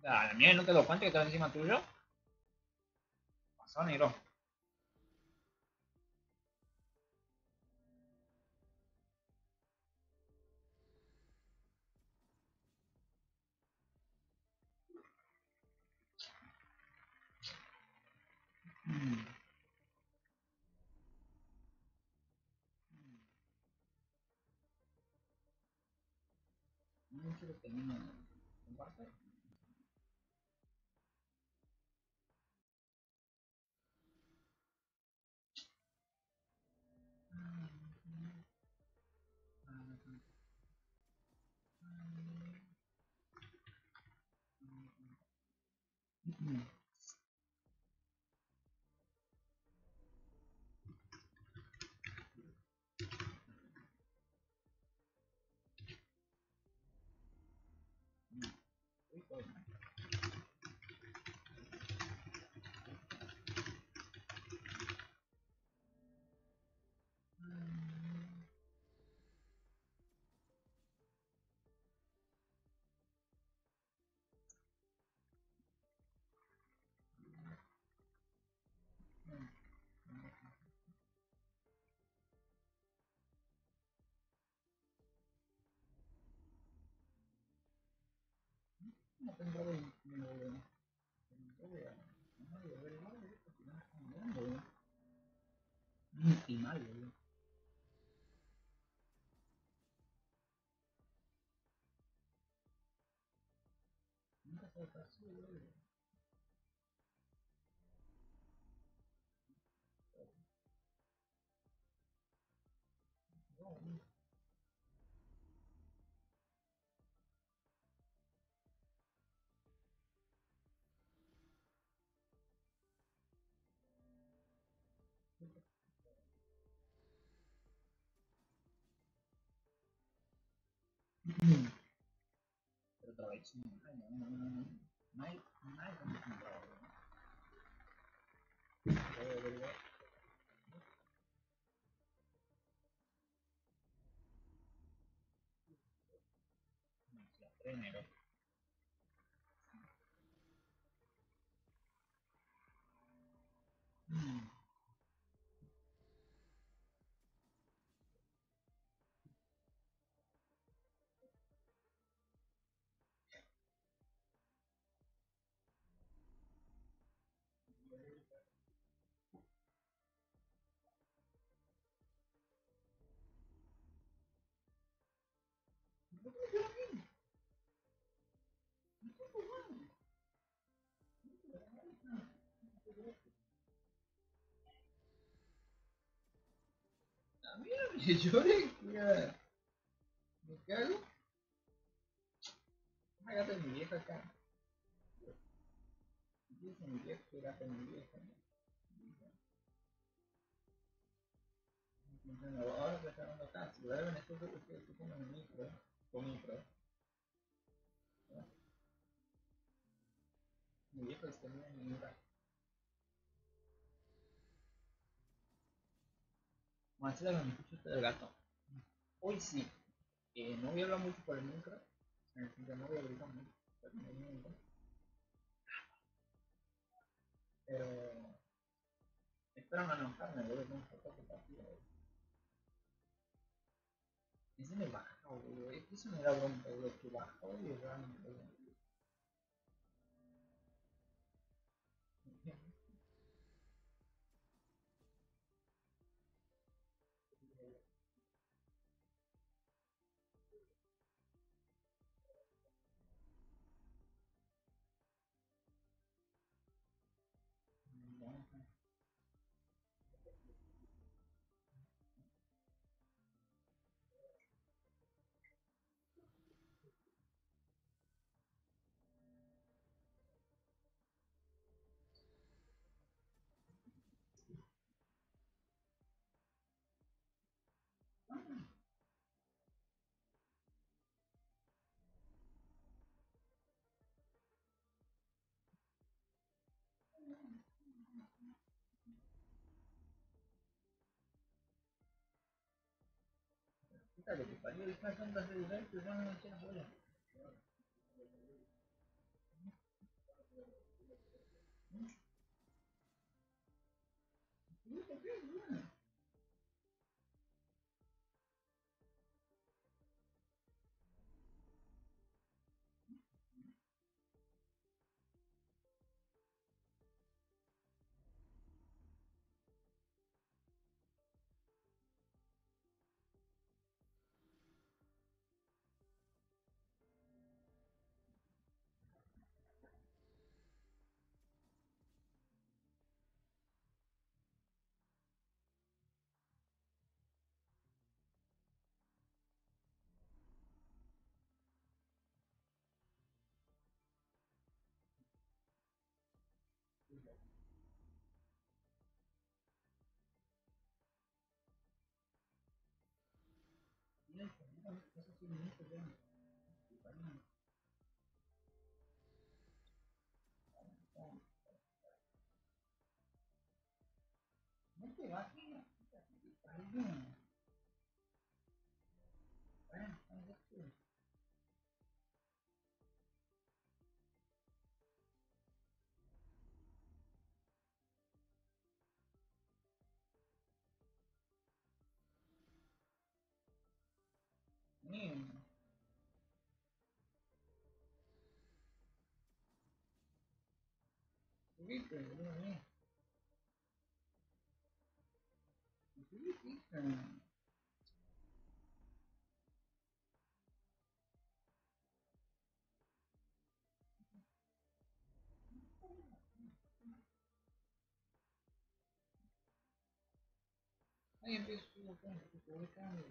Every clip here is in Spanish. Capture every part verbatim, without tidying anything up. Dale, mira, no te lo cuentes que está encima tuyo. Pasó, negro. Hmm. No sé lo que me comparte. Mm-hmm. No tengo ningún problema. No nunca se está subiendo. Pero trae chino, no, no, no, no, no hay, no hay como chino. No, si la trenero. Mira, me lloré, mira. Me cago. Una gata de mi vieja acá. Dice mi vieja, que gata de mi vieja. Ahora se está dando acá. Si lo deben estos dos, ustedes se comen un micro. Con micro. Mi vieja está en mi lugar. Marcela, me escucha usted del gato. Hoy sí, eh, no voy a hablar mucho por el micro. En el fin, no voy a gritar mucho. Pero espero no enojarme, voy a tener un poco de partida. Ese me baja, boludo. Es que eso me da bronca, boludo. Que baja, boludo. puta lo que parió, y pasan las de durante, van a hacer bola. Puta, qué buena. Mira, eso sí me gusta, ya. Y para mí. No te vas, mira. Para mí. Para mí. Mmm. Subiste, mira, mira. Subiste. Ahí empiezo a publicar y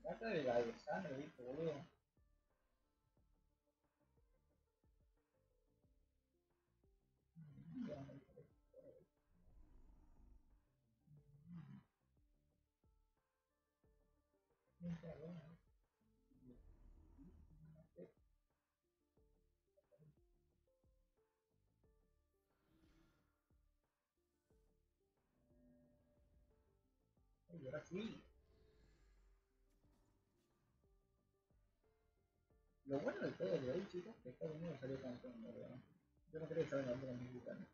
trata de la de sangre, viste, boludo. Y ahora sí. Lo bueno de todo de hoy, chicos, que Estados Unidos salió campeón, ¿verdad? Yo no creo que salgan campeones mexicanos.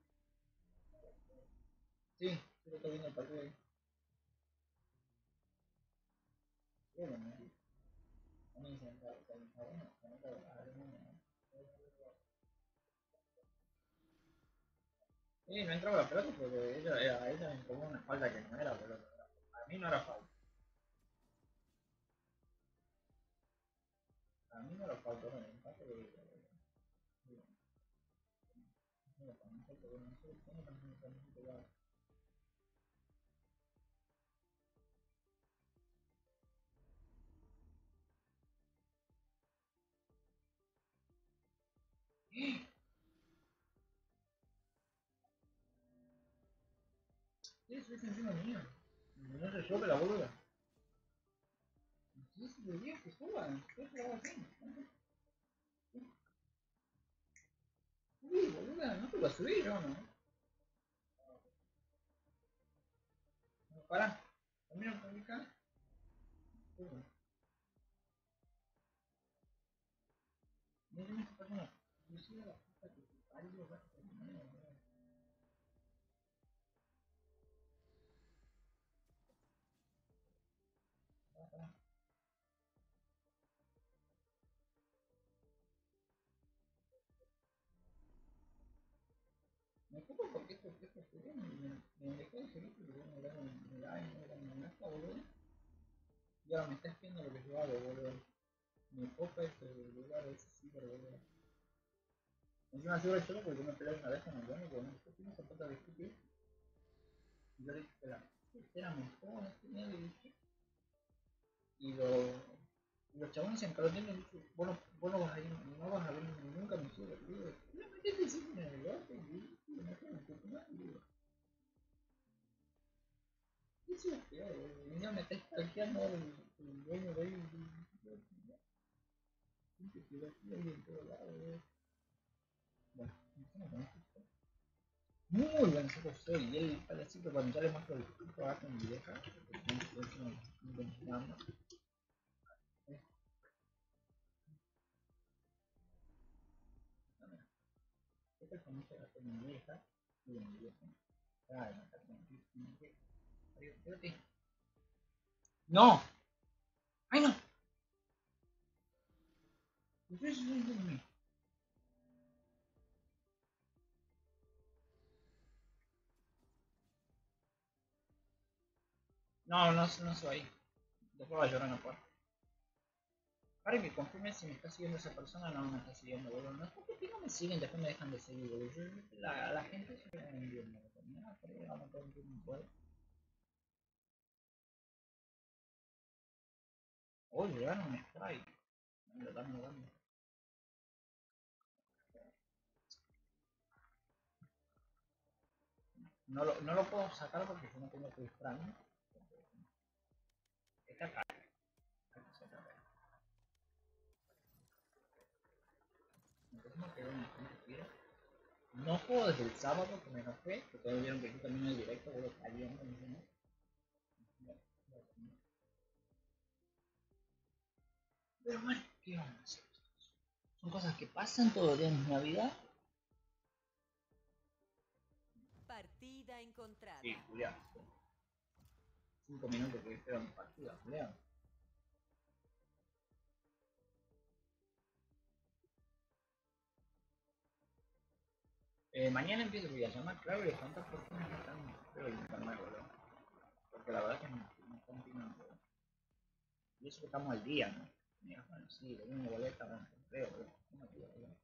Sí, sí lo estoy viendo el partido ahí. Bueno, me dice. No me dicen, claro, que está bueno, que no está bueno, que no está bueno. Sí, no entraba la pelota porque ella, ella, ella me entró una falta que no era pelota. A mí no era falta. A mí no lo faltó en el empate de... Mira, también se quedó en el sur, ¿cómo también se quedó? ¡Eh! Eso es encima mío. No se choque la boluda. Sí, sí, de diez que suban, yo te lo hago así. Uy, boluda, no te lo subí yo, ¿no? No, pará, también lo publica. No tengo esta persona. Yo soy la puta que te parió, va a terminar, ¿verdad? Pará, pará. Me ocupo porque estos textos que me dejó de seguir porque me dieron el año, me dieron el nasta, boludo. Y ahora me está espiando lo que yo hago, boludo. Me copa este lugar, ese ciber, boludo. Encima yo lo solo porque me peleé una vez con el dueño, porque no sé si no se trata de estúpido. Y yo le dije, espera, este era mejor, este medio, y dije. Y los chabones se encargaron y dije, vos no vas a ir, no vas a ver nunca mi ciber, boludo. No me quedé sin en el otro, boludo. Eso es peor, ya me está estalqueando el dueño de ahí. Dice que lo tiene ahí en todo lado. Bueno, no sé, no conozco. Muy bien, nosotros soy el parecito cuando ya les muestro el truco acá con mi vieja, porque no inventando. Esta es como se va con mi vieja y con mi vieja. Claro, no está con mi vieja. Espérate. ¡No! ¡Ay no! Entonces soy de mí. No, no, no soy. Después va a llorar, no puedo. Para que confirme si me está siguiendo esa persona, no me está siguiendo, boludo. No es porque no me siguen, después me dejan de seguir, boludo. La, la gente se me enviando, boludo. No, pero yo no puedo. Oh, llegaron un strike. No, lo dan, lo dan. No lo, no lo puedo sacar porque yo no tengo que distraerme. Acá. No juego desde el sábado que me enojé, que todos vieron que yo también en el directo, pero caliente, ¿no? Pero bueno, ¿qué vamos a hacer? Son cosas que pasan todos los días en mi vida. Partida encontrada. Sí, Julián. cinco minutos que espero mi partida, Julián. Eh, mañana empiezo, voy a llamar, claro, y les cuento por qué me están... Pero me están mal, boludo. Porque la verdad es que me están pintando. Y eso que estamos al día, ¿no? Mira, bueno, sí, le doy una boleta, bueno, creo, boludo. No me pido, boludo.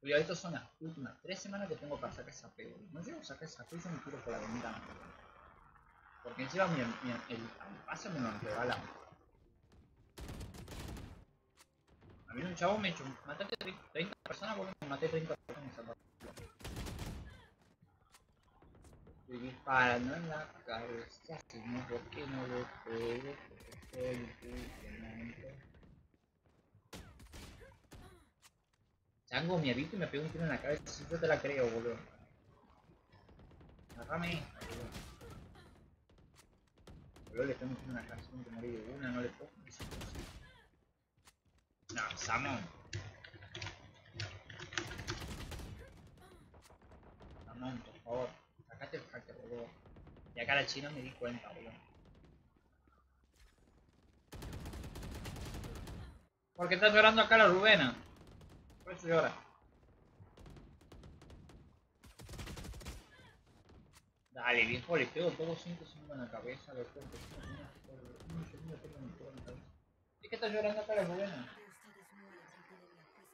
Pero estas son las últimas tres semanas que tengo para sacar esa P, boludo. No llego a sacar esa P, yo me tiro por la ventana, boludo. Porque encima mi, mi, el, el pase me lo regalan. A mí un chavo me echó, maté treinta personas, boludo, me maté treinta personas en esa partida. Estoy disparando en la cabeza, si no, ¿por qué no lo pego? Porque estoy últimamente... Chango mi habito y me pego un tiro en la cabeza, si yo te la creo, boludo. Agarrame esta, boludo. Boludo, le pego un tiro en la cabeza, que morí de una, no le puedo. No, Samón. Samón, por favor, sacate el hacker, boludo. Y acá la china me di cuenta, boludo. ¿Por qué estás llorando acá la Rubena? Por eso llora. Dale, viejo, le pego todo cinco segundos en la cabeza, lo pongo uno segundo, pego en el cuerpo en la cabeza. ¿Es que estás llorando acá la Rubena?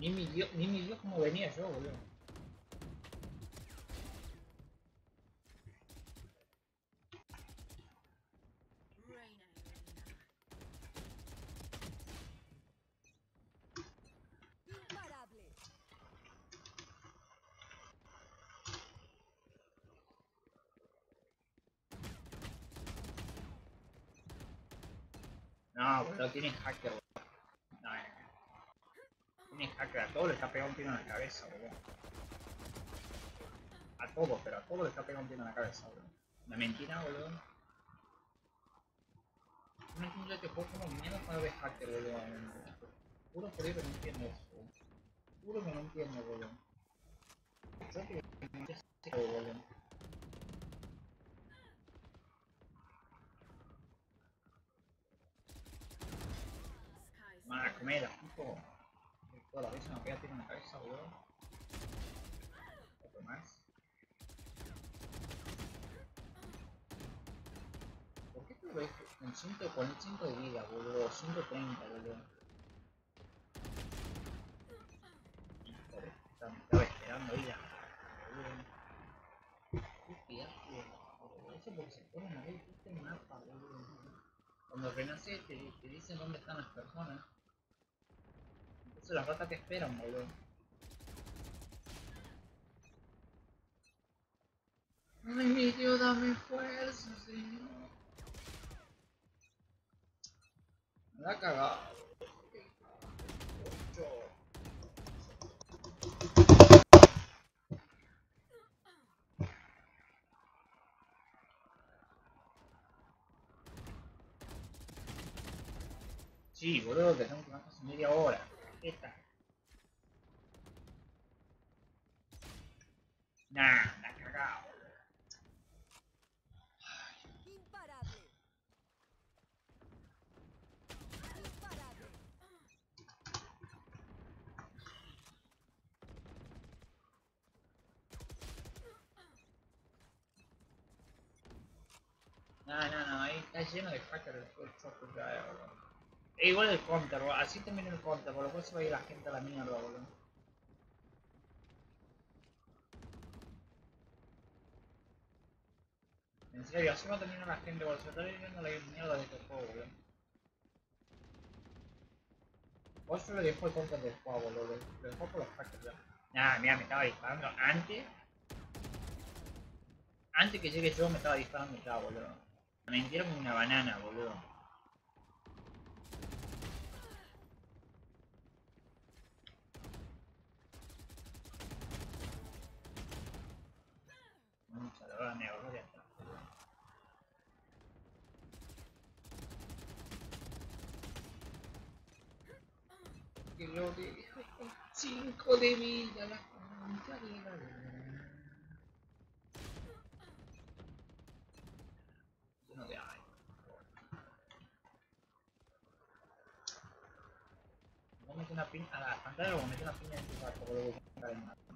Ni mi Dios, ni mi Dios como venía yo, boludo. No, boludo, tiene hacker, boludo. No, no. Tiene hacker, a todos le está pegando un tiro en la cabeza, boludo. A todos, pero a todos le está pegando un tiro en la cabeza, boludo. Una mentira, boludo. No entiendo este juego como miedo cuando ves hacker, boludo. Juro por Dios que no entiendo eso, boludo. Juro que no entiendo, boludo. Yo que no entiendo, boludo. Mala comida, puto. Toda la vez me pega tiro en la cabeza, boludo. Otro más. ¿Por qué tuve esto? Con ciento cuarenta y cinco de vida, boludo. ciento treinta, boludo. como si fuera una vez este mapa, boludo. Cuando renace te, te dicen dónde están las personas. Entonces las ratas te esperan, boludo. Ay, mi Dios, dame fuerza, señor. Me la ha cagado. Sí, boludo, que tengo que bajar hace media hora. Esta. Nah, la cagada, boludo. Imparable. Imparable. Nah, nah, nah, ahí está lleno de hackers después de choco ya, boludo. E igual el counter, boludo. Así termina el counter, por lo cual se va a ir la gente a la mierda, boludo. En serio, así va a terminar la gente, boludo. Se está viviendo la mierda de este juego, boludo. Vos solo dejó el counter del juego, boludo. Lo dejó por los hackers, boludo. Nah, mira, me estaba disparando antes. Antes que llegue yo me estaba disparando ya, boludo. Me mintieron como una banana, boludo. Que lo de cinco de vida, la concha de la vida. No te hagas. Voy a meter una piña a la pantalla, o voy a meter una piña en tu barco, porque voy a meter una piña.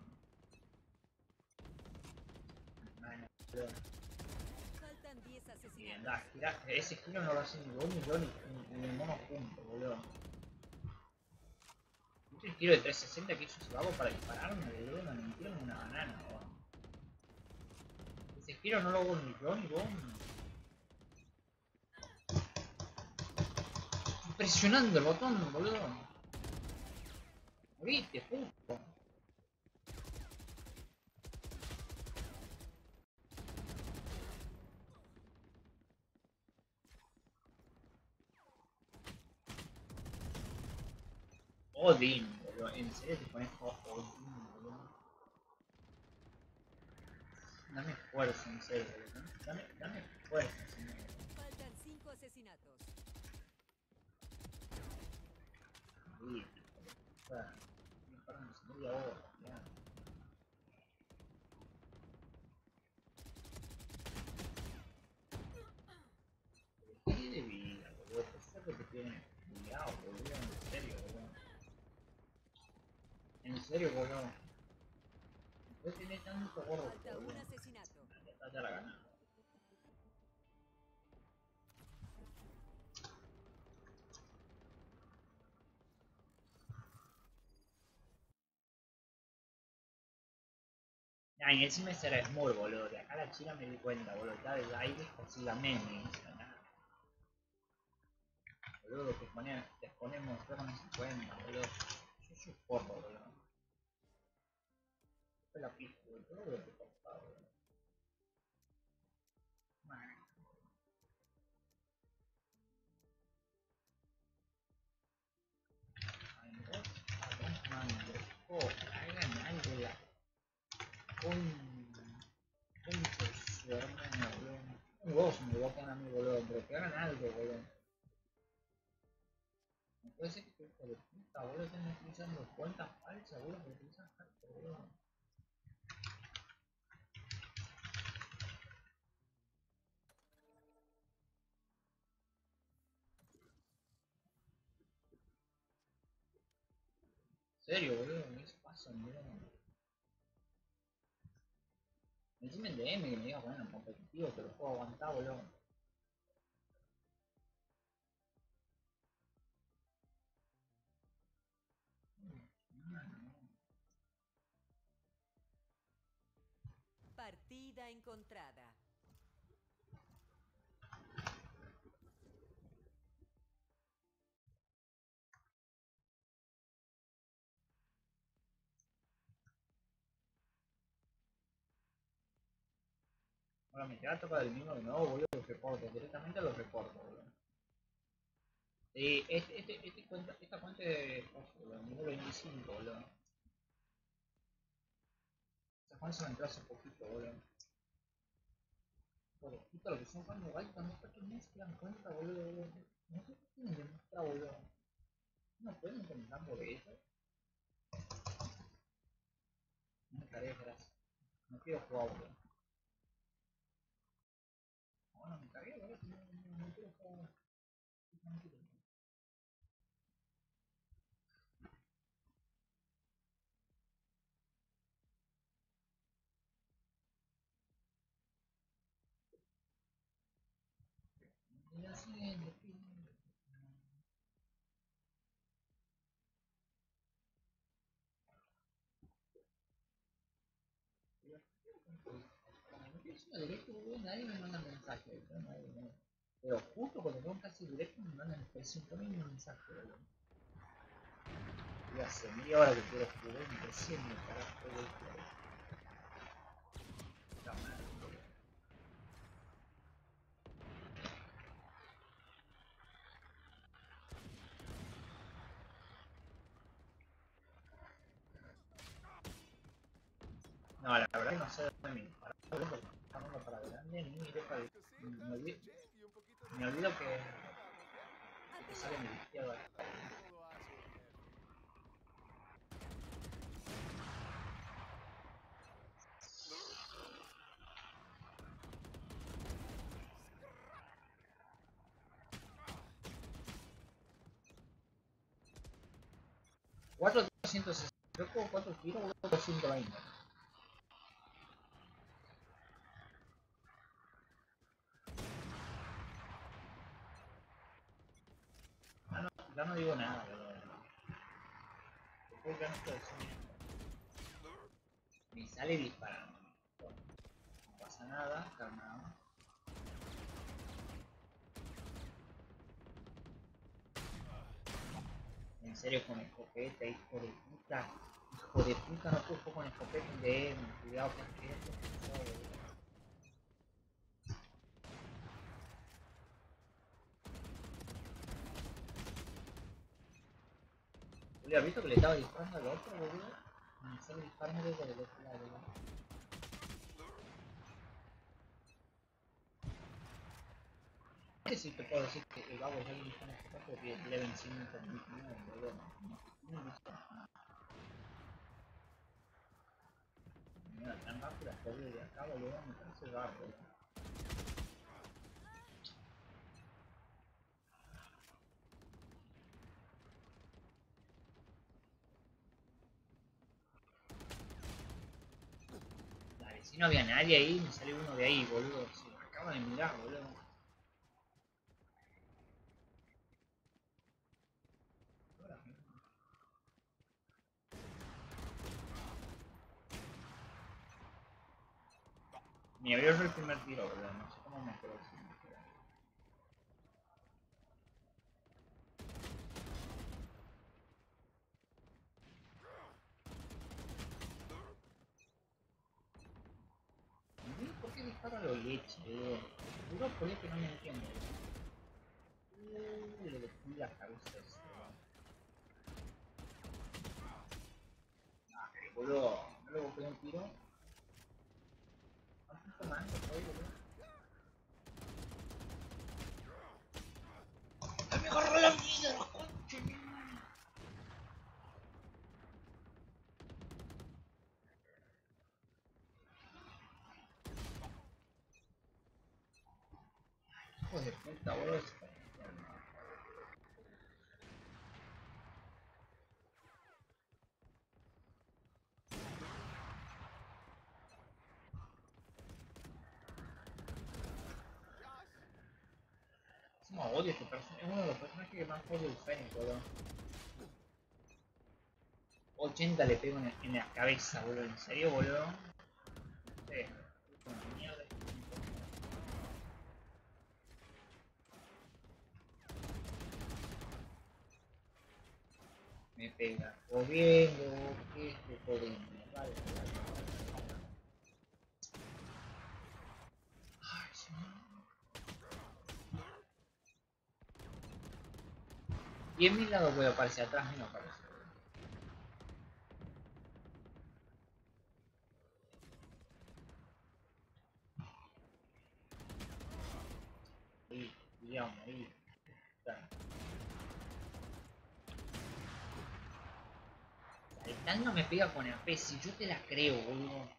Faltan diez asesinatos. Bien, la gira, ese giro no lo hace ni vos ni yo ni, ni, ni el mono junto, boludo. Este giro de trescientos sesenta que hizo ese vago para dispararme, boludo, me mintieron una banana, boludo. Ese giro no lo hago ni yo ni vos ni... Presionando el botón, boludo. Moriste, puto. Odin, boludo, en serio te pones Odin, boludo. Dame fuerza, en serio, boludo. Dame, dame fuerza, señor. Faltan cinco asesinatos. Uy, boludo. Me paran los media hora, ya. ¿Qué de vida, boludo? ¿Qué es lo que tiene? Cuidado, boludo, en serio, boludo. En serio, boludo. Después tiene tanto gordo, boludo. Ya, ya la gana. Nah, y encima ese era Smur, boludo. De acá la china me di cuenta, boludo. Está del aire así la meme. Boludo, te ponemos, te ponemos cincuenta, boludo. Yo soy porro, boludo. Fue la pista, boludo, te portaba, boludo. Ay, no, no, no, no, hagan algo la... Un... Un tesoro, hermano, boludo. Un gozo me botan a mí, boludo, pero que hagan algo, boludo. Puede ser que tu hijo de puta, boludo, estén utilizando cuentas falsas, boludo, que utilizan falsas, boludo. En serio, boludo, ¿qué les pasa, boludo? Encima el D M que me diga, bueno, competitivo, que lo puedo aguantar, boludo. Partida encontrada. Para mi gato, para el niño, no, boludo, los reporto, directamente los reporto, boludo. Sí, este, este, este cuenta, esta cuenta es boludo, nivel veinticinco, boludo. Esta cuenta se me entró hace poquito, boludo. Por puta, lo que son cuando gaitas, no sé qué mezclan cuenta, boludo. No sé qué tienen de mezcla, boludo. No pueden comentar por eso. No me caré, gracias. No quiero jugar, boludo. Bueno, me cagué, boludo. No, no, no quiero jugar. No quiero jugar. Ya sé, no quiero. Directo, boludo, nadie me manda mensaje, ¿verdad? Nadie me manda. Pero justo cuando tengo casi directo me mandan trescientos mil mensajes, boludo. Y hace media hora que quiero jugar y recién me carajo todo esto, boludo. Está mal, boludo. No, la verdad que no sé de mí. Para grande, ni miré para el... me, olvido... me olvido que, que sale mi izquierda. cuatrocientos sesenta, creo que cuatro tiros, doscientos veinte. Ya no digo nada, boludo. Después ganas todo eso. Me sale disparando. No pasa nada, calmado. En serio, con escopeta, hijo de puta. Hijo de puta, no puedo con escopeta en D M. Cuidado con esto. ¿Has visto que le estaba disparando al otro, boludo? Me sale disparando desde el otro lado, boludo. No sé si te puedo decir que el vago ya le dispara a este porque le vencí un término, boludo. No, no, no. Mira, tan rápido las cosas de acá, boludo, me parece vago, boludo. No había nadie ahí, me sale uno de ahí, boludo. Se lo acaba de mirar, boludo. Me abrió el primer tiro, boludo. No sé cómo me quedó. Disparo lo leche, boludo. Juro por eso que no me entiendo. Uy, le destruí las cabezas. Ah, que boludo. No le golpeé un tiro. ¿Cuánto está más? ¡Ay, me agarró la vida! ¡La concha! Hijo de puta, boludo. No, odio este personaje. Es uno de los personajes que más odio el Fénix, boludo. ochenta le pego en, el, en la cabeza, boludo. ¿En serio, boludo? Sí. Me pega, corriendo, que este corriendo, vale, vale, vale, vale. Y en mi lado puedo aparecer, atrás y no aparece. Ahí, digamos, ahí. El tank no me pega con A P, si yo te la creo, boludo.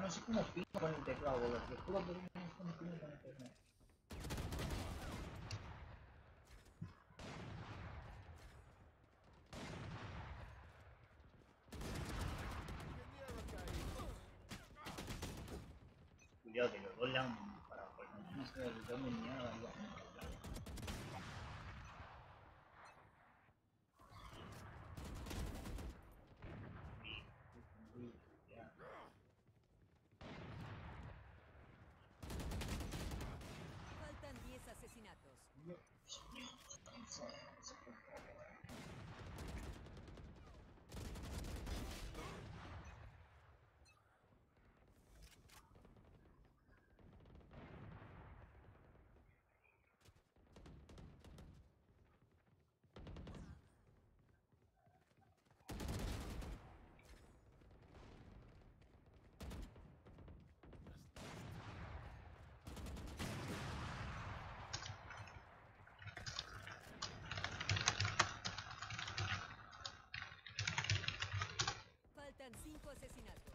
No sé cómo pino con el teclado, boludo. Te juro que no sé cómo pino con el teclado. Cuidado que los dos le dan para por no se le dan un miedo a los. Cinco asesinatos.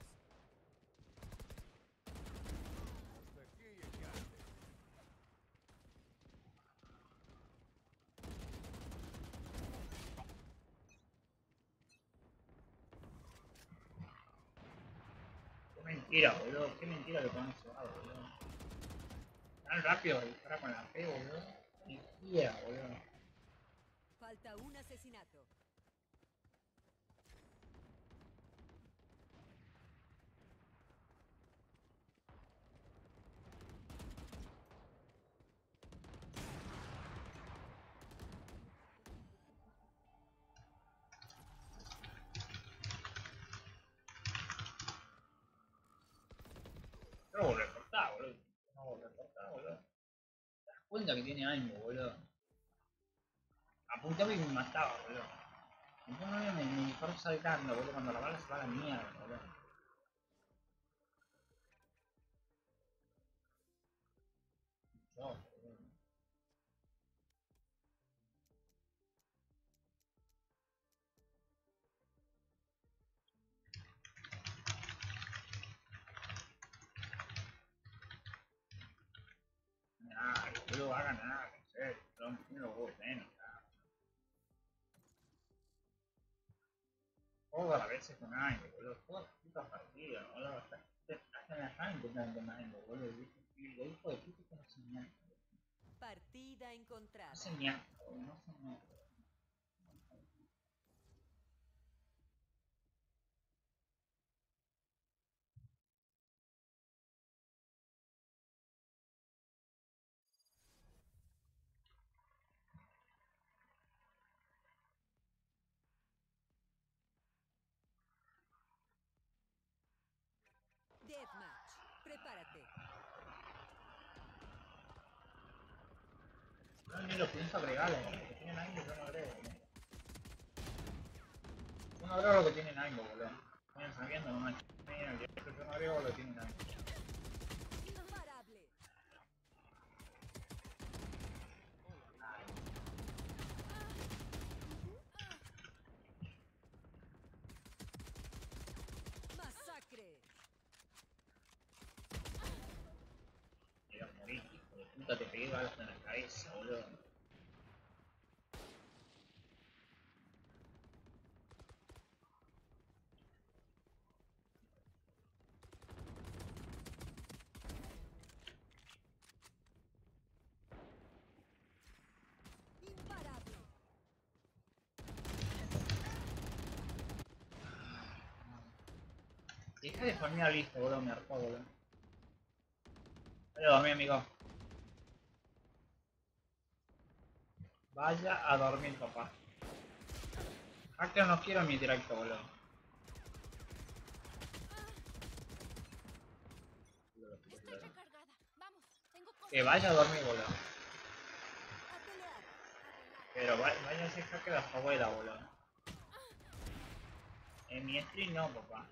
Hasta aquí llegaste. Qué mentira, boludo. Qué mentira lo que han jugado, boludo. Tan rápido dispara con la P, boludo. Mentira, boludo. Falta un asesinato. No volver a cortar, boludo. No volver a cortar, boludo. Te das cuenta que tiene ánimo, boludo. Apuntaba y me mataba, boludo. Entonces me, me disparó saltando, boludo. Cuando la bala se va a la mierda, boludo. No. No haga nada, en serio, no tiene los huevos menos. Todas las veces con ánimo, boludo, todas las putas partidas, boludo, hasta, hasta en la gente están con ánimo, boludo, y lo dijo de puto que no se ñan. Partida encontrada. No se ñan, no se ñan. Deathmatch, prepárate. No, ni lo pienso agregarlo, lo que tienen ánimo yo no agrego. Yo no agrego lo que tienen ánimo, boludo. Vayan sabiendo, no manches. Yo no agrego lo que tienen ánimo. Te pegué balas en la cabeza, boludo. Imparable. Está deformeado listo, boludo, me arcó, boludo. Vaya a dormir, amigo. Vaya a dormir, papá. Hacker no quiero en mi directo, boludo. Que vaya a dormir, boludo. Pero vaya a ser hacker a su abuela, boludo. En mi stream no, papá.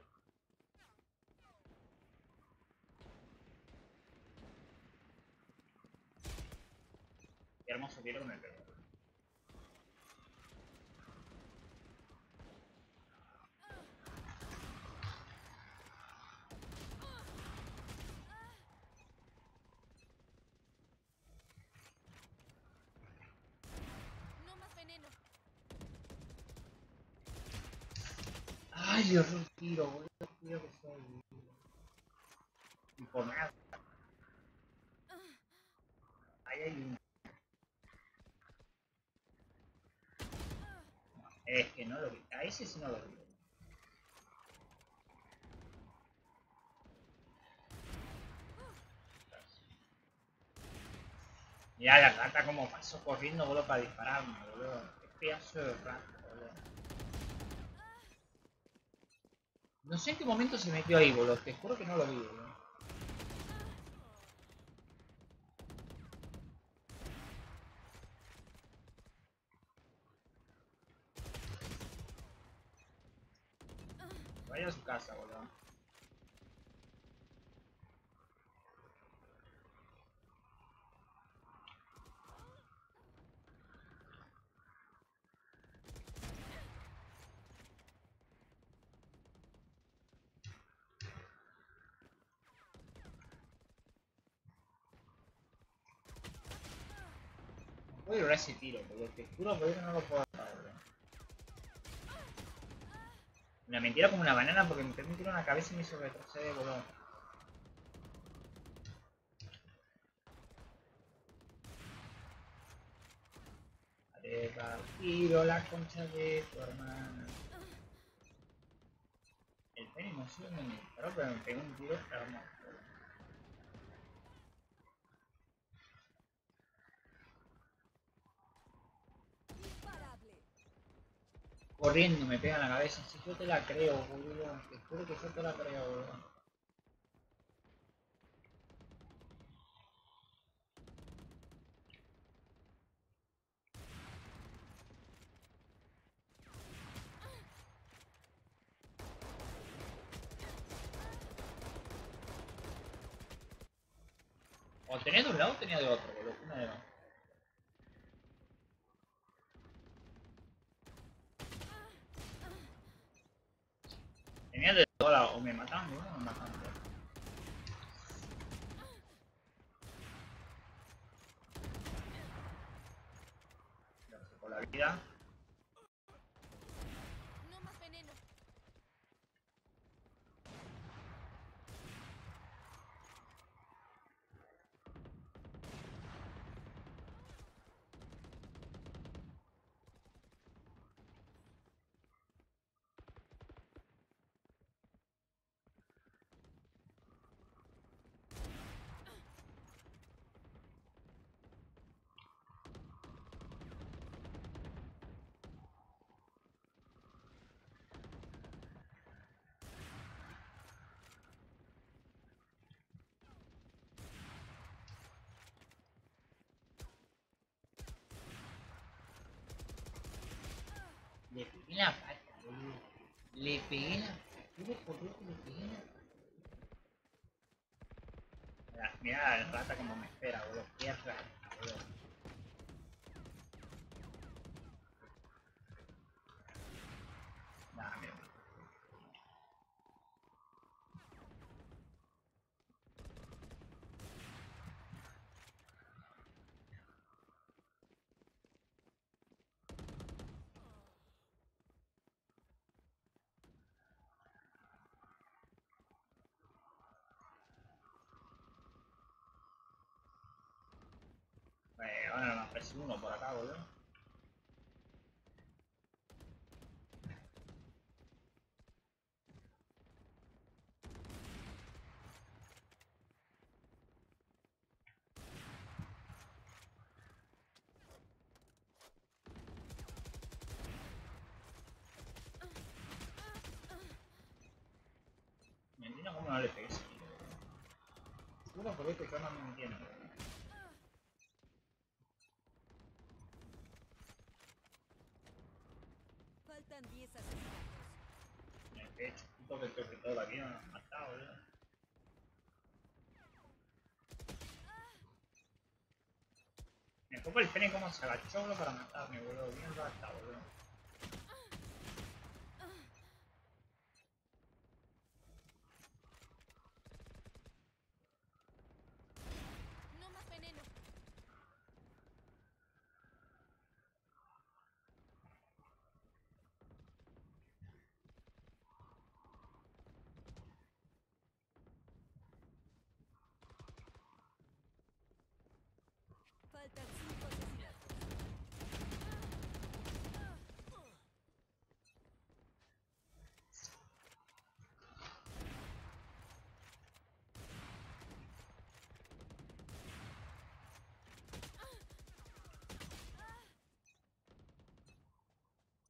Qué hermoso tiro con el pelo. Ay, yo soy un tiro, boludo, tío que soy, boludo. Y por nada. Ahí hay un... Es que no lo vi. A ese sí no lo vi. Mirá la rata como pasó corriendo, boludo, para dispararme, boludo. Qué pedazo de rata, boludo. No sé en qué momento se metió ahí, boludo. Te juro que no lo vi, boludo. Vaya a su casa, boludo. Voy a lograr ese tiro, porque te juro que no lo puedo agarrar, boludo. Una mentira como una banana porque me permitió una cabeza y me hizo retroceder, boludo. Repartido la concha de tu hermana. El pene no sé dónde me disparó, pero me pegó un tiro hermoso, boludo. Corriendo me pega en la cabeza, si yo te la creo, boludo, te juro que yo te la creo, boludo. O tenía de un lado o tenía de otro, boludo, una de dos. Tenía de toda, o me mataban de uno o me mataban de otro. Lo sacó la vida. No más veneno. Le pegué la pata, boludo. Le pegué la pata, boludo, le pegué la pata. Mirá la rata como me espera, boludo. Qué rata, boludo. Nah, mira. Ahora me aparece uno por acá, boludo. por este yo no me entiendo. Faltan diez asesinatos. Me he hecho puto que el perfector de aquí me han matado, ¿verdad? Me pongo el pene como se agachó, bro, para matarme, boludo. Bien gastado, boludo. Faltan cinco asesinatos.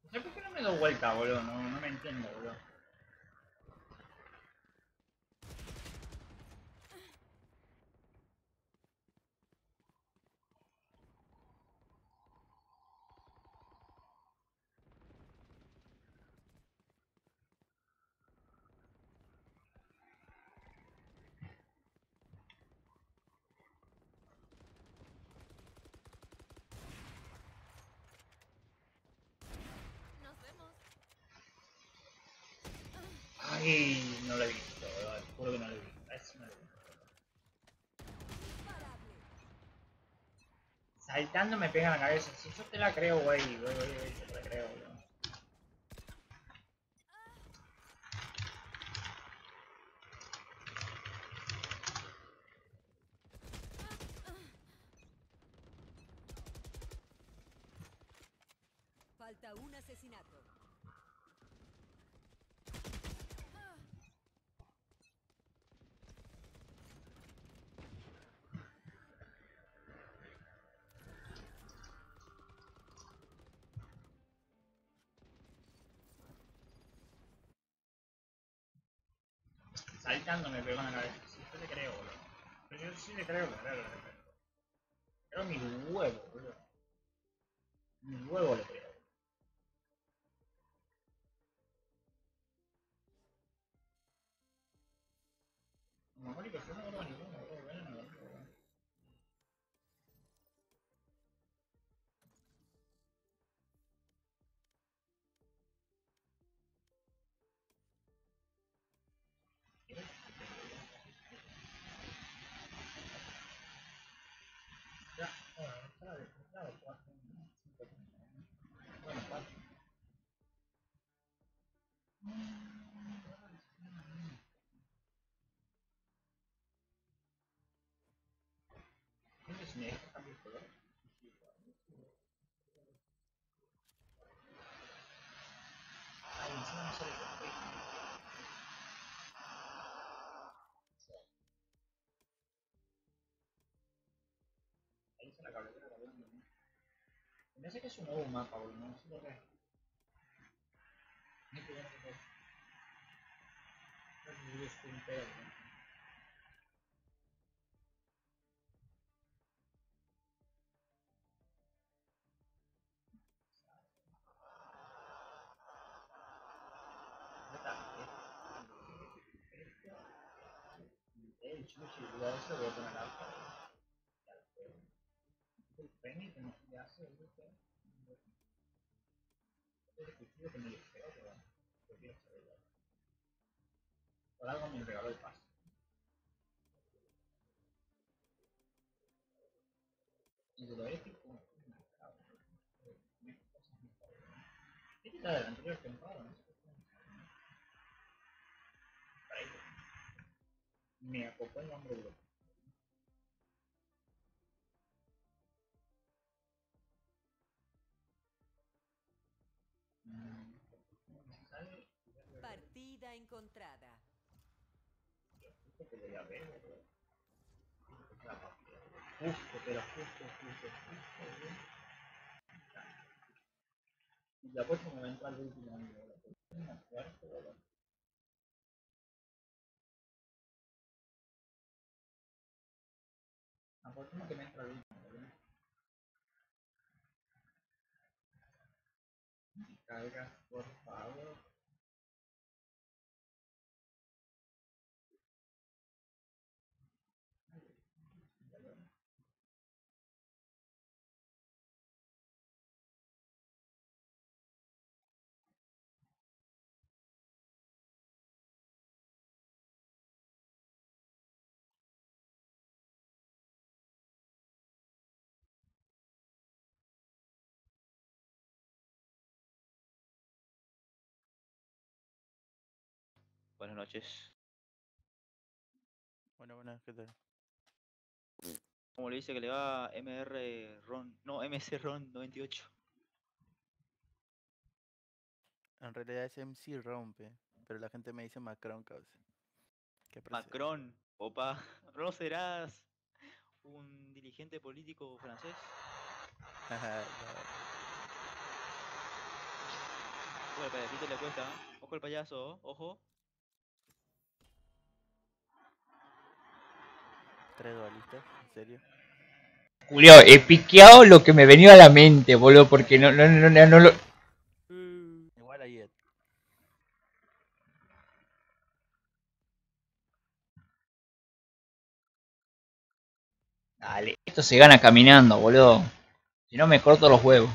No sé por qué no me doy vuelta, boludo. No, no me entiendo, boludo. Ay, no lo he visto, bro. Juro que no lo he visto. Es una locura. Saltando me pega en la cabeza. Si yo te la creo, güey, güey, güey, güey, yo te la creo, güey. Falta un asesinato. Saltando me pegó en la cabeza, si yo le creo, boludo. Pero yo sí le creo, le creo, le creo. Creo mi huevo, boludo. Mi huevo le creo. No, marico, yo no creo a ninguno, boludo. Ven a la boca, boludo. Ya, bueno, está de cuatro, cuatro, cinco, bueno, cuatro. ¿Tienes me deja cambiar el color? Ay, encima no sale el color. La cabletera la veo, ¿no? Me parece que es un nuevo mapa, boludo, no sé por qué. Ni que yo no sé por qué. No sé si yo estoy en pedo, ¿no? El chico se lo da, se lo voy a poner a el pene que nos le hace el grupo es el cuchillo que me lo espero, pero lo quiero saber ya. Por algo me regaló el paso. Y de lo es que como es una cara, me cosas muy caras. ¿Qué quita de la anterior temporada? No sé qué fue. Para ello. Me acopó el nombre grupo. Partida encontrada. Justo que le llamé, boludo. Justo, pero justo, justo, justo, boludo. Y la próxima me entró al último año, boludo. Es una fuerte, boludo. Ótimo também pra mim. Carga, por favor. Buenas noches. Buenas, buenas, ¿qué tal? Como le dice que le va M R Ron, no, M C Ron noventa y ocho. En realidad es M C Rompe, pero la gente me dice Macron, causa. Macron, opa, ¿no serás un dirigente político francés? No. Ojo al payasito le cuesta, ¿eh? Ojo al payaso, ojo. Tres dualistas, en serio. Culiao, he piqueado lo que me venía a la mente, boludo, porque no, no, no, no, no lo... Igual ayer. Dale, esto se gana caminando, boludo. Si no me corto los huevos.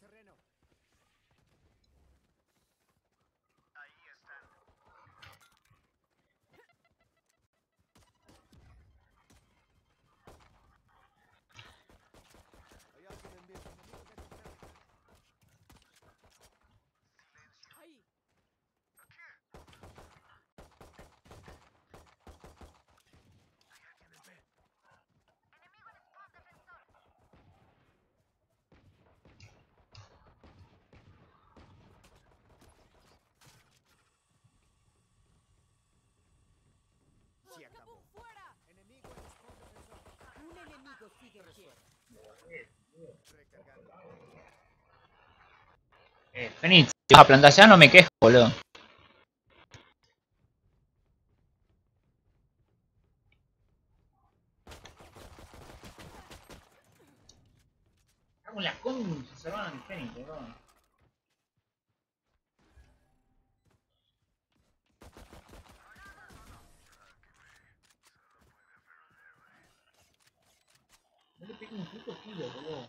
Terreno. Ahí están. Hay alguien en viento. Silencio. Ahí. Eh, Fenix, si vas a plantar ya no me quejo, boludo. Hago la concha, se van, Fenix, boludo. No le pego un puto tiro, boludo.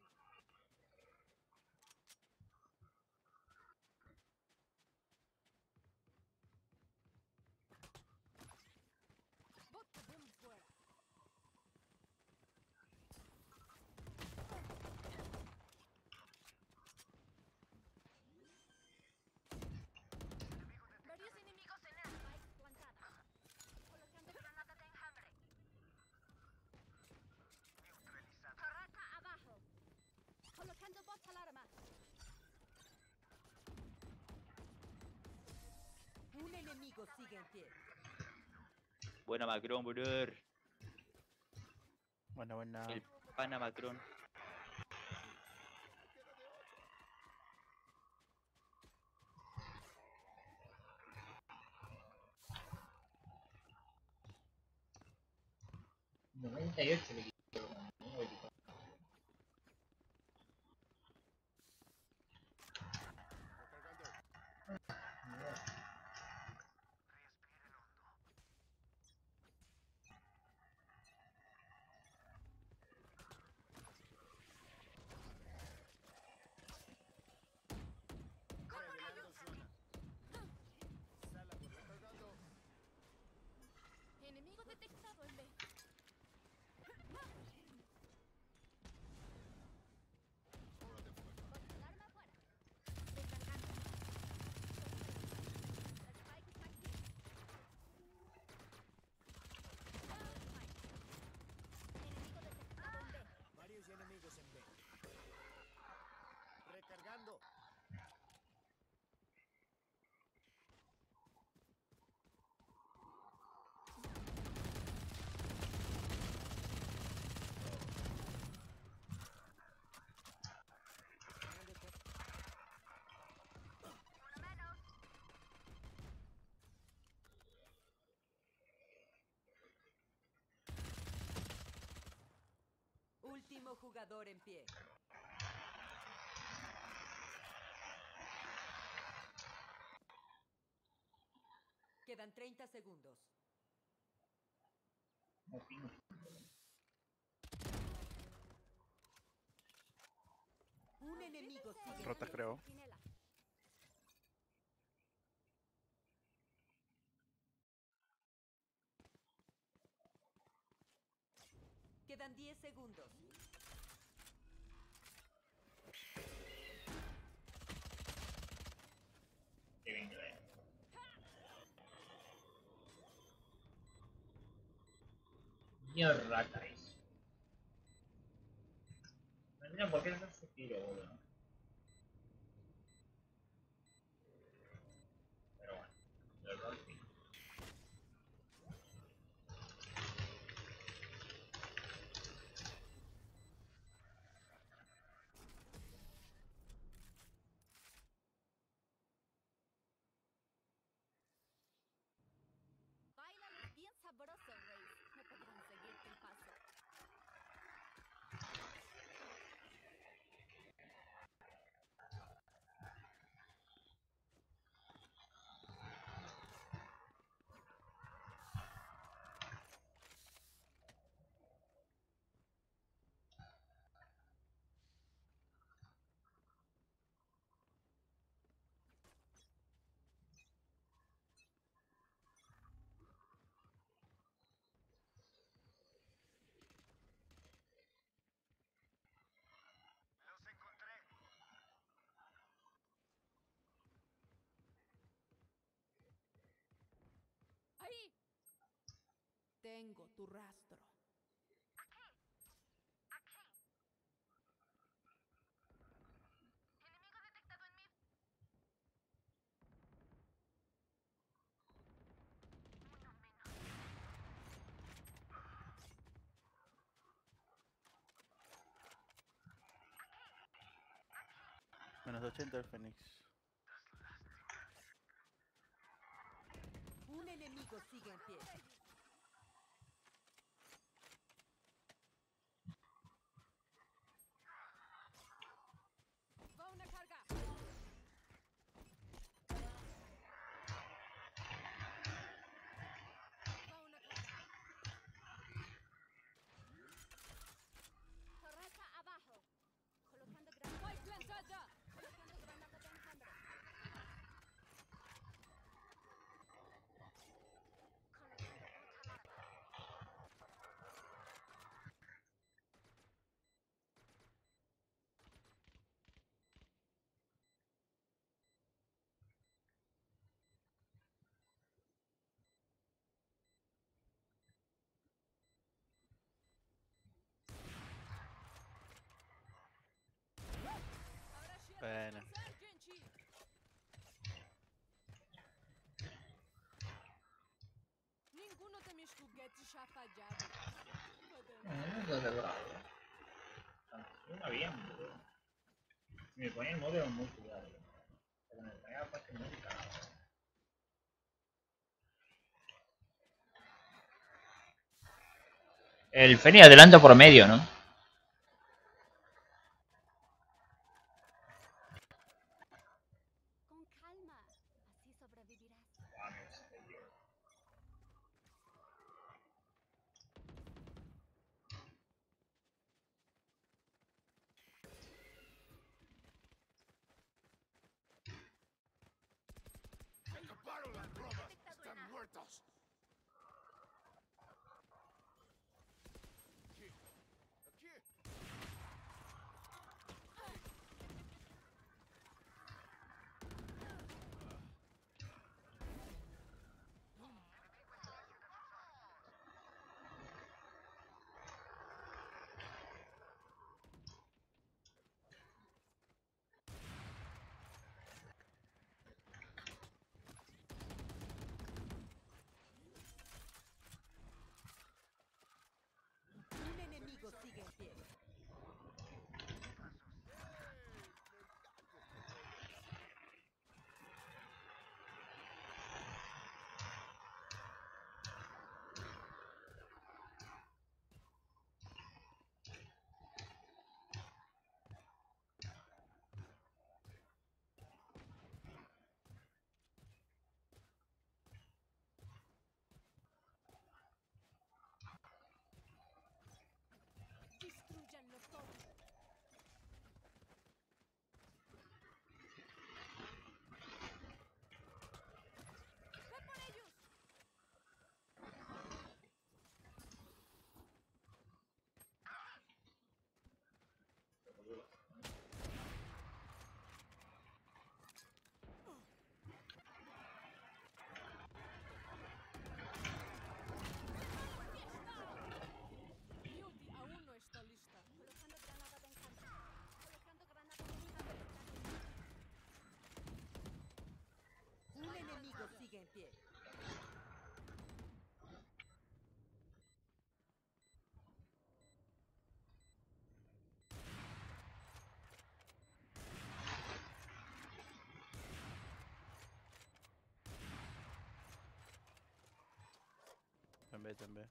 enemigo sigue en pie. Buena Macron, brother. Buena, buena. El pana Macron. noventa y ocho le quito. Enemigo detectado en B. Varios enemigos en B. Recargando. Último jugador en pie. Quedan treinta segundos. Un enemigo sigue. Rotas, creo. Quedan diez segundos. Qué bien, eh. Niño rata eso. Mira por qué no se tiro, boludo. Pero bueno, lo rompí. Bien sabroso, Raze. No podrán seguirte el paso. Ahí. Tengo tu rastro. Aquí. Aquí. Enemigo detectado en mí. Uno menos. Aquí. Menos ochenta el Fénix. Un enemigo sigue en pie. Va una carga. Va una carga. Torreta abajo. Colocando granada. Lanzada. Colocando granada de enjambre. Come on. Eh, dove vado? Tanto, una via un po'. Se mi pone il modo è un molto bello. Però nel pagava qualche modo. El Feni adelanta por medio, ¿no? Con calma, así sobrevivirás. El disparo, las bromas, están muertos. Sigue en pie. También, también.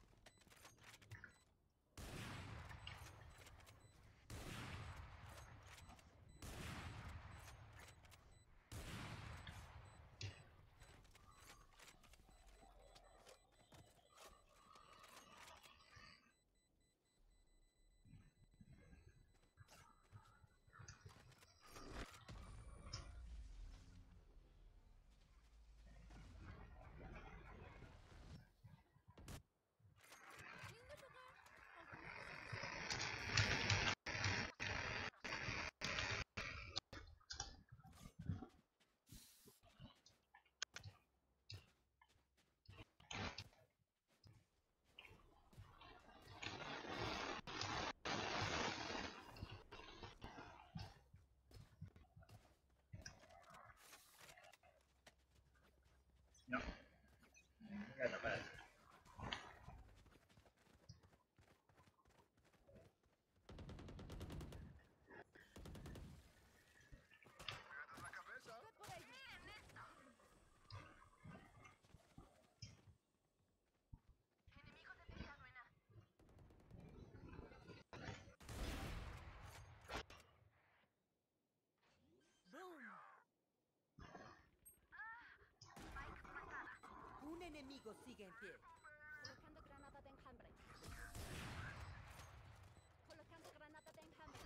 No, no me voy a tapar eso. El enemigo sigue en pie. Colocando granada de enjambre. Colocando granada de enjambre.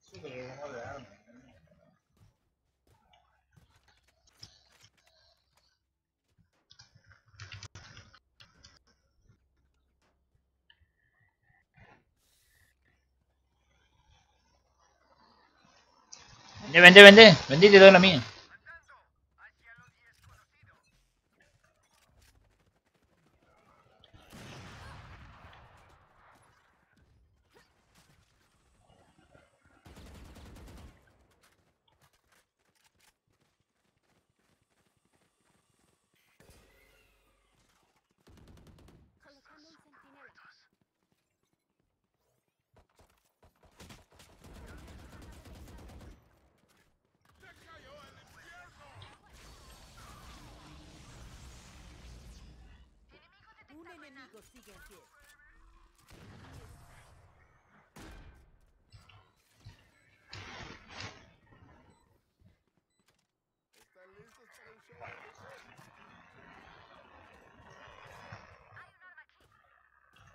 Sí, pero no vale arma. Vende, vende, vende y te doy la mía. enemigo sigue en pie. ¿Están listos para el show? Hay un arma aquí. Cargas.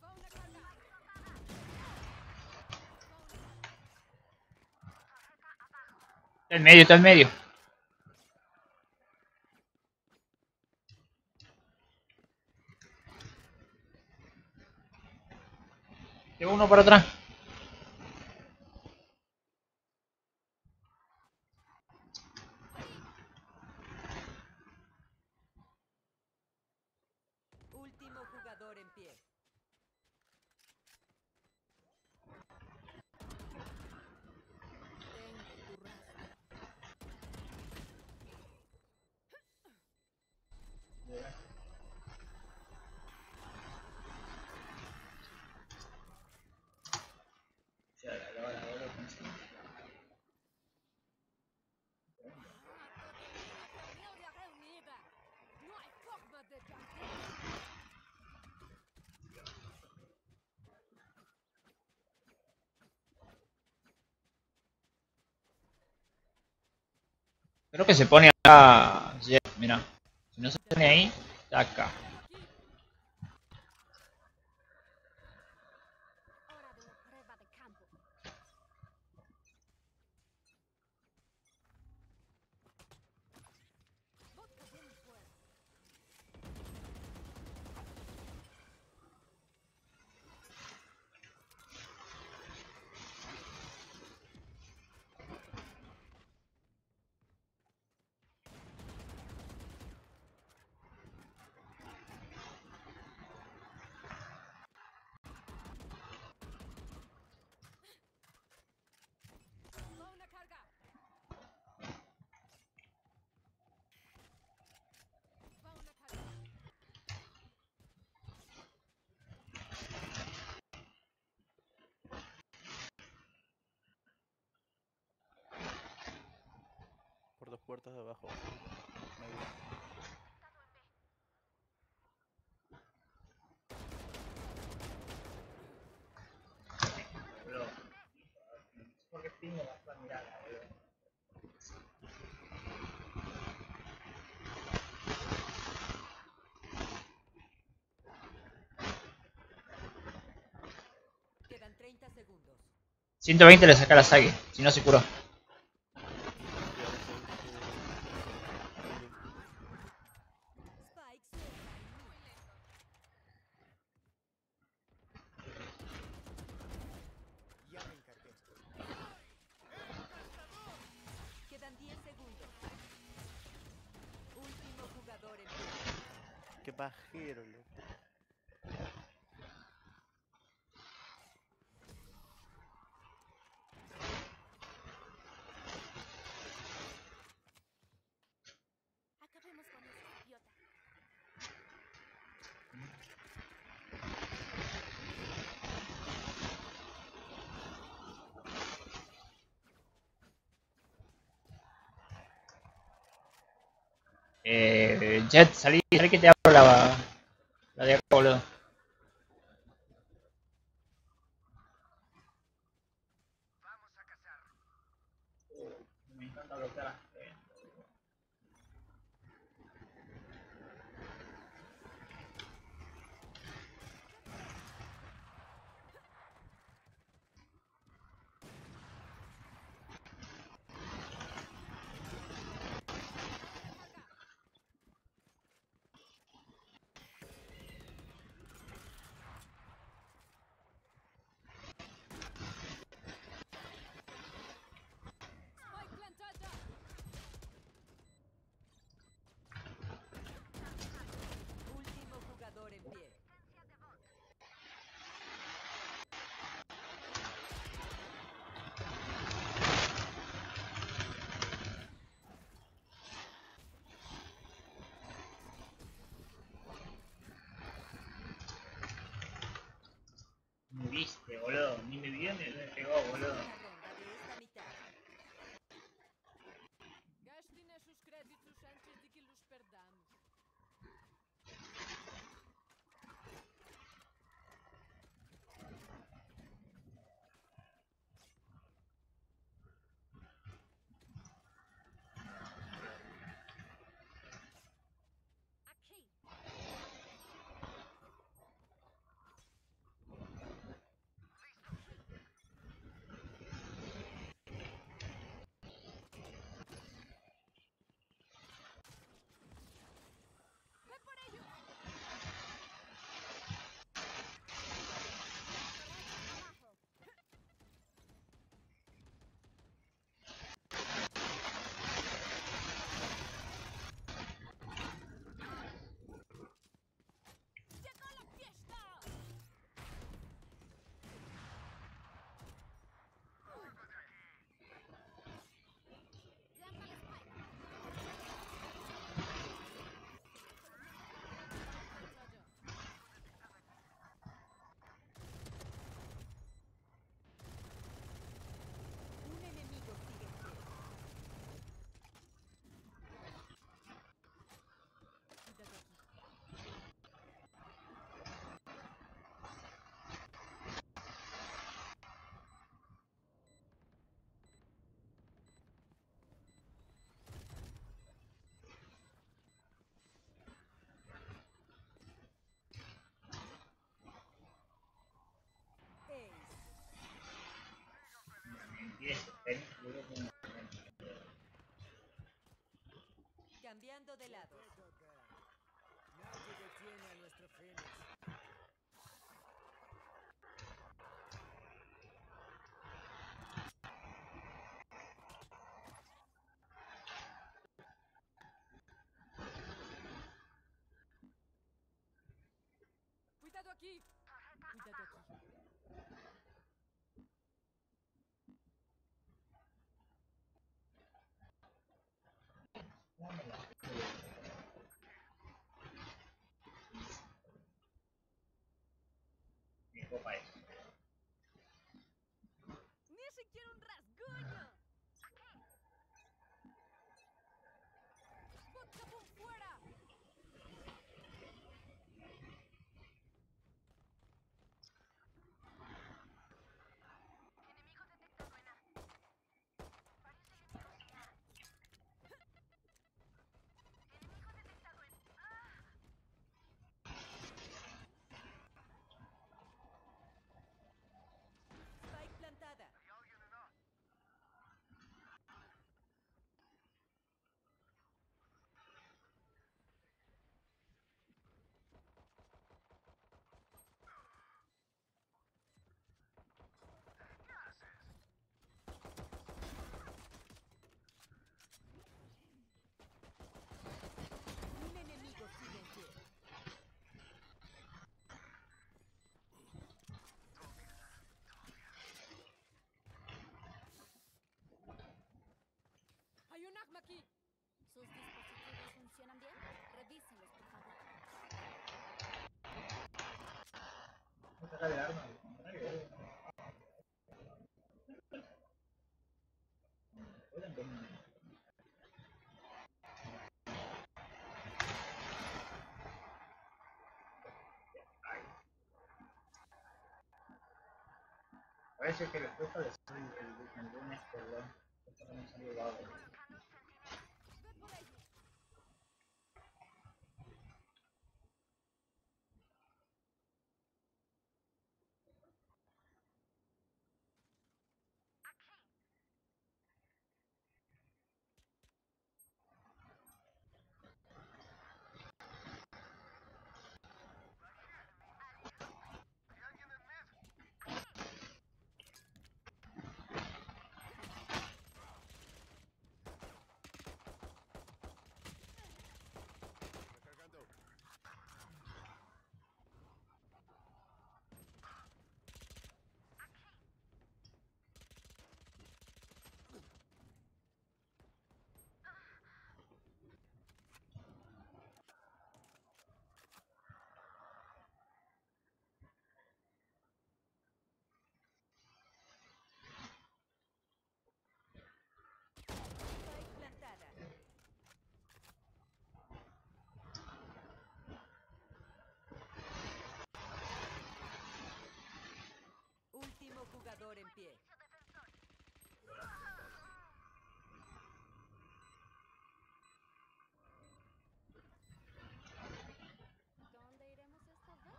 Va una carga. Está en medio, está en medio. Llevo uno para atrás. Creo que se pone acá. Yeah, mira, si no se pone ahí, está acá. Dos puertas de abajo. Bro. Porque pingo la mirada, bro. Quedan treinta segundos. ciento veinte le saca la sague, si no se curó. Bajero, loco. Acabemos con ese idiota. Eh, Jet, salí, salí que te abro la, la de acá, boludo. Me encanta bloquear a gente. Me viste, boludo, ni me vio ni me pegó, boludo. Cambiando de lado. Nadie detiene a nuestro Fénix. Cuidado aquí. Cuidado aquí. Mi copa es. Ni siquiera un rasguño. Busca por fuera. Aquí. ¿Sus dispositivos funcionan bien? Revísenlos, por favor. No saca el arma. parece que la puesta de sangre de algunas perdón está comenzando a dar. Último jugador en pie. ¿Dónde iremos esta vez?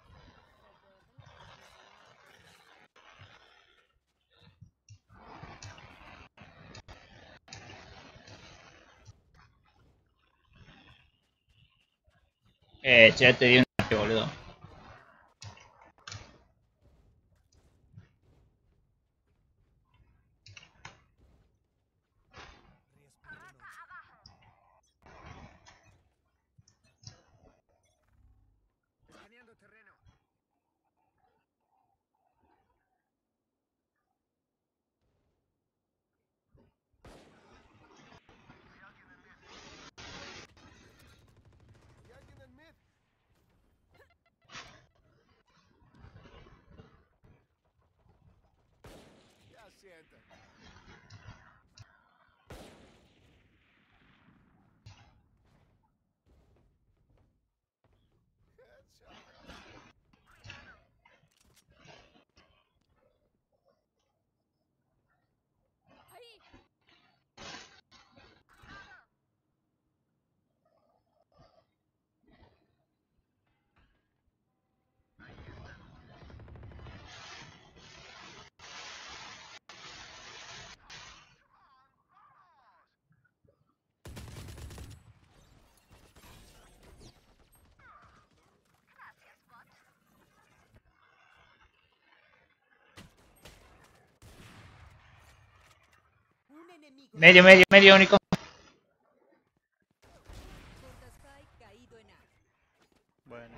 Eh, ya te di un boludo. Medio, medio, medio único. Bueno.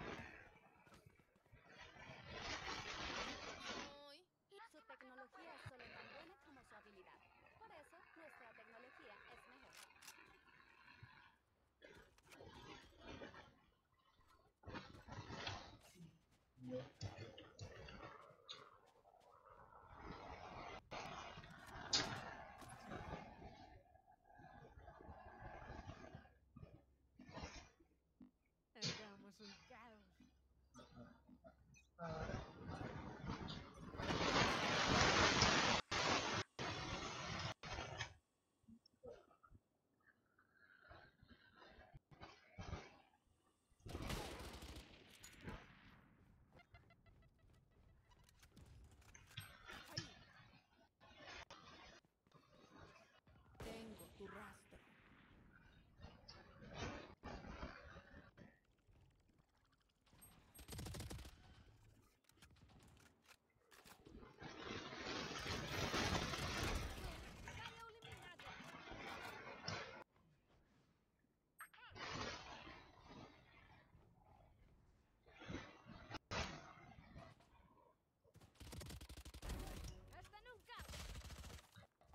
Su tecnología es solo tan buena como su habilidad. Por eso nuestra tecnología es mejor.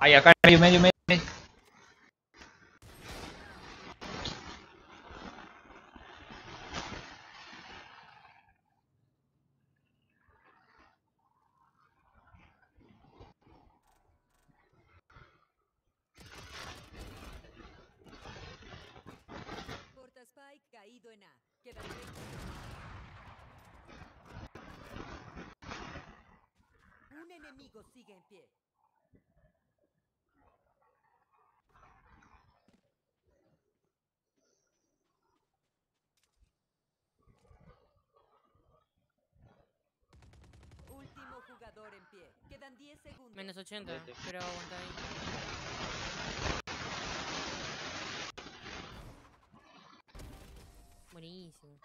Ay, acá medio, medio, medio, medio. Porta Spike caído en A. Queda veinte. Un enemigo. enemigo sigue en pie. Último jugador en pie. Quedan diez segundos. Menos ochenta, pero aguanta ahí. Buenísimo.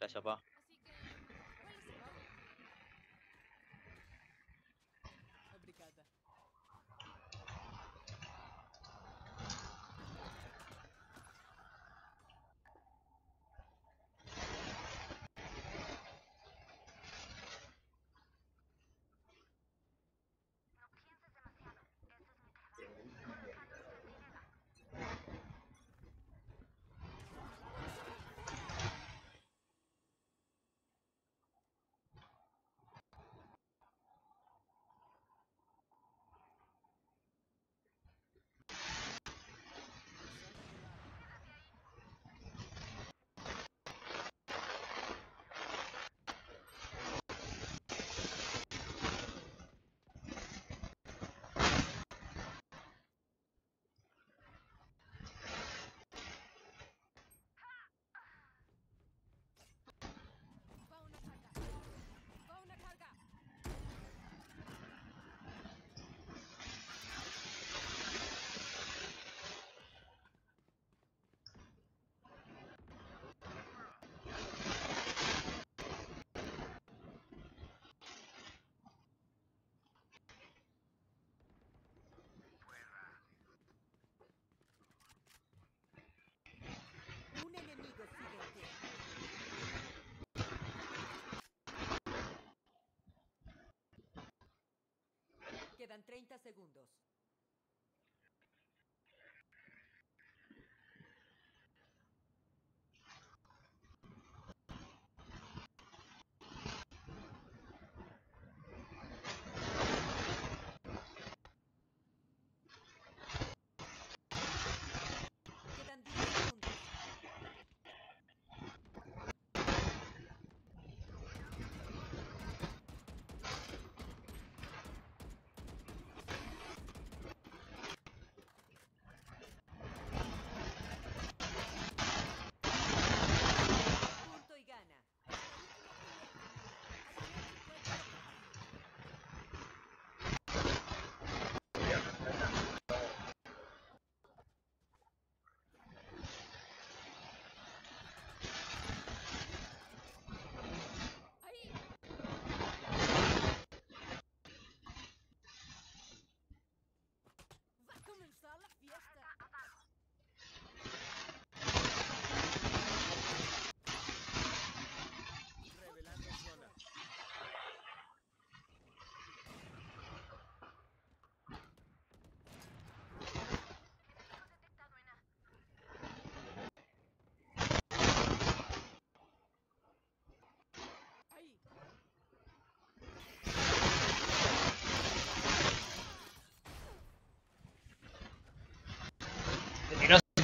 Gracias, papá. Obrigada. Quedan treinta segundos.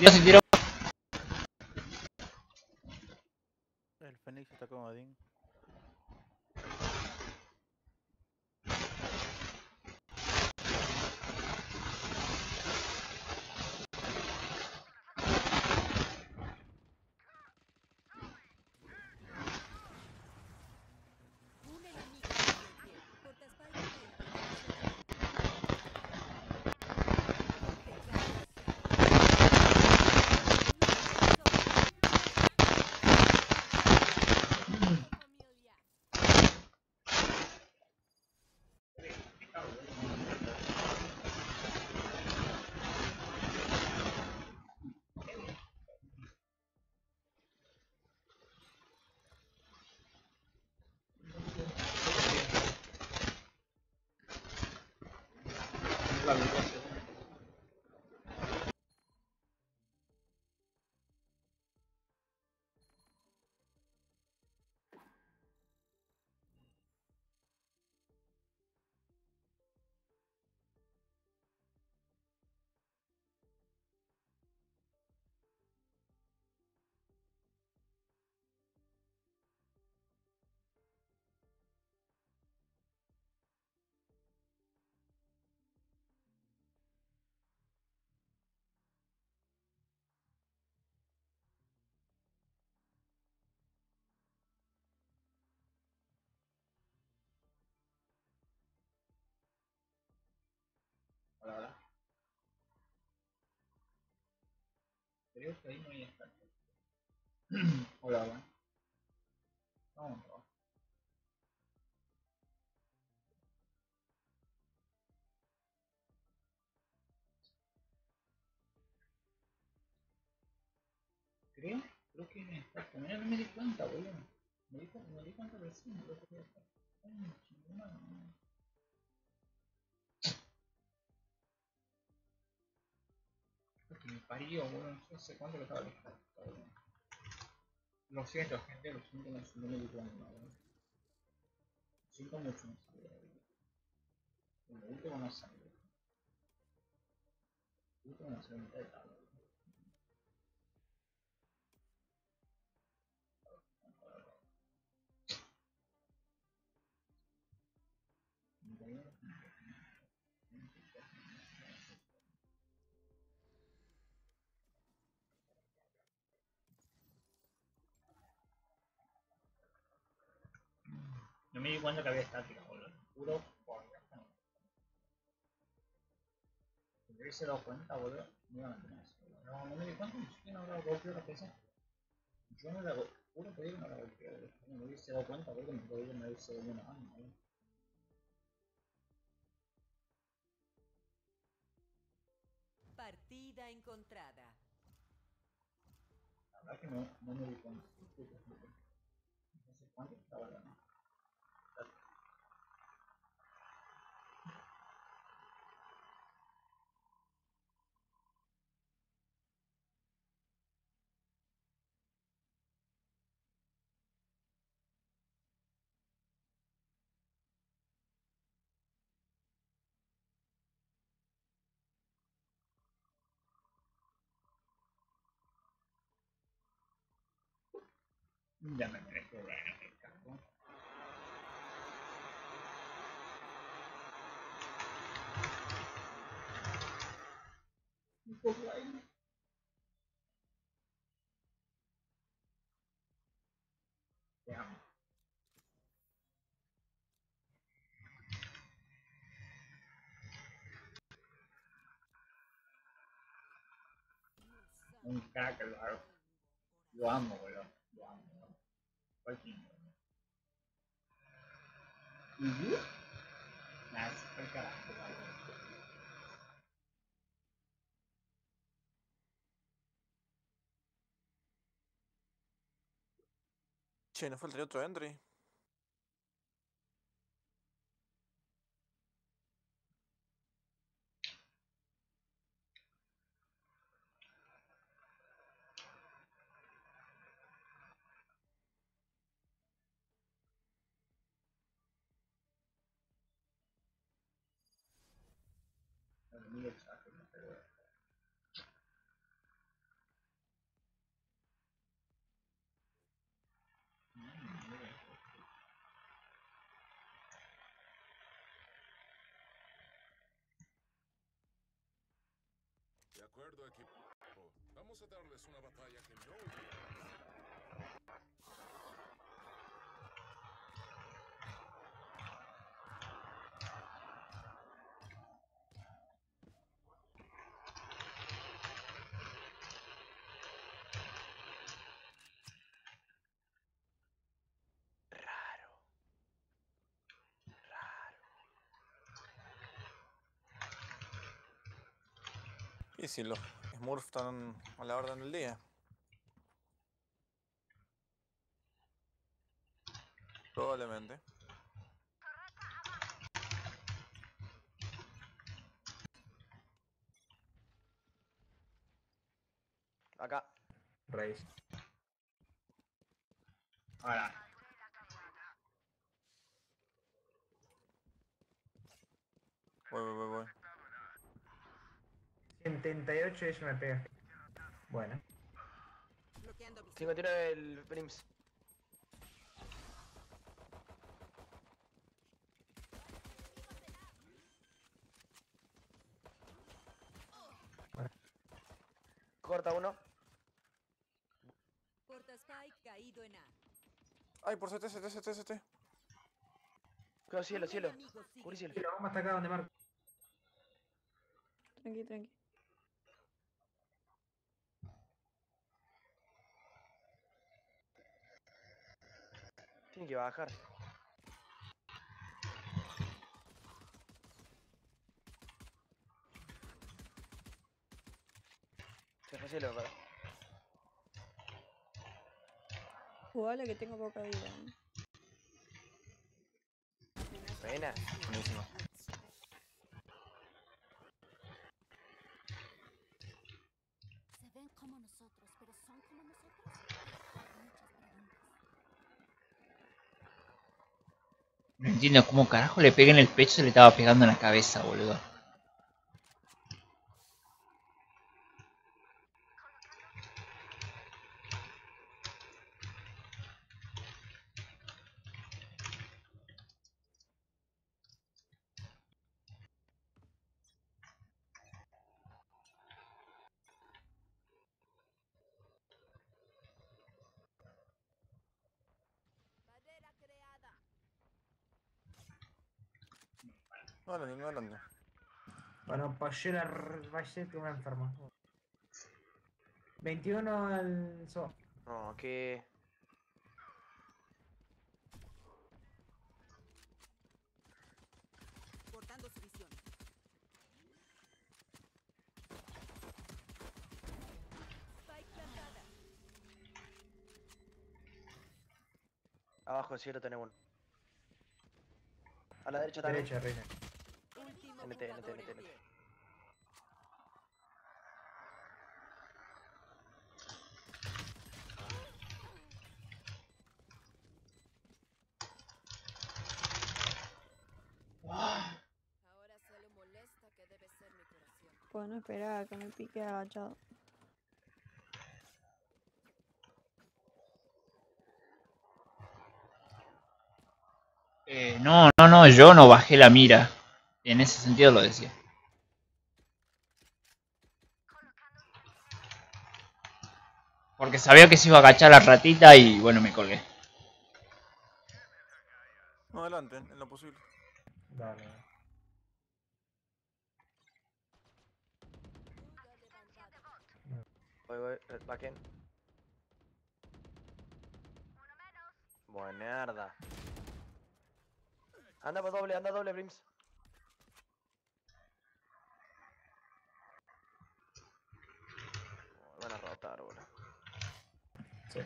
Se tiró. El Fénix está comodín. Creo que ahí no hay escalera. Hola, man. Vamos, vamos. Creo, creo que me está. Mira, no me di cuenta, boludo. Me di cuenta, me di cuenta recién, creo que está. Ay, chingada, man. Que me parió, bueno, no sé cuánto lo estaba alejando. Lo siento, gente, lo siento, no, no me gusta nada, ¿no? Lo siento mucho, no sabía. Lo último no salió. Lo último no salió en mitad de tabla. No me di cuenta que había estática, boludo. Puro por acá. Si me hubiese dado cuenta, boludo, no iba a mantener eso. No, no me di cuenta, ni siquiera no la golpeó la pesa. Yo no la golpeé, puro pedir no la golpeé, boludo. No me hubiese dado cuenta, boludo, que mi rodilla me hubiese dado una mano, boludo. Partida encontrada. La verdad que no, no me di cuenta. No sé cuánto estaba la mano. Ya me merezco Reyna, me cago. Un poco Reyna. Te amo. Un crack, lo amo. Lo amo, boludo. Lo amo. Aquí. ¿Y yo? Nada, se fue el carajo, vale. Che, ¿no faltaría otro entry? De acuerdo, equipo. Vamos a darles una batalla que no olvidarás. Y si los Smurfs están a la orden del día. Probablemente. Acá. Raze. Ahora. Voy, voy, voy, voy. setenta y ocho ella me pega. Bueno. cincuenta y nueve el Brims. Corta uno. Corta Spike caído en A. Ay, por C T, C T, C T, C T. Cuidado, cielo, cielo. Cubrí cielo. La bomba está acá donde marco. Tranqui, tranqui. Kim ki bakar? Se resuelve para. Jugale que tengo poca vida. Buena, buenísimo. Se ven como nosotros, pero son como nosotros. Hay muchas preguntas. No entiendo cómo carajo le pegué en el pecho, se le estaba pegando en la cabeza, boludo. No, no, no, no, no. Para un payero va que me enferma. veintiuno al so. No, que. Cortando su visión. Abajo, si lo tenemos. A la derecha también. Derecha, Reina. N T, N T, N T, N T. Ahora solo molesta que debe ser mi curación. Bueno, espera a que me pique agachado. Eh, no, no, no, yo no bajé la mira. En ese sentido lo decía. Porque sabía que se iba a agachar la ratita y bueno, me colgué. No, adelante, en lo posible. Dale. Voy, voy, backend. Buenarda. Anda por doble, anda doble, Brims. Van a rotar, boludo. Sí.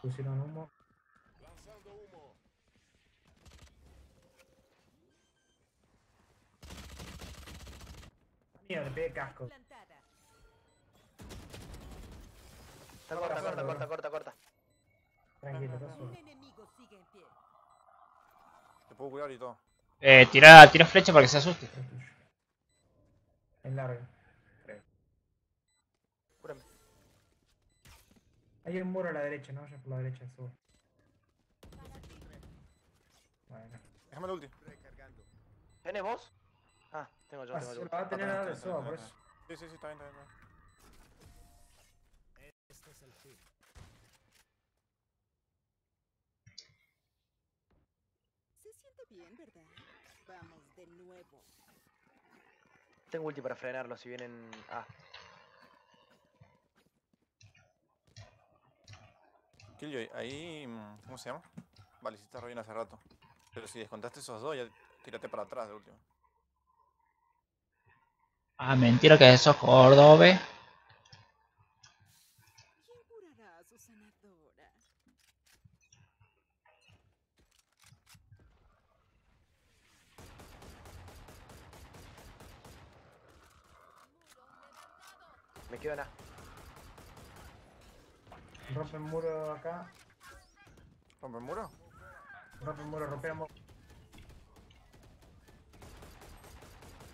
Pusieron humo. Lanzando humo. Mierda, pegué casco. Está corta, corta, corta, corta, corta. Tranquilo, está solo. Te puedo cuidar y todo. Eh, tira, tira flecha para que se asuste. Es largo. Cúrame. Hay un muro a la derecha, no vayas por la derecha, subo. Bueno. Déjame el ulti. ¿Tenés vos? Ah, tengo yo, tengo yo. Lo va a tener ahora de suba, por eso. Sí, sí, sí, está bien, está bien. Este es el fin. Se siente bien, ¿verdad? Vamos de nuevo. Tengo ulti para frenarlo si vienen. Ah. Killjoy, ahí. ¿Cómo se llama? Vale, hiciste ruina hace rato. Pero si descontaste esos dos, ya tírate para atrás de último. Ah, mentira que esos cordobes. Me quedo en A. Rompe el muro acá. ¿Rompe el muro? Rompe el muro, rompe el muro.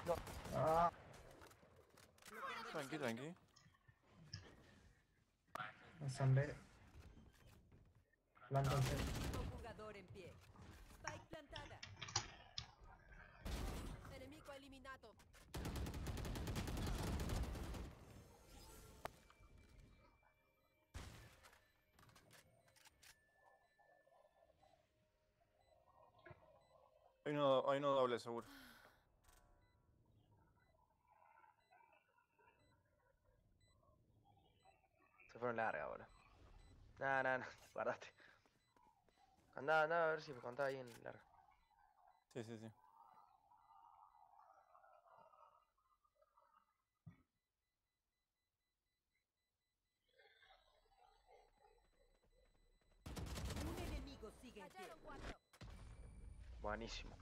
No. Ah. Tranqui, tranqui. No son de... Plantanse. Jugador en pie. Spike plantada. Enemigo eliminado. Hay no, hay no doble seguro. farmear ahora. Nah, nah, nah, parate. Andá, andá a ver si me contaba ahí en larga. Sí, sí, sí. Un enemigo sigue. Buenísimo.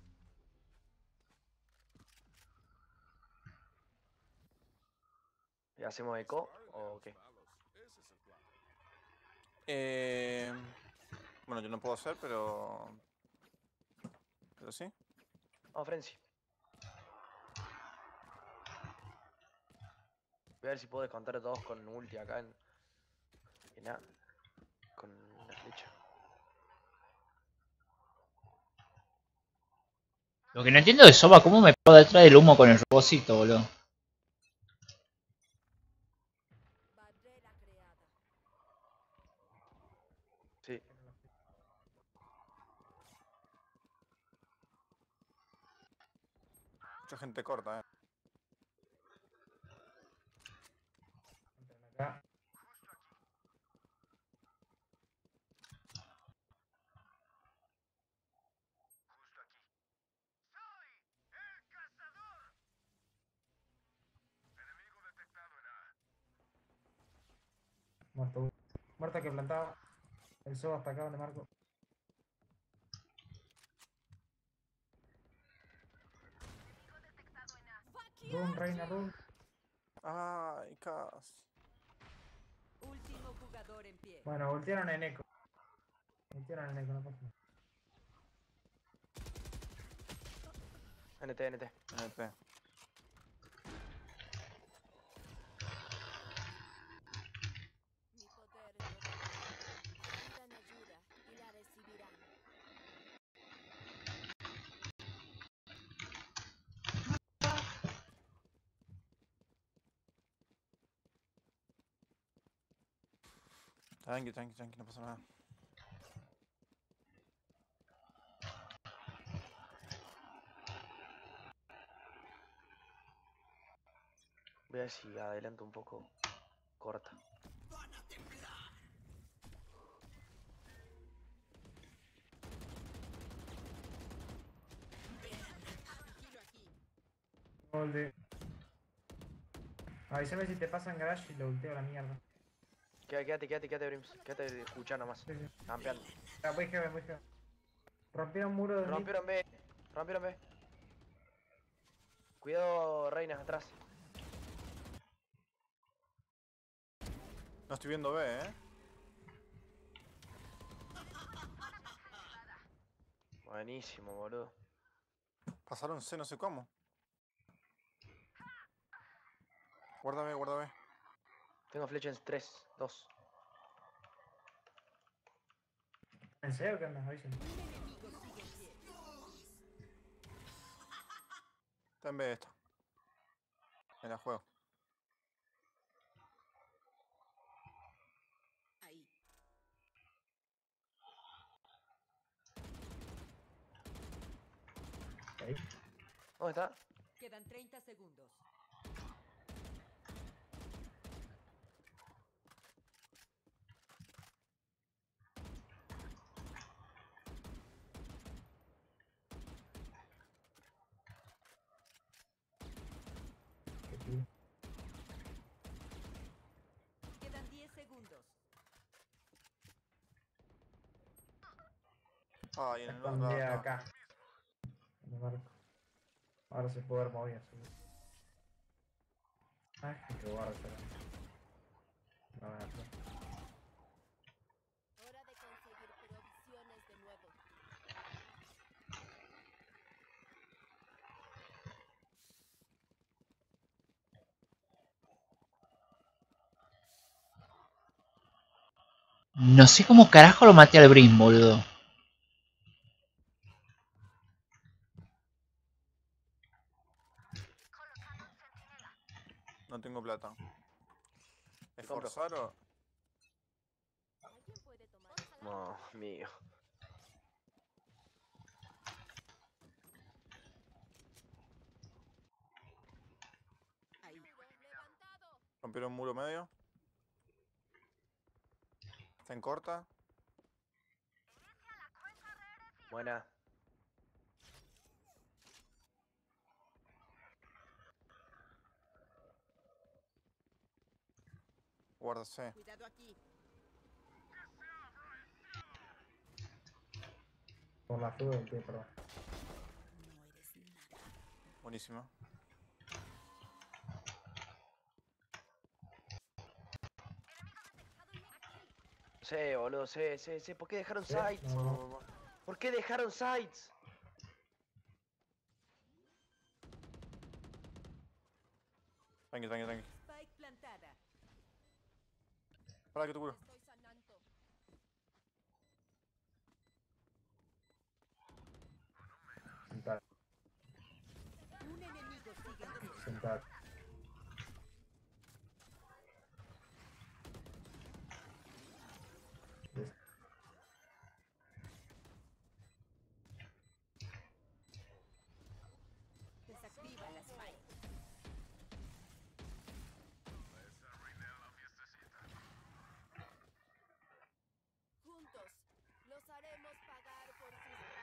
¿Y hacemos eco o qué? Eh, bueno, yo no puedo hacer, pero... Pero sí. Oh, Frenzy. Voy a ver si puedo descontar a todos con ulti acá en... Y nada. Con la flecha. Lo que no entiendo es Soba, ¿cómo me pego detrás del humo con el robocito, boludo? Sí. Mucha gente corta, eh. Acá. Muerto, muerta que plantaba. El Soba hasta acá donde marco. Brim, Reyna, Brim. Ay, casi. Último jugador en pie. Bueno, voltearon en eco. Voltearon en eco, no pasa nada. N T, N T. N T. Tranqui, tranqui, tranqui, no pasa nada. Voy a ver si adelanto un poco. Corta. Van a temblar. Gol de... Avísame si te pasan garage y lo volteo a la mierda. Quédate, quédate, quédate, Brims. Quédate escuchando nomás. Sí, sí. Campeando. Ya, voy a voy a rompieron muro de... Rompieron B. Rompieron B. Cuidado, Reinas, atrás. No estoy viendo B, eh. Buenísimo, boludo. Pasaron C, no sé cómo. Guarda B, guarda B. Tengo flecha en tres, dos. ¿En serio que andas? Avisen. Está en vez de esto. Me la juego. Ahí. Ahí. ¿Dónde está? Quedan treinta segundos. Ah, y en el barco. Acá. En el barco. Ahora se puede ver movidas. Ay, qué guarda. No, no, no. No sé cómo carajo lo maté al Brim, boludo. No tengo plata. ¿Esforzar o...? No, mío. Rompieron un muro medio. Está en corta. Buena. Guárdase. Cuidado aquí. Por la fuga del pie, perdón. No eres nada. Buenísimo. Sí, boludo, sí, sí, sí. ¿Por qué dejaron ¿Sí? sites? No. ¿Por qué dejaron sites? Tranqui, tranqui, tranqui. Spike plantada. Para que te curo. Estoy sanando. Sentar. Un enemigo sigue. Sentar. Desactiva la spike. Esa Reyna la fiestecita. Juntos los haremos pagar por sus transgresiones.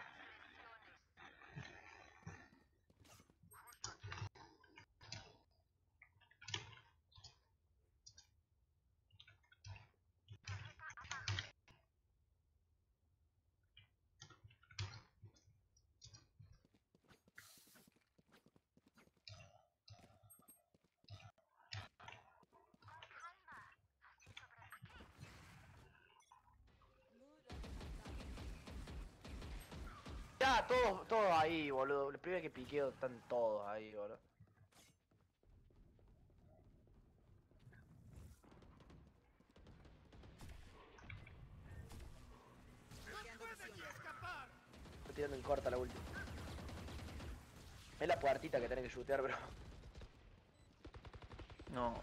Ah, todos, todos ahí, boludo. La primera que piqueo están todos ahí, boludo. No puede ni escapar. Estoy tirando en corta la última. Es la puertita que tenés que shootear, bro. No.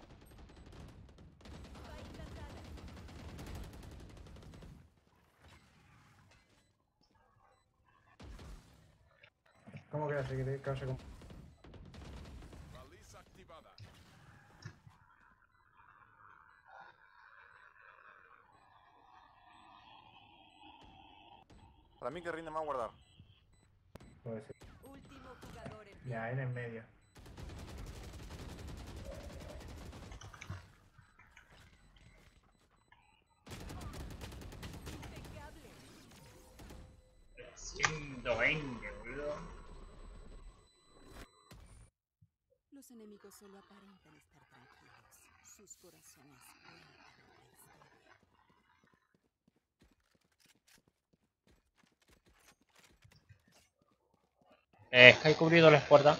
¿Cómo que hace que te caiga con...? Baliza activada. Para mí que rinde más guardar. Puede ser. Último jugador en... Ya, en el medio. Impecable. trescientos veinte, boludo. Los enemigos solo aparentan estar tranquilos. Sus corazones cuentan otra historia. Eh, Sky cubriendo la puerta.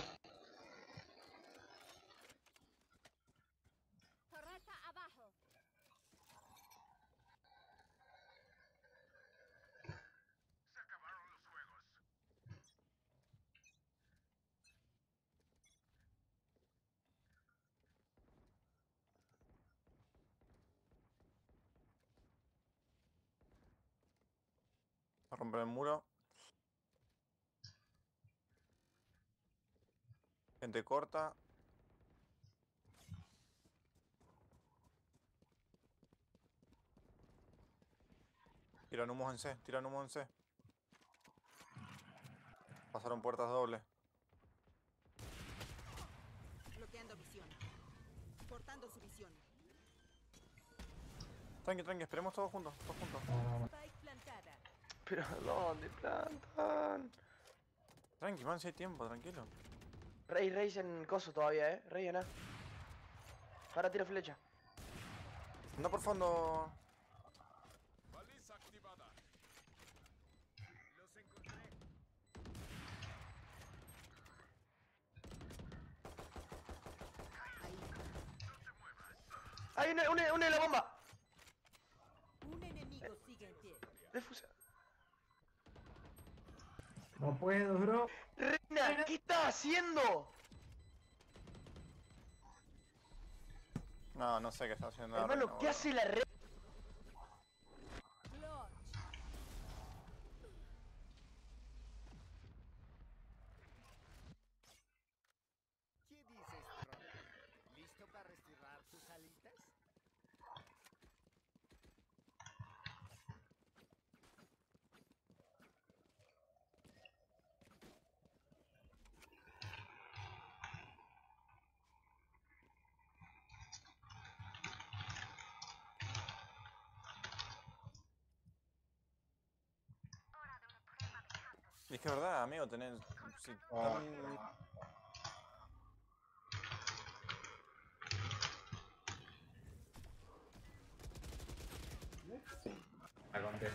Torreta abajo. Se acabaron los juegos. A romper el muro. Gente corta. Tiran humos en C, tiran humos en C. Pasaron puertas dobles. Bloqueando visión. Cortando su visión. Tranqui, tranqui, esperemos todos juntos, todos juntos. Pero ¿dónde plantan? Tranqui, man, si hay tiempo, tranquilo. Rey, Raze en coso todavía, eh. Rey en A. Ahora tiro flecha. Anda por fondo. Baliza activada. Los encontré. Ahí. Hay una, una, una de la bomba. Un enemigo sigue en pie. Defusa. No puedo, bro. Reyna, ¿qué estás haciendo? No, no sé qué está haciendo. Hermano, Reyna, ¿qué bro. hace la Reyna? ¿Qué dices, bro? ¿Listo para restaurar tus alitas? Es que es verdad, amigo, tenés... Si, ah. tan... Sí, la conté.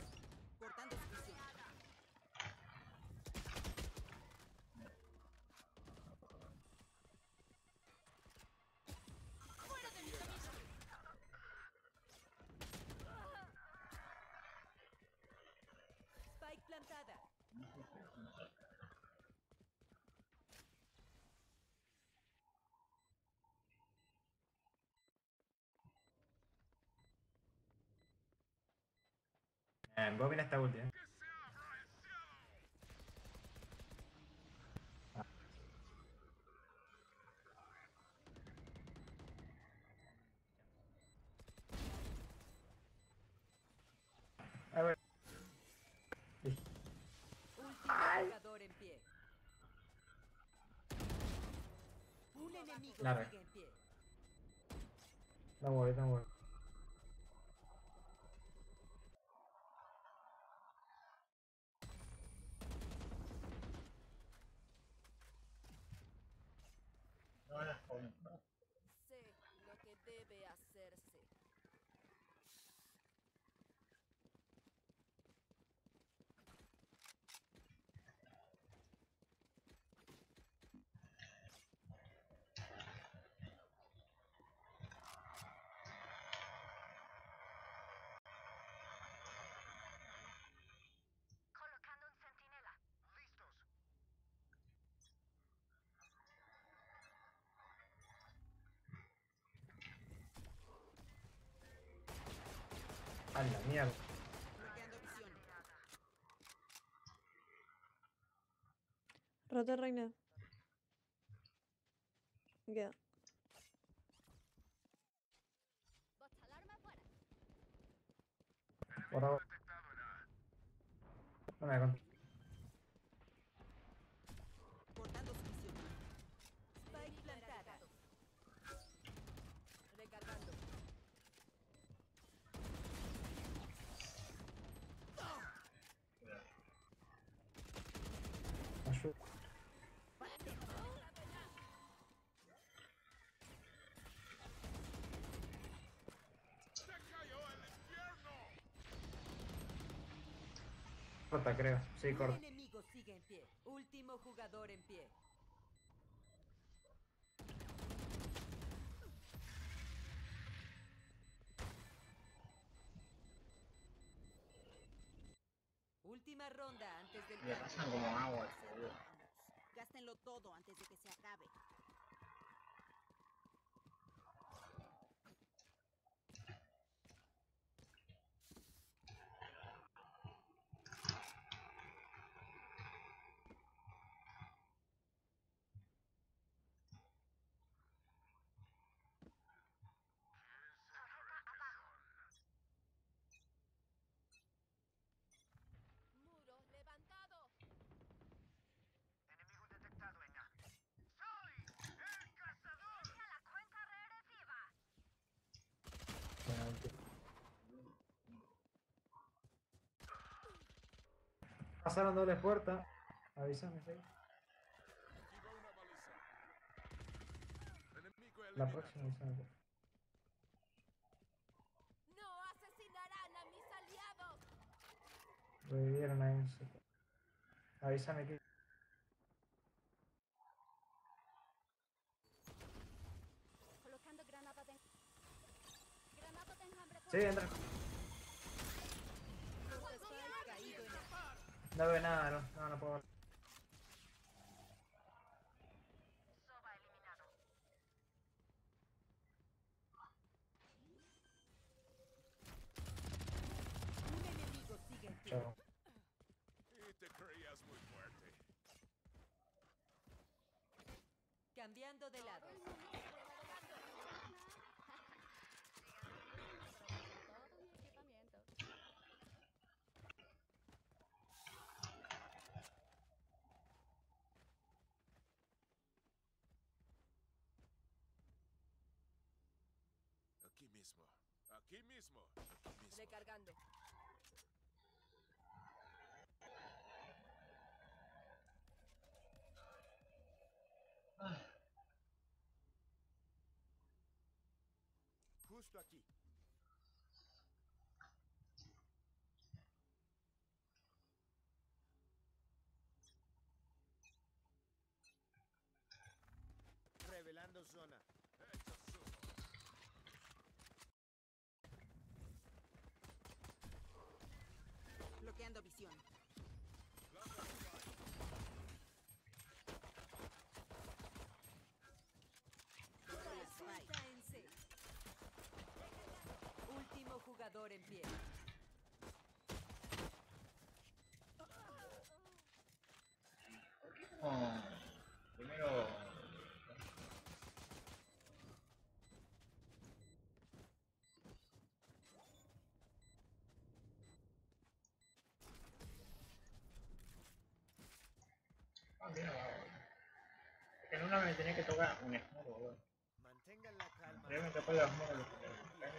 Eh, voy a mirar esta ulti, eh. Ah. A ver. En pie. Un enemigo sigue en pie. No voy, no voy. No, no, no. Sé lo que debe hacerse. A la mierda. Roto Reyna. Me queda. Por favor. No me hagan. Cortando su misión. Spike plantada. Recargando. Shoot. Se cayó el infierno. Corta, creo. Sí, corta. El enemigo sigue en pie. Último jugador en pie. Última ronda antes del cambio. Pasan como agua, tío. Gástenlo todo antes de que se acabe. Pasaron doble puerta. Avísame, Rey. La próxima sale. No asesinarán a mis aliados. Revivieron a ese. Avísame que. Colocando granada de. Granada de enjambre. Sí, entra. No veo nada, no, no, no puedo ver. Soba eliminado. Un enemigo sigue en ti. Y te creías muy fuerte. Cambiando de lado. Aquí mismo, aquí mismo, aquí mismo. Recargando. Isto aqui. Revelando zona. Bloqueando visión. Último jugador en pie. Oh, primero. Oh, mira, es que en una me tenía que tocar un escudo, boludo. Mantengan la calma. Yo me tapé las manos,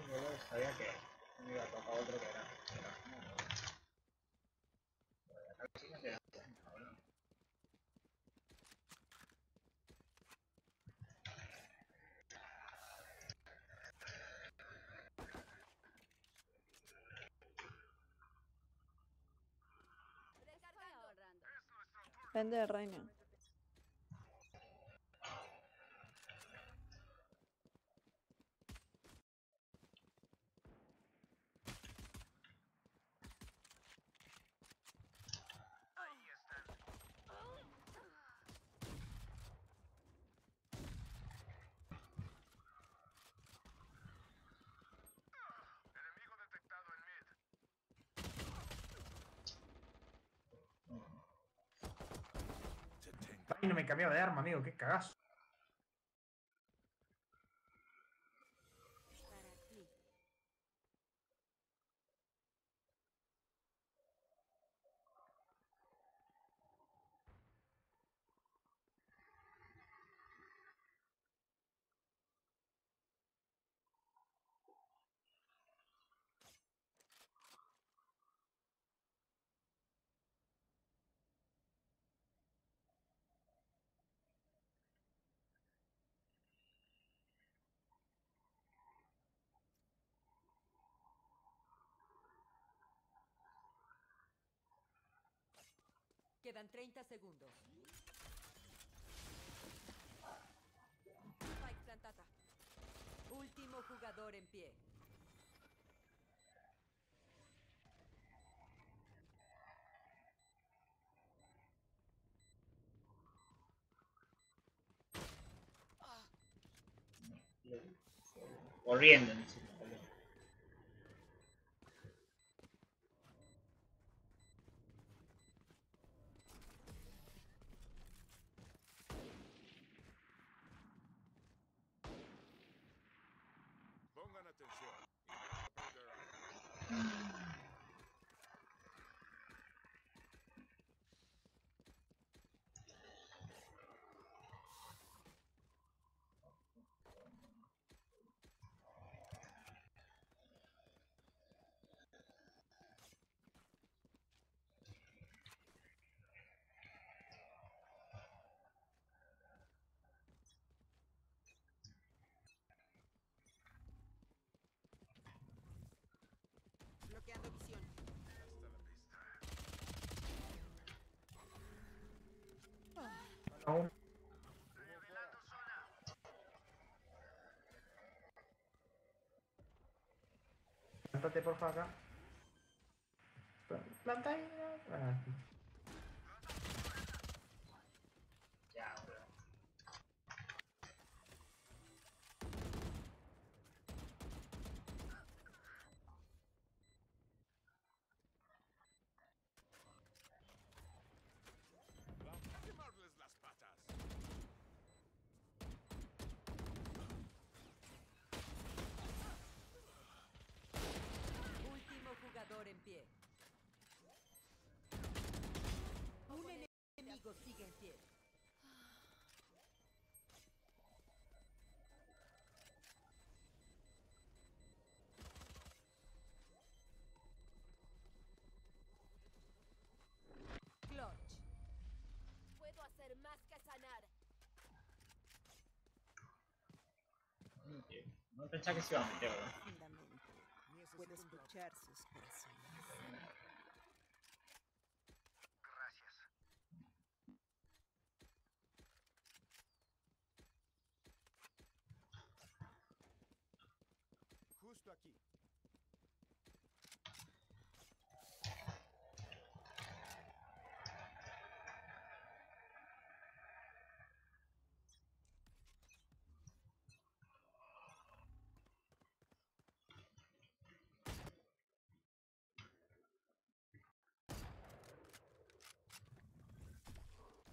boludo, sabía que me iba a tocar otro que era. Era boludo. Vende de Reyna. Ay, no me cambiaba de arma, amigo, qué cagazo. Quedan treinta segundos. Spike plantata. Último jugador en pie. Corriendo. Bloqueando visión. Oh. Plántate por favor acá. Planta ahí. Ya, bro. En pie. Un enemigo sigue en pie. Clutch. Puedo hacer más que sanar. Mm. Sì. Non pensavo che si va a mettere. Puede escuchar sus personas. Justo aquí.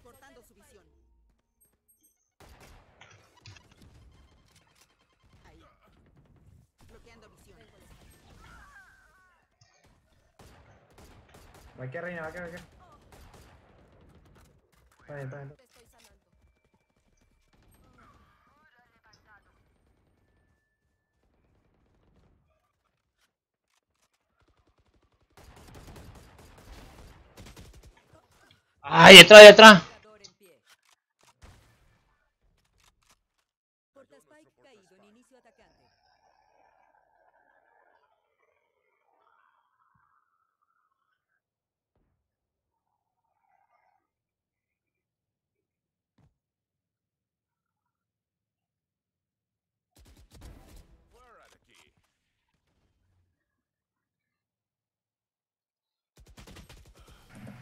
Cortando su visión. Ahí. Bloqueando visión. Va que Reyna, va que, va que. Está bien, está bien. Te estoy sanando. ¡Ay, detrás, detrás!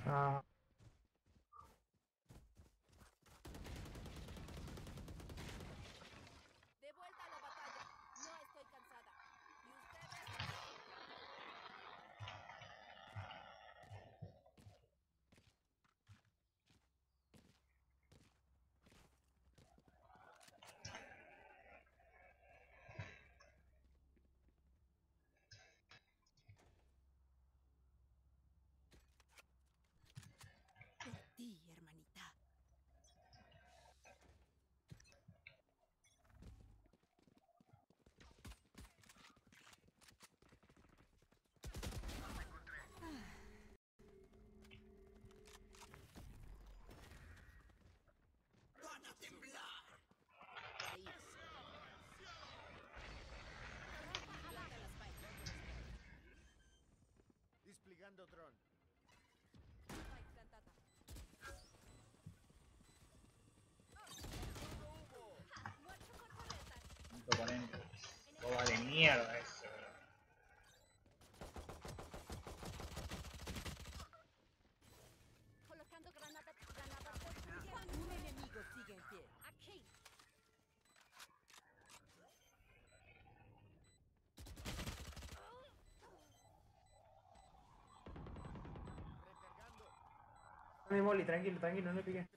Ah. De vuelta a la batalla. No estoy cansada. Y ustedes. Ti, hermanita. Van a temblar. Desplegando dron. Boba de mierda eso. Colocando granada, granada por un enemigo sigue en pie. Aquí. Recargando. Mi Molly, tranquilo, tranquilo, no le pique.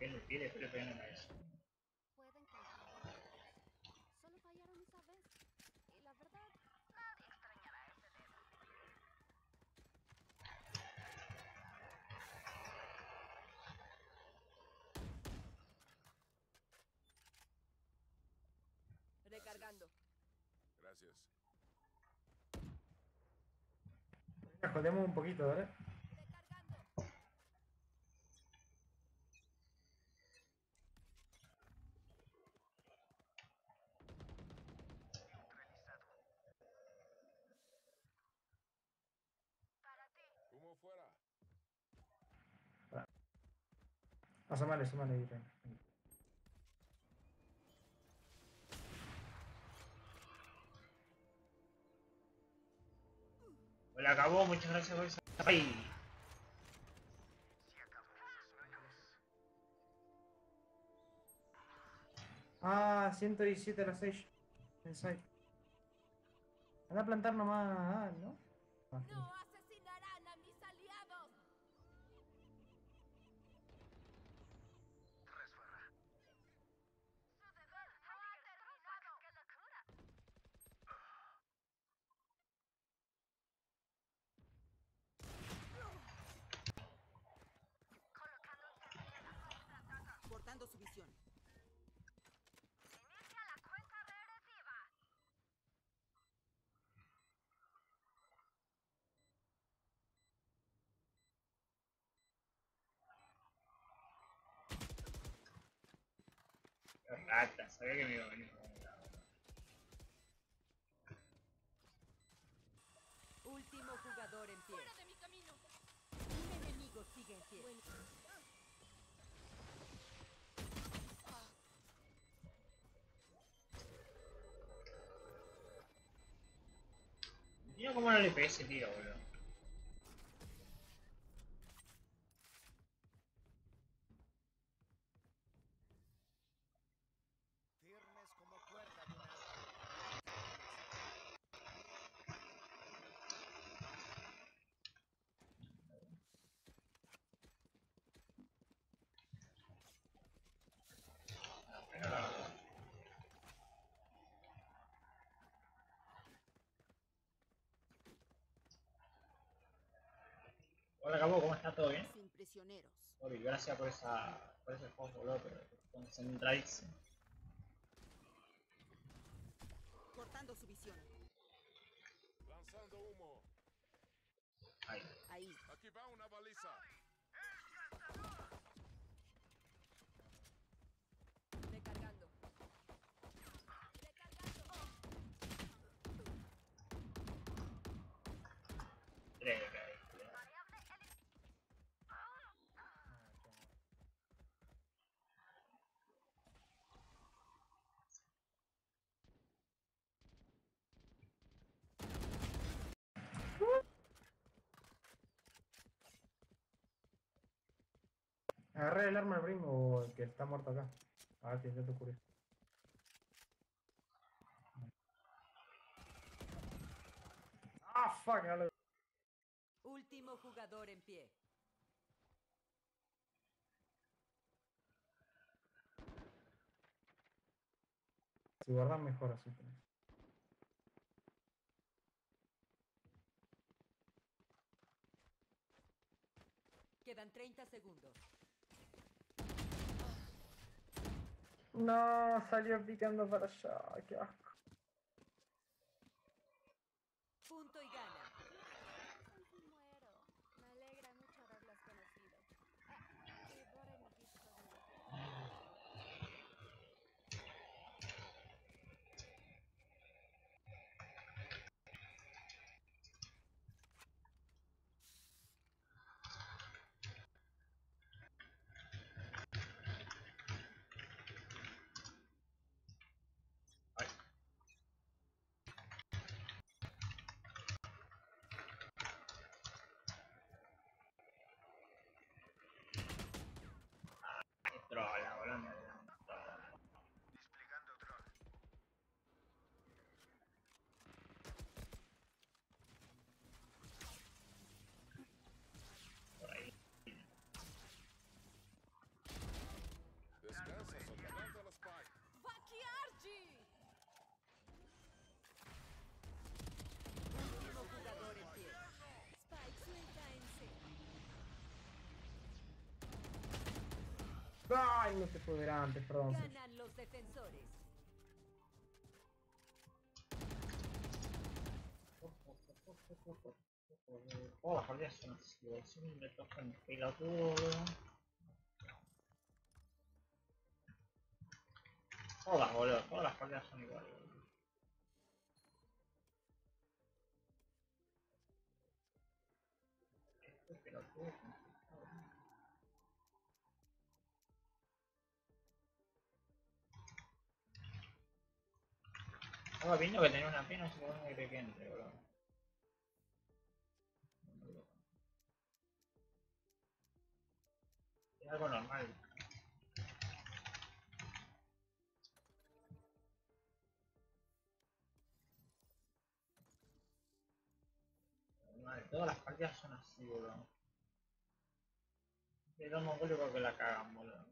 Él le pide, pero pega en la cabeza. Pueden caer. Solo fallaron esa vez. Y la verdad, nadie extrañará ese dedo. Recargando. Gracias. Jodemos un poquito, ¿vale? Asomale, asomale, Brim. Se la acabó, muchas gracias por esa. ¡Ay! Ah, ciento diecisiete a las seis. Inside. Van a plantar nomás, ¿no? Ah, sí. Su visión. Rata, sabía que me iba a venir por un lado. Último jugador en pie. ¡Fuera de mi camino! Un enemigo sigue en pie. Bueno. Mira cómo no le pegué ese tiro, boludo. Firmes como cuerda de una... Hola Gabo, ¿cómo está? ¿Todo bien? Sin prisioneros. Oye, gracias por esa, por ese juego, boludo, pero concentrarse. Cortando su visión. Lanzando humo. Ahí. Ahí. Aquí va una baliza. Recargando. Recargando. Oh. Recargando. Agarré el arma de Brim o el que está muerto acá. A ver si intento cubrir. Ah, fuck. Dale. Último jugador en pie. Si guardan mejor así. Quedan treinta segundos. No, salió picando para allá, qué asco. Punto y gana. Casi muero. Me alegra mucho haberlas conocido. Trola, volando. Desplegando troll. Por ahí. Descansa, soltando los spikes. ¡Vaquiarchi! Último jugador en pie. Spike suelta en C. Ay, no se fue antes, perdón. Ganan los defensores. Oh, las guardias son así, me tocan pelotudo. Todas, boludo, todas las guardias son iguales. Este pelotudo. Estaba viendo que tenía una pena y se pone muy pequeña, boludo. Es algo normal. Normal, todas las partidas son así, boludo. Pero no vuelvo porque la cagan, boludo.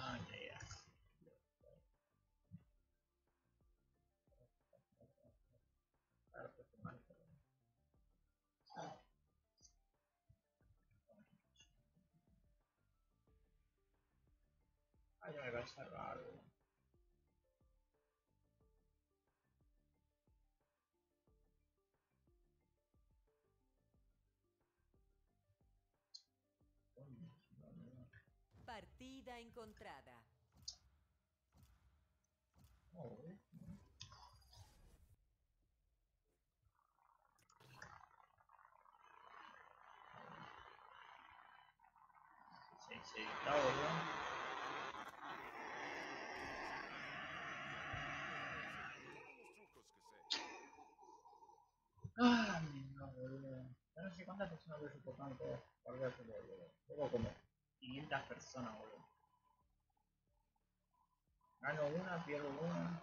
Oh, yeah. Ay, me va a cerrar. Partida encontrada. Oh. Sí, sí, está bueno. Ay, no, boludo. No sé cuántas personas voy soportando para cargarse, boludo. Tengo como quinientas personas, boludo. Gano una, pierdo una.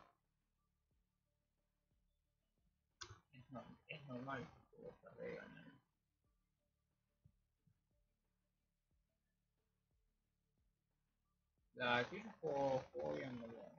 Es, no, es normal que vos perdés ganar. La aquí juego, juego bien, boludo.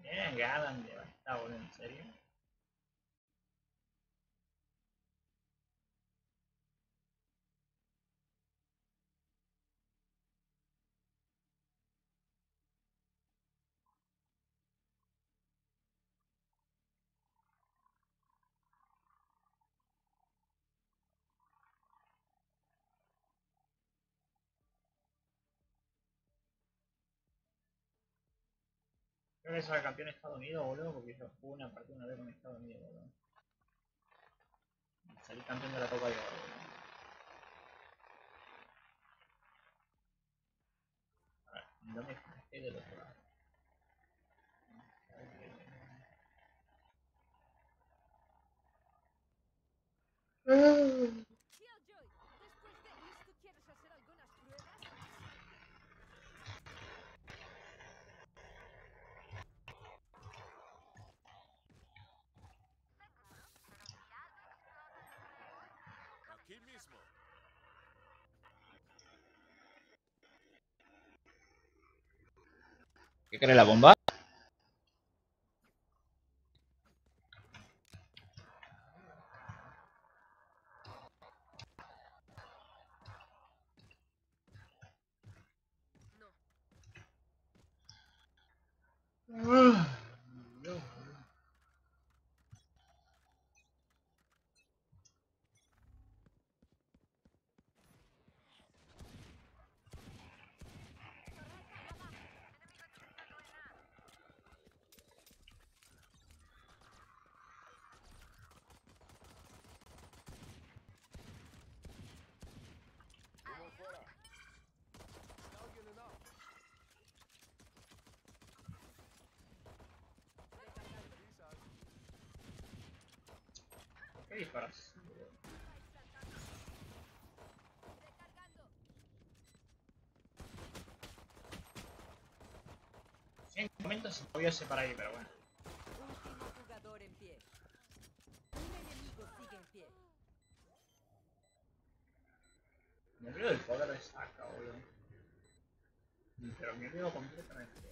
Tienen ganas de bastar, boludo, en serio. Creo que eso era campeón de Estados Unidos, boludo, porque yo jugué una partida una vez con Estados Unidos, boludo. Y salí campeón de la Copa de Oro, boludo. A ver, no me fijé del otro lado. Aquí mismo. ¿Qué cree la bomba? ¿Qué disparas? En un momento se movió ese para ahí, pero bueno. Último jugador en pie. Un enemigo sigue en pie. Me río del poder de saca, boludo. Pero me río completamente.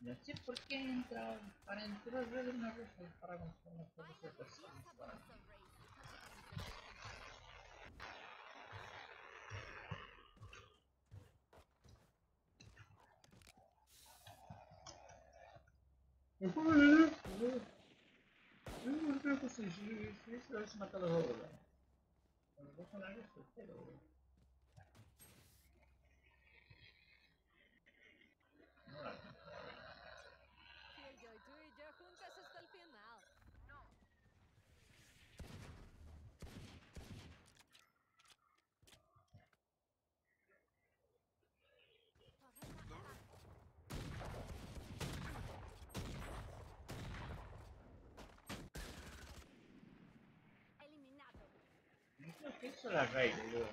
No sé por qué entra para entrar a ver una cosa para comprar una cosa de personas para mí. Me juego de lejos, boludo. Yo no creo que si si eso es matar a los dos, boludo. Cuando vos con algo soltero, boludo. ¿Qué hizo la Raze, boludo?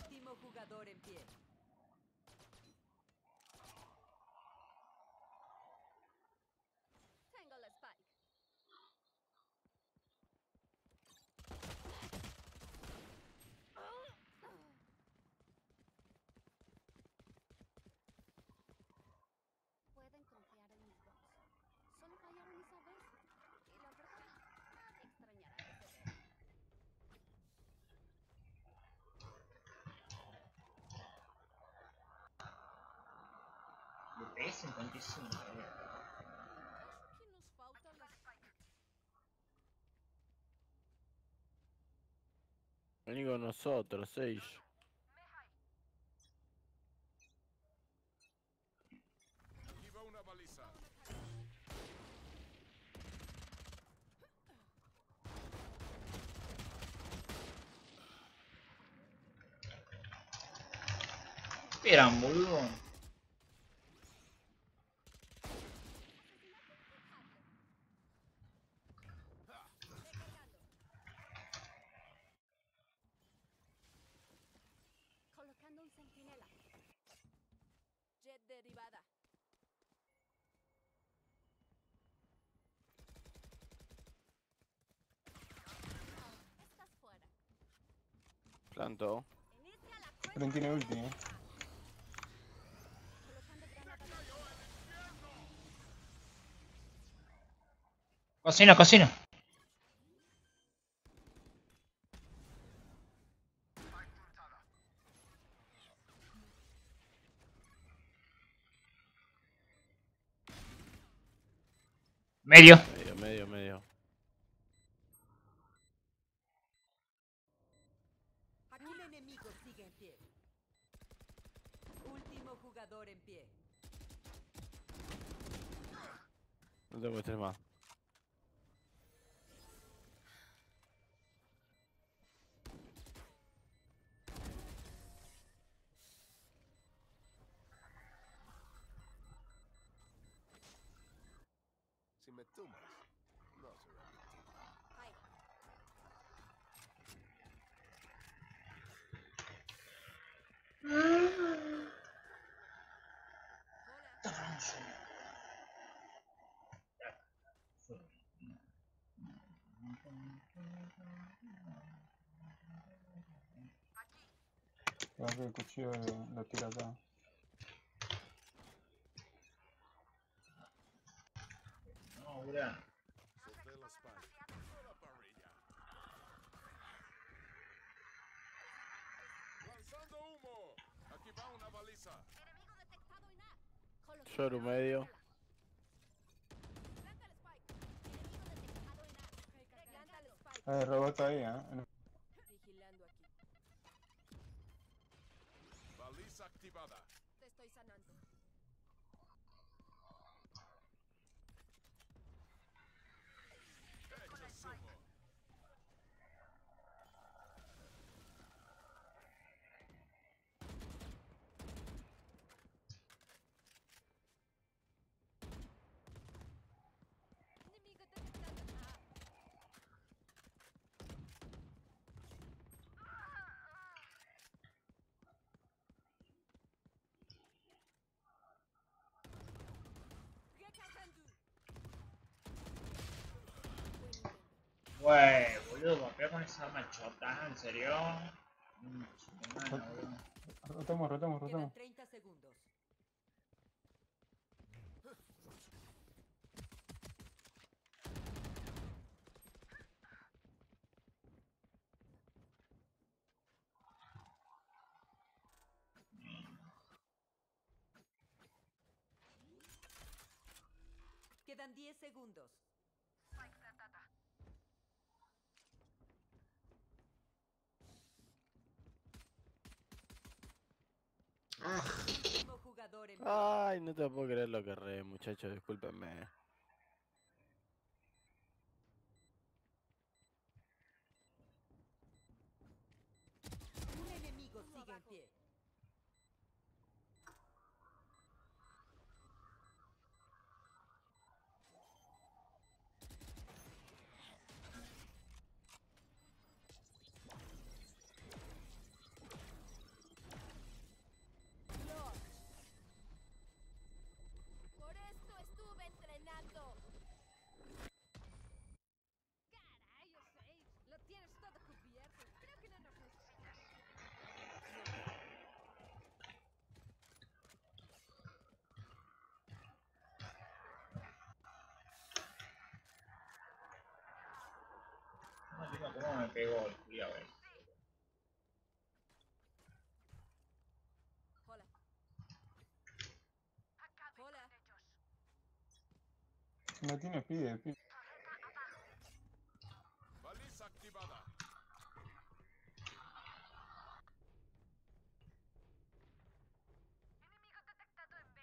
Último jugador en pie. Tengo la spike. três cinquenta e cinco, galera. Que nos falta lá. Venga nosotros, seis. Aquí va una baliza. Perambulo. Colocando un centinela. Jet derivada. Estás fuera. Plantó. Pero tiene ulti. Cocina, cocina. Medio. Medio, medio, medio. Aquí el enemigo sigue en pie. Último jugador en pie. No te muestres más. Aquí el cuchillo lo tira acá. No, mira. Lanzando humo. Aquí va una baliza. Enemigo detectado en A. Solo medio. El robot ahí, ¿eh? Baliza activada. Te estoy sanando. Wey, boludo, golpea con esa machota, ¿en serio? Mm, semana, rotamos, rotamos, rotamos. treinta segundos. Quedan diez segundos. Ay, no te puedo creer lo que re, muchachos, discúlpenme. Un enemigo sigue en pie. ¿Cómo me pegó el culiao? Hola. Hola. No tiene pie, pie. Baliza activada. Enemigo detectado en B.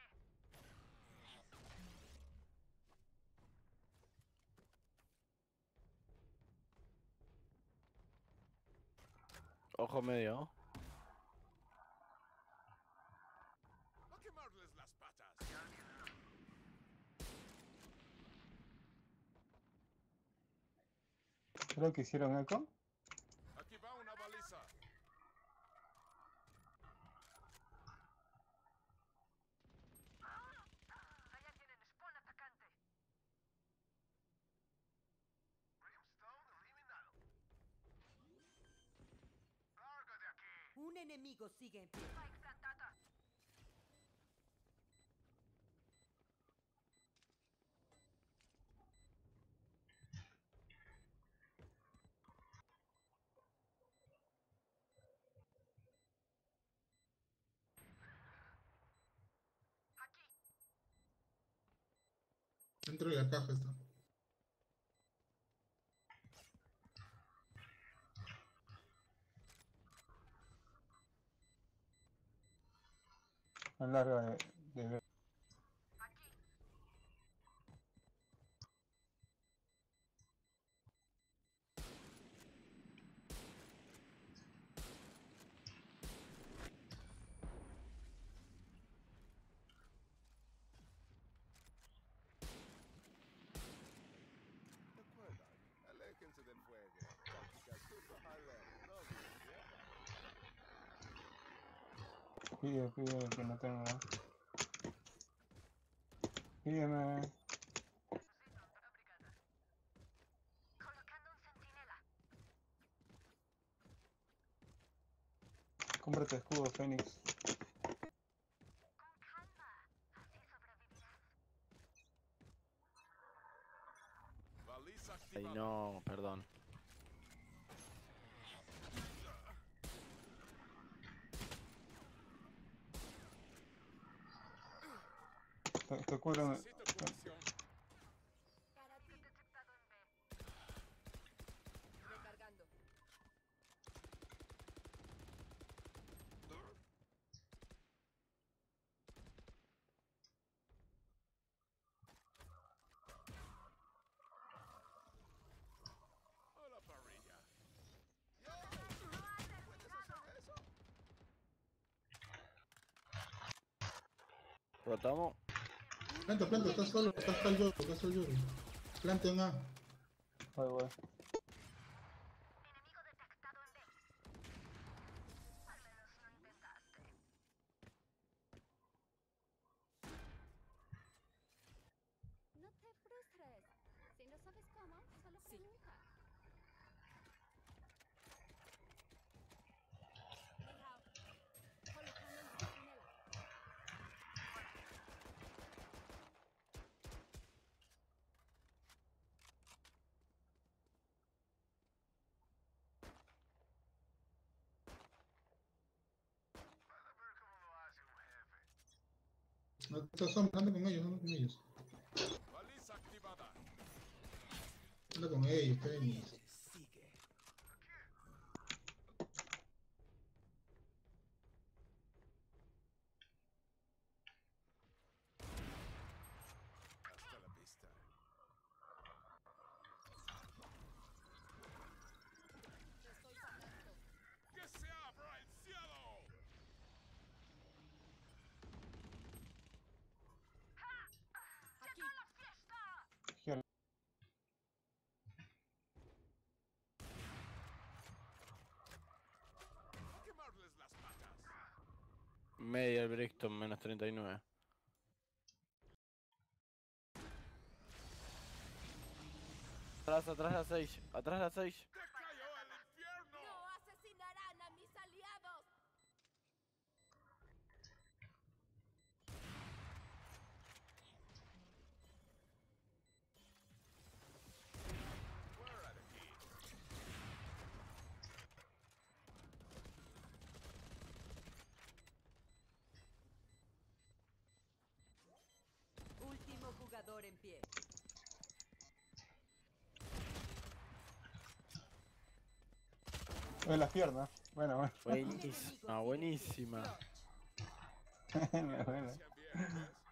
Ojo medio. A quemarles las patas. Creo que hicieron eco. Aquí va una baliza. Allá tienen spawn atacante. Brimstone eliminado. Largo de aquí. Un enemigo sigue en pie. Dentro de la caja está. A largo de, de... Aquí. Aléjense del fuego. Táctica super alert. No me pierdan. Pide, pide, que no tengo. Pídeme. Colocando un centinela. Cómprate escudo, Fénix. Ay, no, perdón. Te, te curo. Necesito curación. Paratín detectado en B. Recargando. Parrilla. ¿Puedes hacer eso? Rotamos. Planta, planta, estás solo, estás al lloro, estás al lloro. Planta en A. Ay, wey. Enemigo detectado en B. Al menos lo intentaste. No te frustres. Si no sabes cómo, solo pregunta. No te estás asombrando con ellos, no con ellos. Baliza activada. Anda con ellos, Fénix. Sigue. Hasta la vista. Te estoy sacando. ¡Que se abra el cielo! Las patas. Media el Brixton, menos treinta y nueve. Atrás, atrás la seis. Atrás la seis. ¡Te cayó al infierno! ¡No asesinarán a mis aliados! Jugador en pie. De las piernas. Bueno, bueno. Buenísima, buenísima. Bueno, bueno.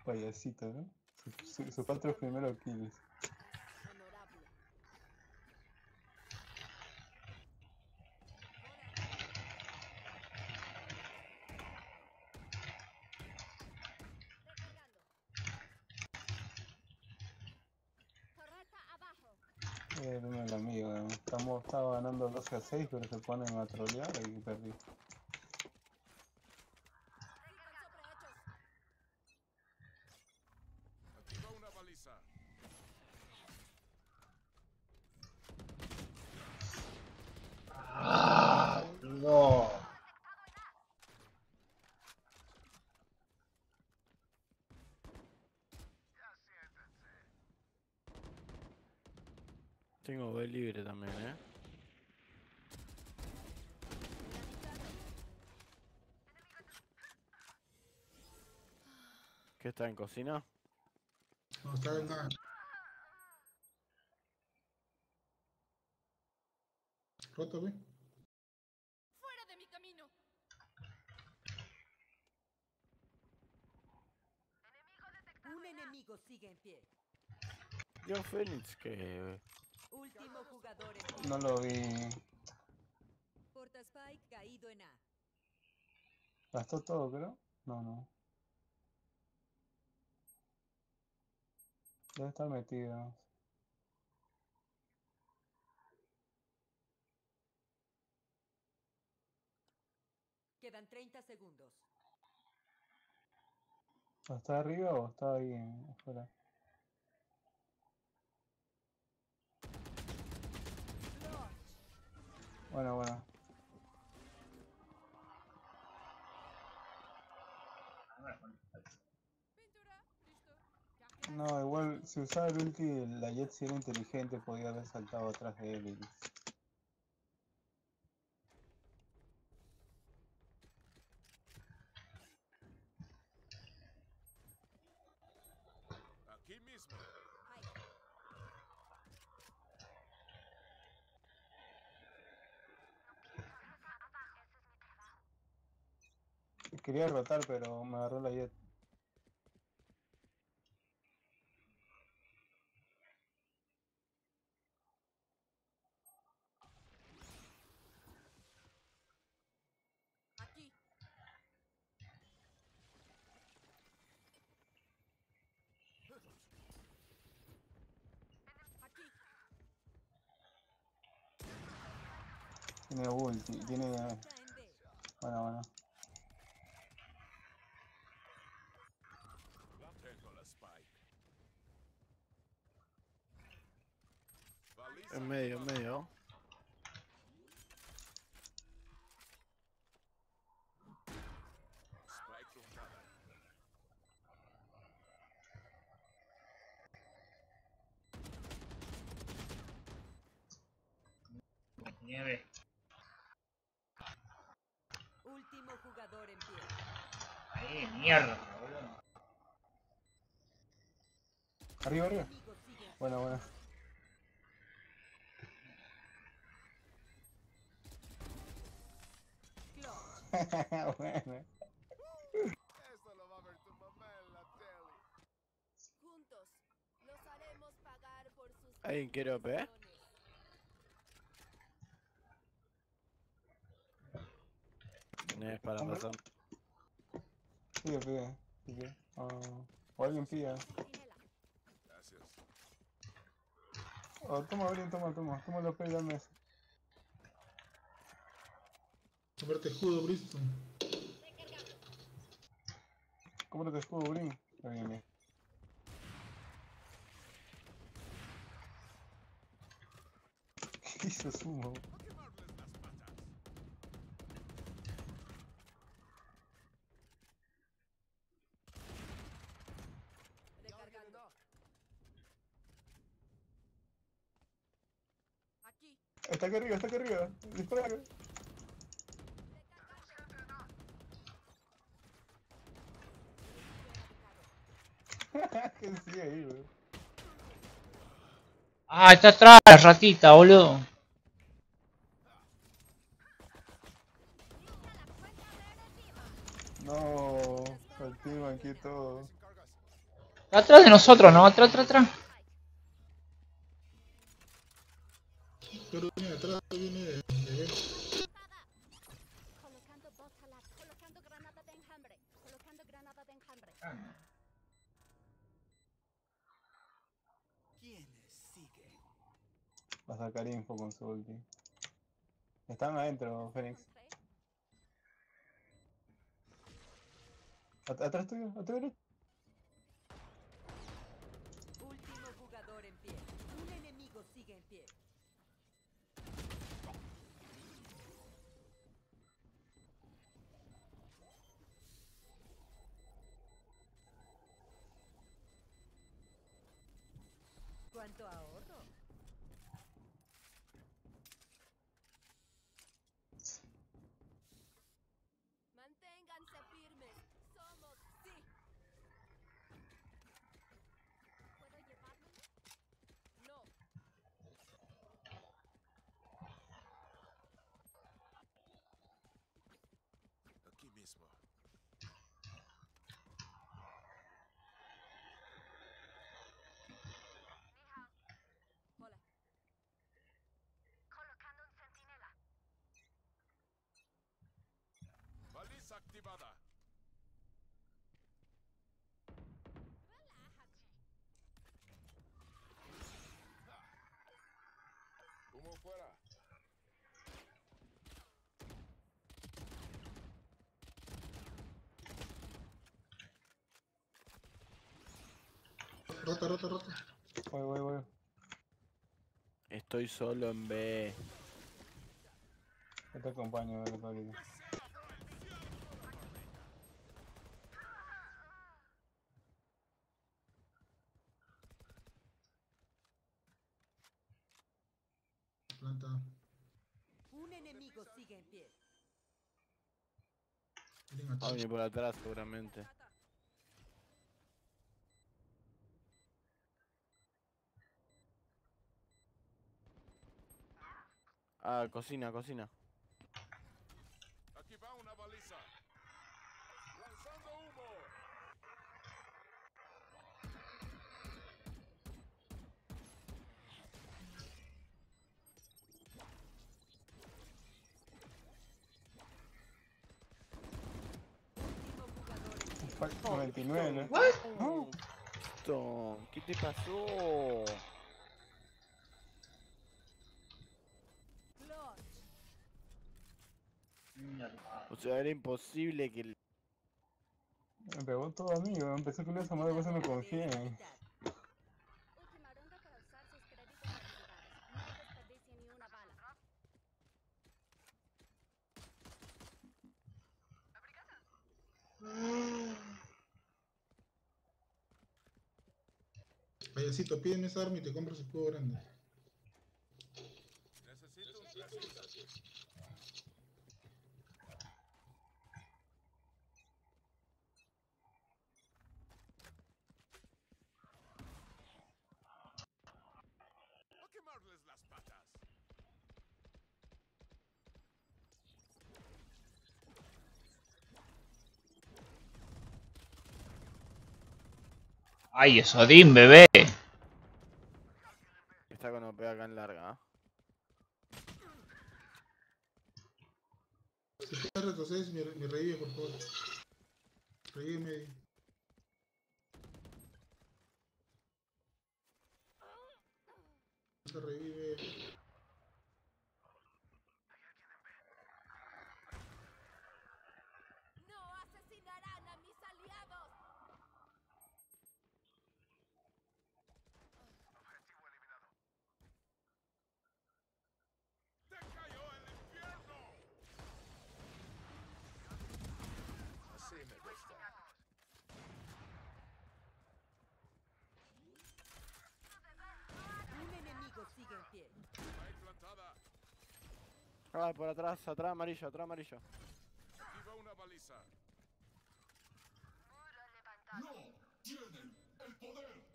Payasito, ¿no? Su, su, su cuatro primeros kills. Era el amigo, ¿no? Estamos, estaba ganando doce a seis, pero se ponen a trolear y perdí. Activa una baliza. Ah, no. Tengo B libre también, eh. ¿Qué está en cocina? No, está en nada. Roto, ¿ve? Fuera de mi camino. Un enemigo sigue en pie. Yo Fénix que... Último jugador en... No lo vi. Porta Spike caído en A. ¿Gastó todo, creo? No, no. Debe estar metido. Quedan treinta segundos. ¿Está arriba o está ahí afuera? Bueno, bueno. No, igual si usaba el ulti, la Jet si era inteligente podía haber saltado atrás de él y... Aquí mismo. Quería rotar, pero me agarró la Jet. Aquí. Tiene ulti, tiene... Bueno, bueno. En medio, en medio. Nieve. Último jugador en pie. Ahí, mierda, boludo. Arriba, arriba. Bueno, bueno. Bueno. Esto lo va a ver tu mamá en la tele. Juntos los haremos pagar por sus... ¿Alguien quiere O P? Tienes para pasar. Pide, pide, pide. Oh. O alguien pida. Gracias. Oh, toma, Brim, toma, toma. Toma la O P y dame eso. Comprate escudo, Bristol. Comprate escudo, Brim. Está bien, bien. ¿Qué hizo Sumo? Aquí. Está aquí arriba, está aquí arriba. Dispara. Sí, ahí, bro. Ah, está atrás, ratita, boludo. No, el team aquí todo. Atrás de nosotros, ¿no? Atrás, atrás, atrás. Pero viene atrás, viene de... Colocando bótala, colocando granada de enjambre, colocando granada de enjambre. ¿Quién sigue? Va a sacar info con su ulti. Están adentro, Fénix. At atrás tuyo, a tu derecha. Último jugador en pie. Un enemigo sigue en pie. ¿Cuánto ahorro? Manténganse firmes. Somos sí. ¿Puedo llevarme? No. Aquí mismo. Activada. Humo fuera. Rota, rota, rota. Voy, voy, voy. Estoy solo en B. Yo te acompaño, dale, dale. Un enemigo sigue en pie. Va a venir por atrás seguramente. Ah, cocina, cocina. Aquí va una baliza. Lanzando humo. noventa y nueve. ¿What? No. Tom, ¿qué te pasó? O sea, era imposible que... Me pegó todo a mí, weón. Empecé con esa madre, pues no confié. Payasito, pídeme esa arma y te compras escudo grande. Necesito un escudo. No quemarles las patas. Ay, eso, Din, bebé. Está con O P acá en larga. Si estás retrocedes, me, me revive, por favor. Revíveme. Se revive. No asesinarán a mis aliados. Ah, por atrás, atrás amarillo, atrás amarillo. Aquí va una baliza. No tienen el poder.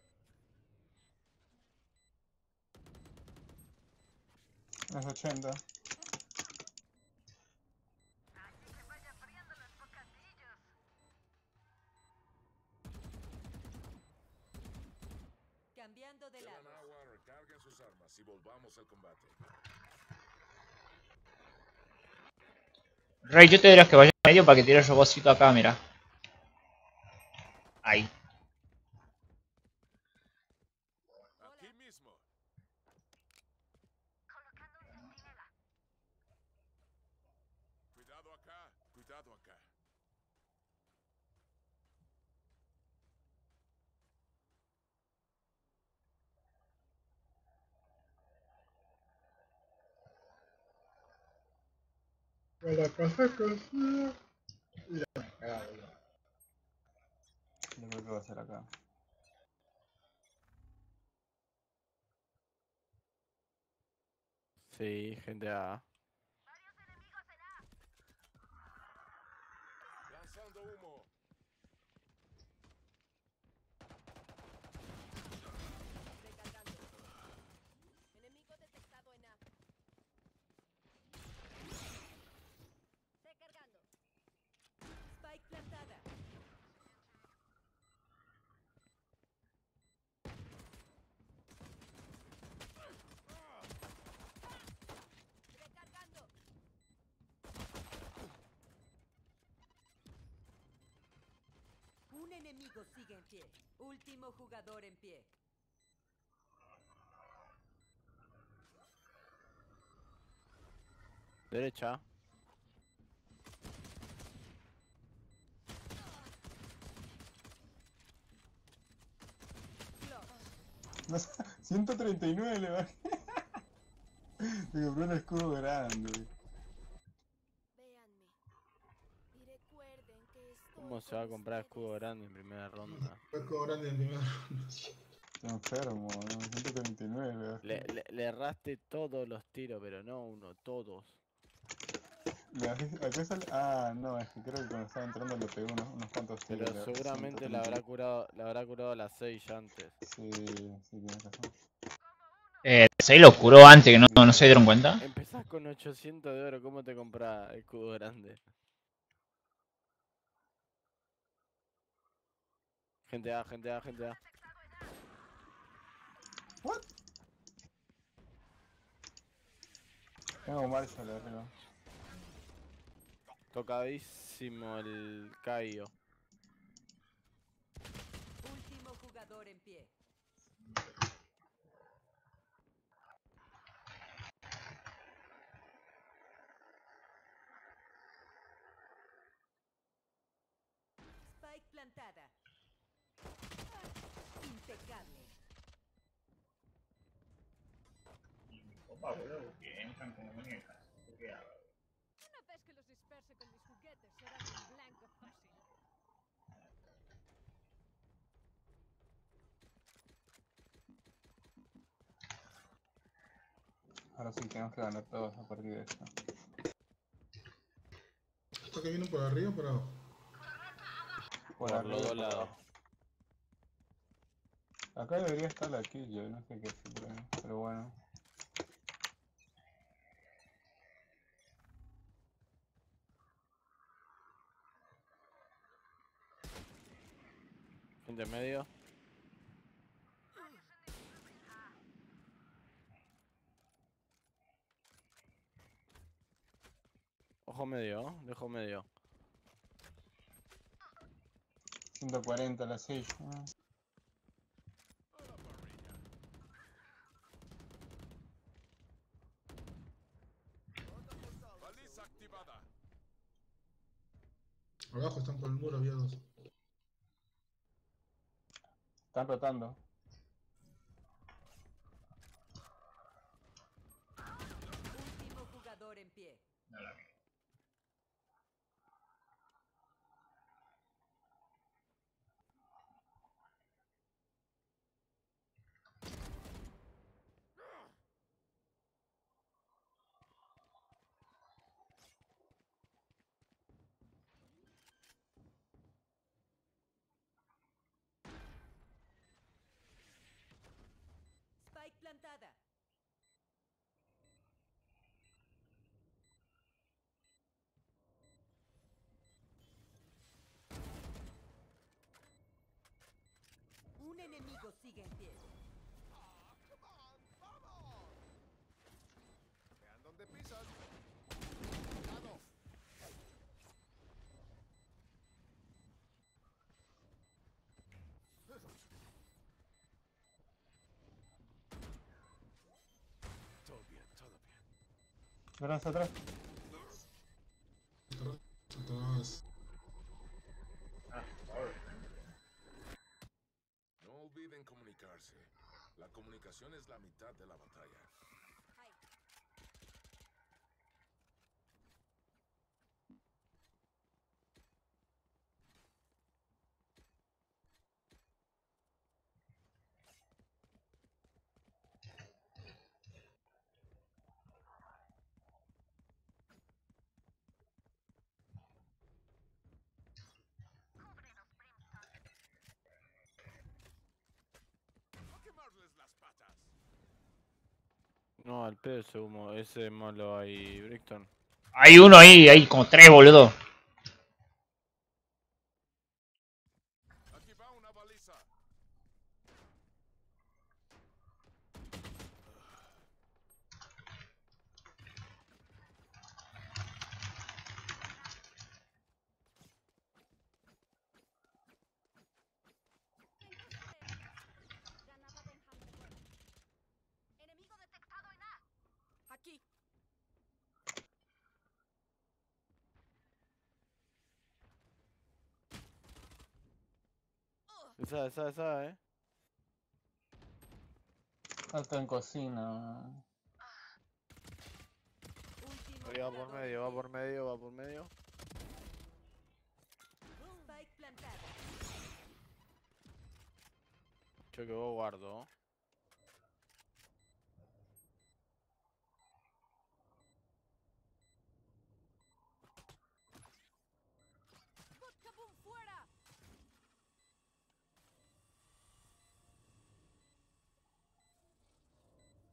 Es ochenta. Así que vaya abriendo los bocadillos. Cambiando de lado. Agua, recarguen sus armas y volvamos al combate. Rey, yo te dirás que vaya medio para que tires el robotcito acá, mira. Ahí. La casa cocida. Mira, cagado ya. Yo creo que va a ser acá. Sí, gente A. Varios enemigos en A. Lanzando humo. Recargando. Enemigo detectado en A. Recargando. Spike plantada. Un enemigo sigue en pie. Último jugador en pie. Derecha. No, ciento treinta y nueve le bajé. Se compró un escudo grande. ¿Cómo se va a comprar escudo grande en primera ronda? Escudo grande en primera ronda. Está enfermo, ¿no? ciento treinta y nueve. Le, le, le erraste todos los tiros, pero no uno, todos. Acá sale... Ah, no, es que creo que cuando estaba entrando le pegó unos, unos cuantos tiros. Pero seguramente la habrá curado, la habrá curado a las seis ya antes. Sí, sí, tienes razón. Eh, seis lo curó antes, que no, no se dieron cuenta. Empezás con ochocientos de oro, ¿cómo te compras escudo grande? Gente A, gente A, gente A. What? Tengo un marcha de arriba. Tocadísimo el Caio. Último jugador en pie. Spike plantada. Impecable. Opa, boludo, que entran como muñecas. ¿Qué hago? Una vez que los disperse con mis juguetes, será un blanco fácil. Ahora sí tenemos que ganar todos a partir de esto. ¿Esto que vino por arriba o por abajo? Por arriba. Por los dos lados. Acá debería estar la kill, yo no sé qué es, pero bueno. Gente en medio. Ojo medio, dejo medio. ciento cuarenta la seis. Abajo están por el muro, había dos. Están rotando. Último jugador en pie. Nada. Plantada. Un enemigo sigue en pie. Verás atrás. Atrás, atrás. Ah, ahora. No olviden comunicarse. La comunicación es la mitad de la batalla. No, al pedo ese humo, ese es malo ahí, Brickton. Hay uno ahí, ahí, con tres, boludo. Aquí va una baliza. Esa, esa, esa, eh. Está en cocina. Oye, va por medio, va por medio, va por medio. Yo que vos guardo.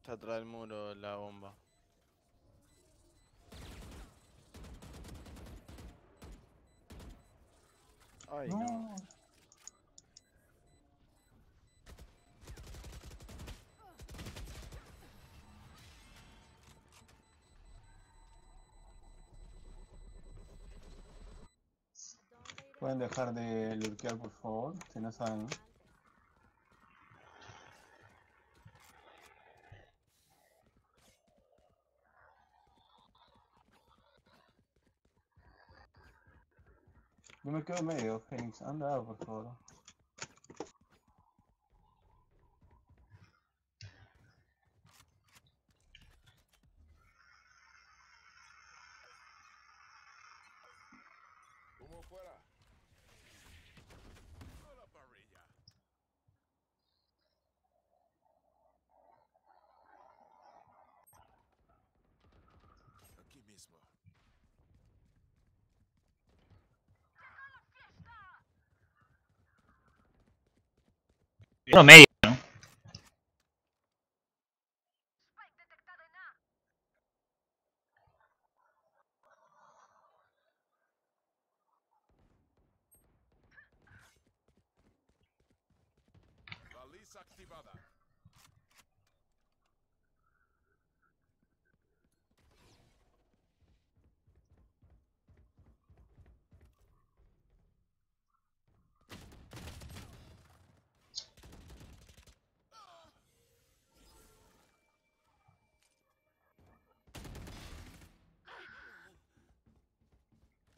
Atrás del muro la bomba. Ay, no. no. Pueden dejar de lurkear, por favor, si no saben, ¿no? Yo me quedo medio, Fénix, anda, por favor. Como fuera. A la parrilla. Aquí mismo. Uno medio, ¿no? Baliza activada.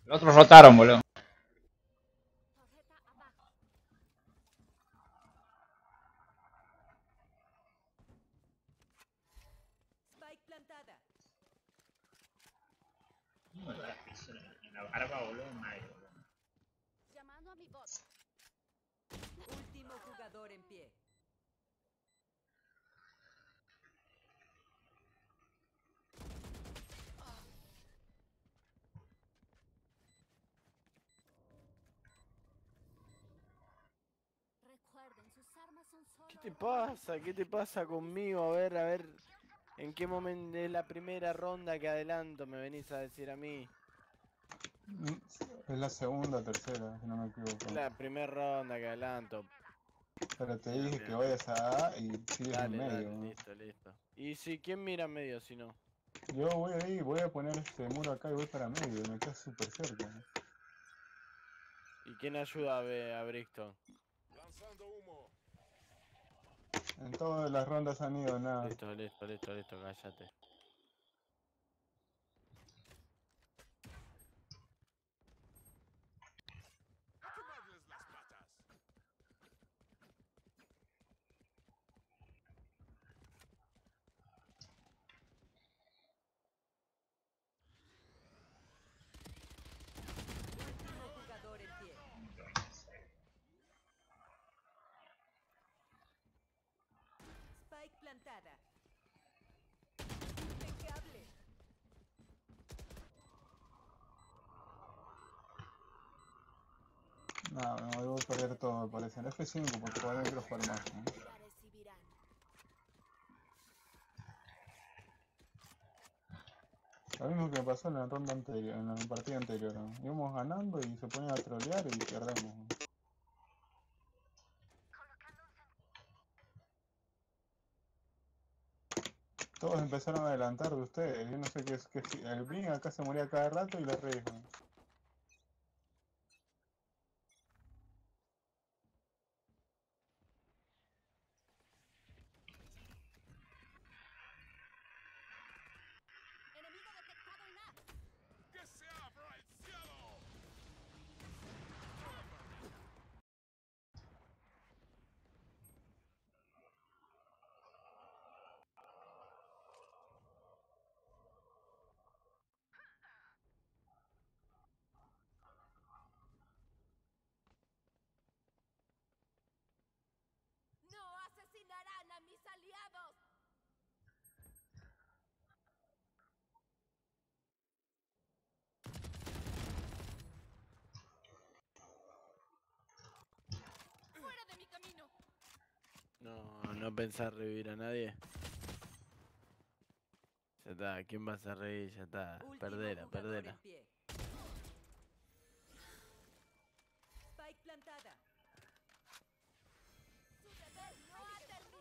Los otros rotaron, boludo. Spike plantada. No, la pistola en la barba, boludo, madre, boludo. Llamando a mi bot. Último jugador en pie. ¿Qué te pasa? ¿Qué te pasa conmigo? A ver, a ver, ¿en qué momento es la primera ronda que adelanto me venís a decir a mí? Es la segunda, tercera, si no me equivoco. Es la primera ronda que adelanto. Pero te dije que vayas a A y sigues en medio, ¿no? Listo, listo. ¿Y si quién mira en medio si no? Yo voy ahí, voy a poner este muro acá y voy para medio, me quedas súper cerca, ¿no? ¿Y quién ayuda a, a Brixton? Lanzando humo. En todas las rondas han ido, nada. Listo, listo, listo, listo, cállate. Nada, me vuelvo a perder todo, me parece. En F cinco, porque ahora no quiero jugar más, ¿no? Lo mismo que me pasó en la ronda anterior, en la partida anterior, ¿no? Íbamos ganando y se ponían a trolear y perdemos, ¿no? Todos empezaron a adelantar de ustedes, yo no sé qué es, qué es. El Brim acá se moría cada rato y la Raze. ¡Asesinarán a mis aliados! ¡Fuera de mi camino! No, no pensás revivir a nadie. Ya está, ¿quién vas a reír? Ya está, perdela, perdela. Spike plantada. ¡Su deber no ha terminado!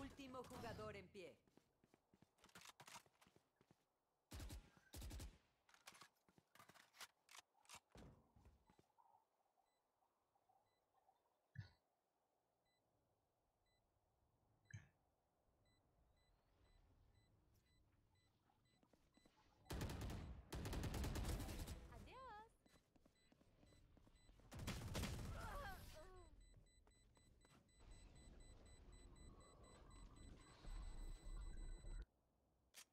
Último jugador en pie.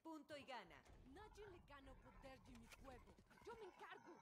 Punto y gana. Nadie le gana el poder de mi pueblo. Yo me encargo.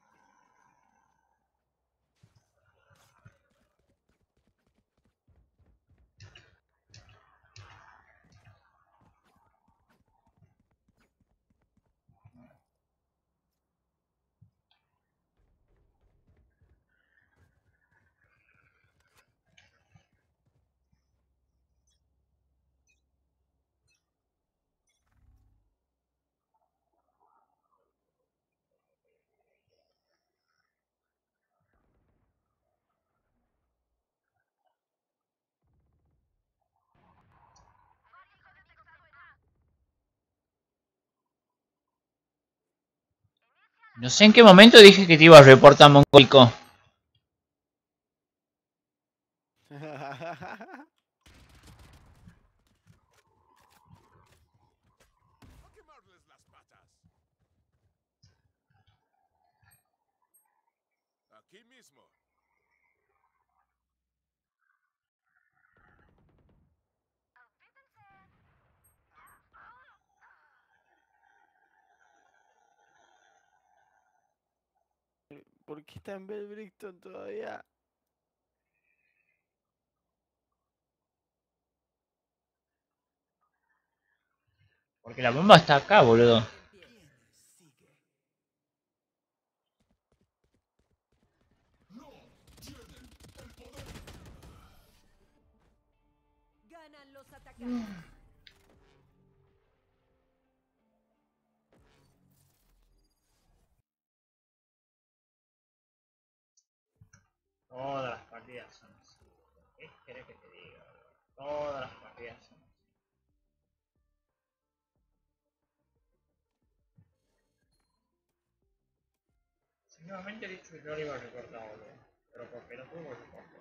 No sé en qué momento dije que te iba a reportar mongólico. Aquí mismo. ¿Por qué está en Belbrickton todavía? Porque la bomba está acá, boludo. Ganan los atacantes. Todas las partidas son así. ¿Qué querés que te diga? Todas las partidas son así. Sí, nuevamente he dicho que no lo iba a recortar, boludo. Pero por qué no puedo recortar.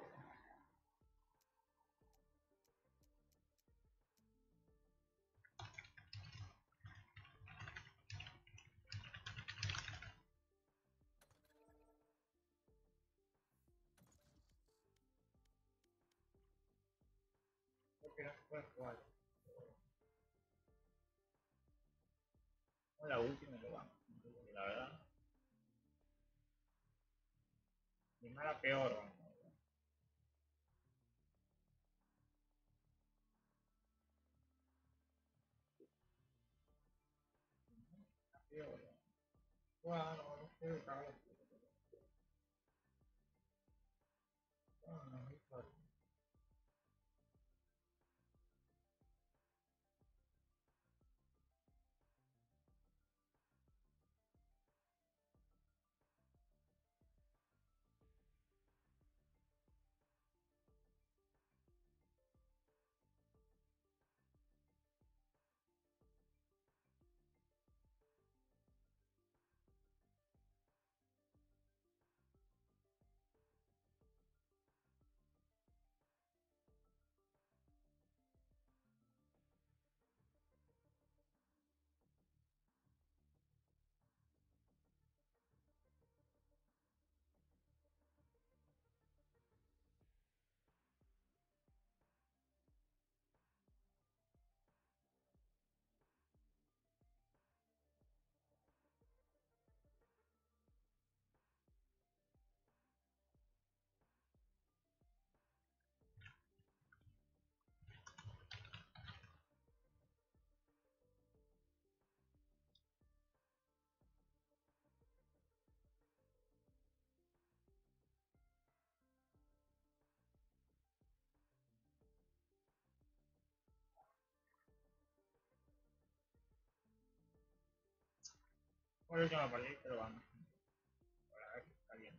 Que no se puede jugar. No, la última lo van, la verdad. De mala peor, vamos. La peor. Bueno, Here we go. Oh no, he's fucking. Por eso no perdí, pero vamos. Para ver si está bien.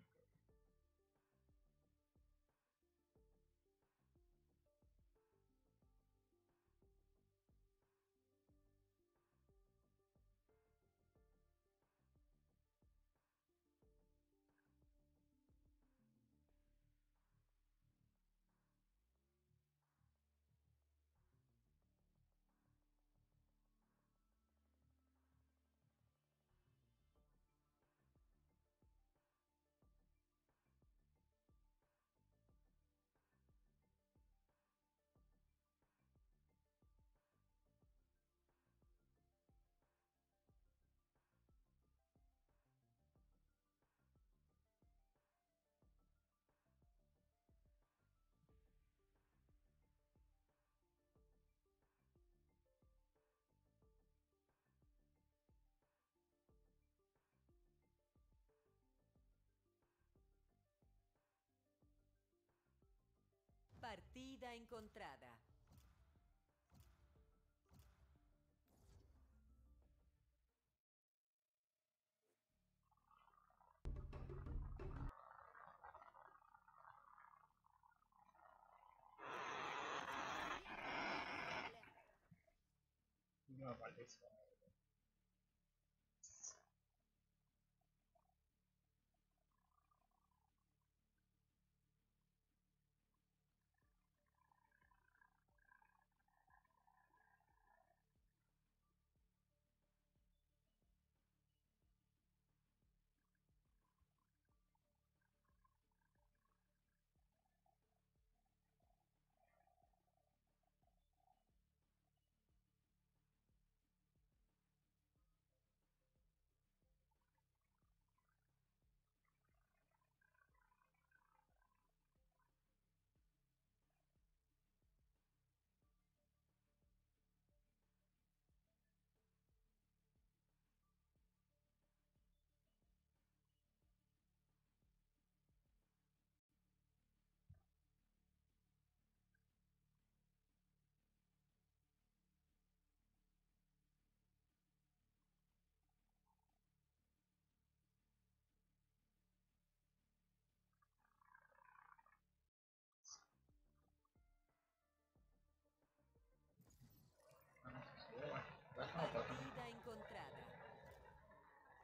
Partida encontrada. No, vale, eso. Partida encontrada.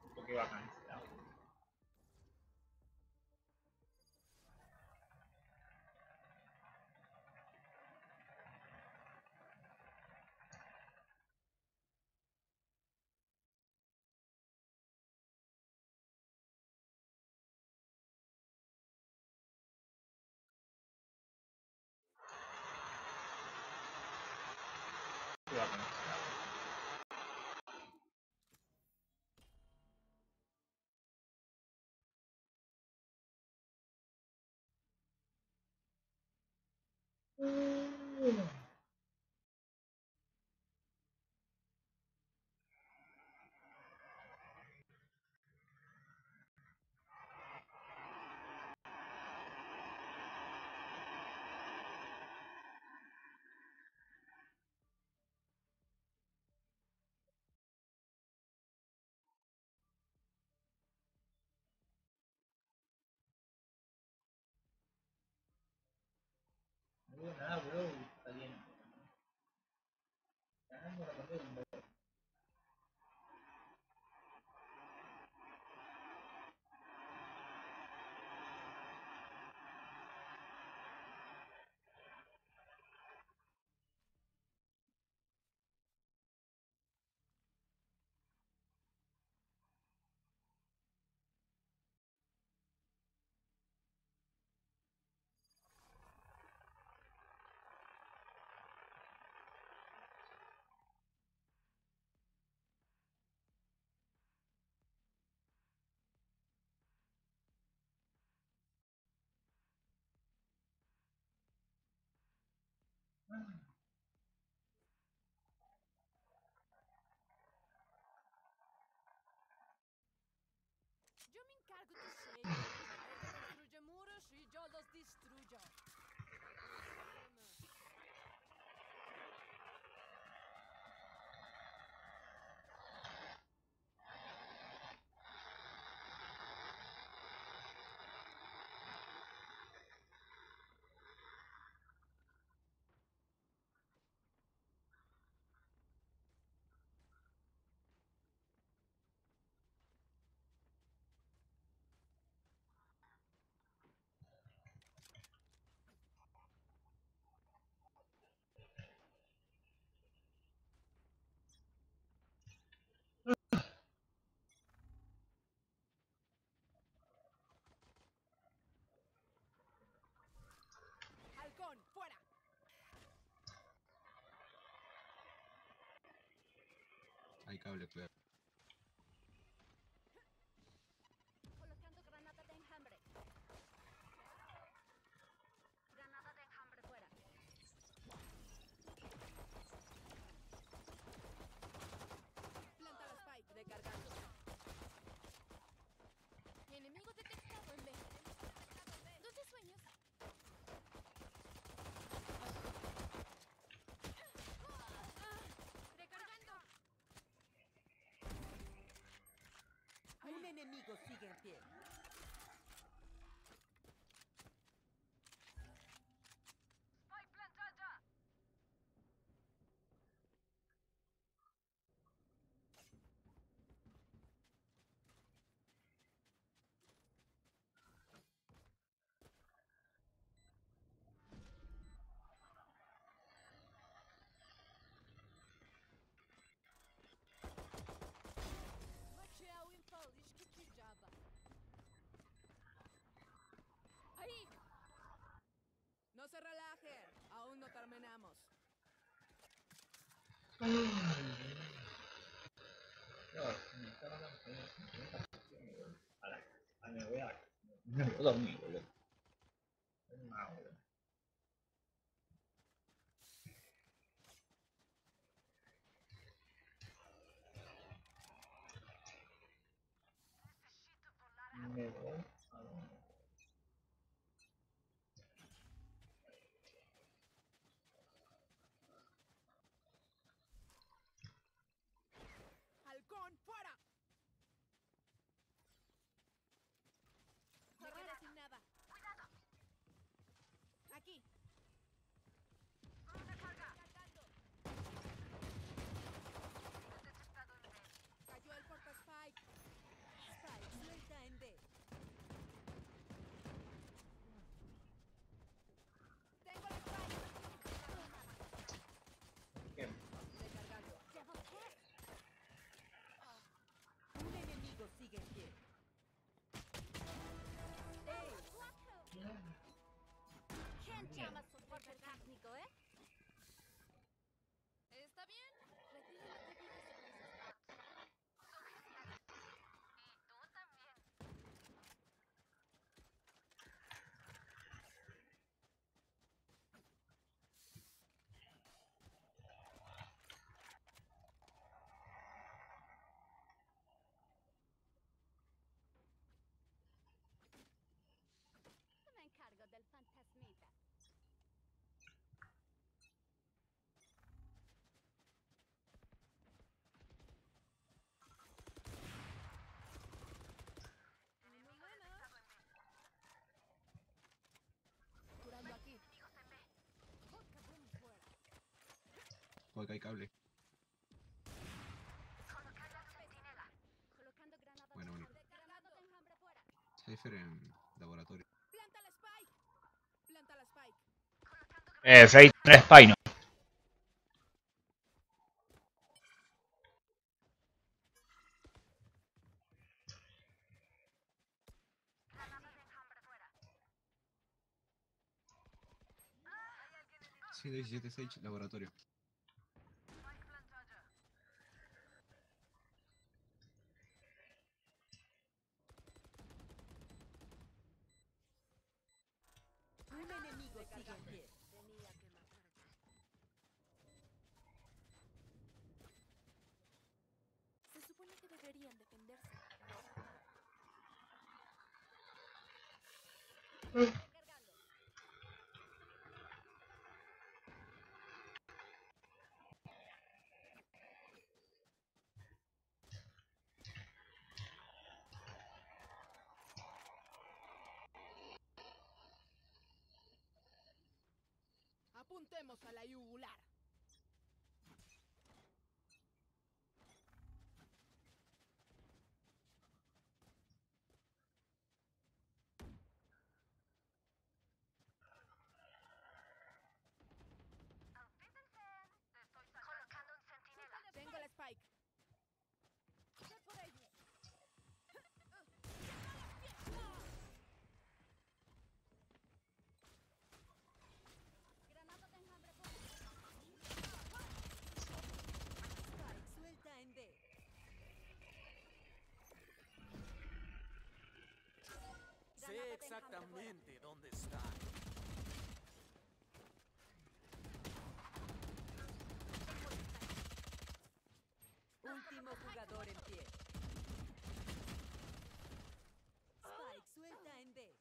Un poco bacán, ¿no? Yo me encargo de ser. Destruye muros y yo los destruyo. ¡Fuera! Hay cable, claro. Colocando granada de enjambre. Granada de enjambre fuera. Planta la spike, recargando. Enemigo detectado en B. Dos de sueños. Enemigo sigue en pie. ¡Voy plantada! Maciao em Polish. Ahí. No se relaje, aún no terminamos. Me voy a dormir. Halcón, fuera. Me queda sin nada. Cuidado. Aquí. Llama soporte técnico, ¿eh? ¿Está bien? Retira las bebidas de mis espacios. Y tú también. Me encargo del fantasmita. Porque hay cable. Bueno, bueno. Cypher en laboratorio. Planta la spike. Planta la spike. Eh, Cypher spike, no. ciento diecisiete Sage, laboratorio. Apuntemos a la yugular. Sé exactamente dónde está. Último jugador en pie. Spike suelta en B.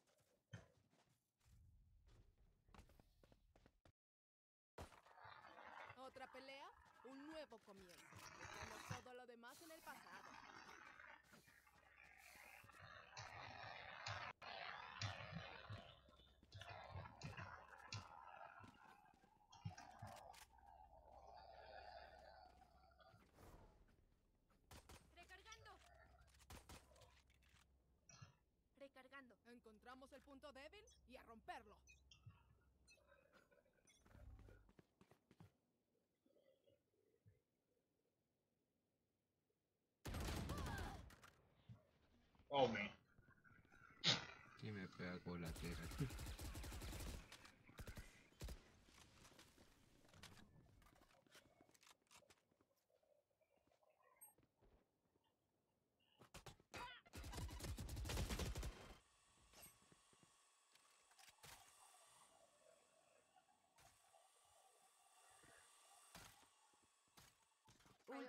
Otra pelea, un nuevo comienzo. Dejamos todo lo demás en el pasado. Encontramos el punto débil y a romperlo. Oh, man. Sí me pega con la tierra.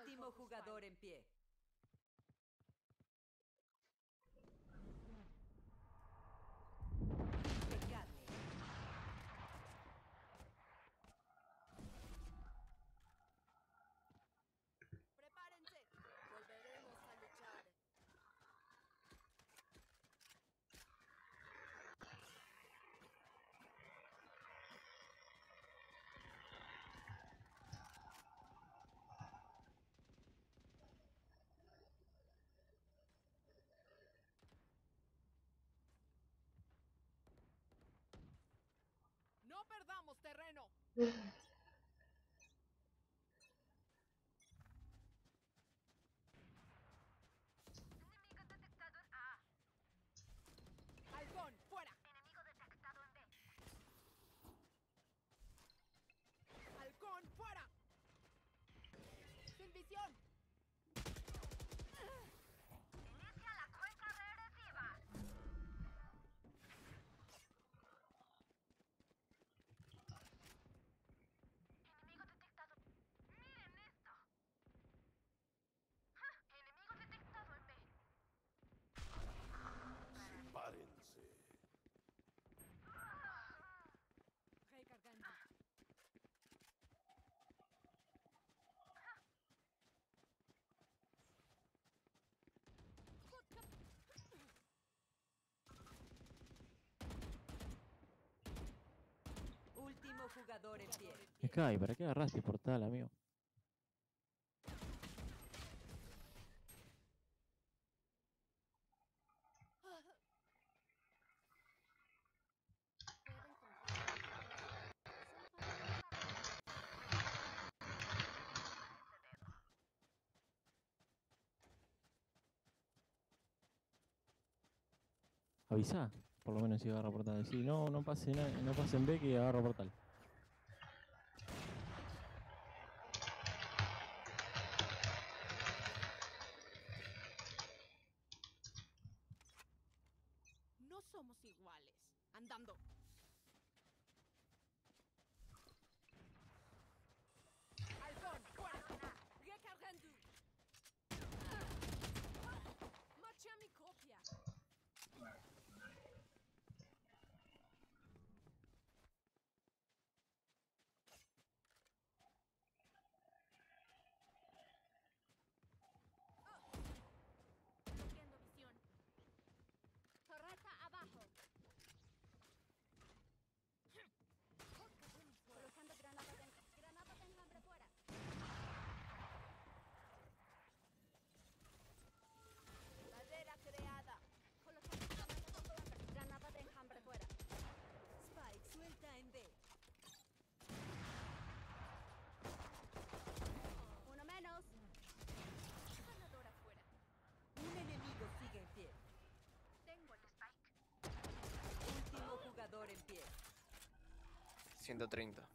Último jugador en pie. Impecable. Prepárense. Volveremos a luchar. Perdamos terreno. Enemigo detectado en A. Halcón, fuera. Enemigo detectado en B. Halcón, fuera. Sin visión. Último jugador en pie. Sky, ¿para qué agarraste el portal, amigo? Avisa, por lo menos si agarra portal. Si no, no pase nada, no pasen B que agarro portal. No somos iguales. Andando. Alzón, fuera. Recargando. Marcha mi copia. ciento treinta.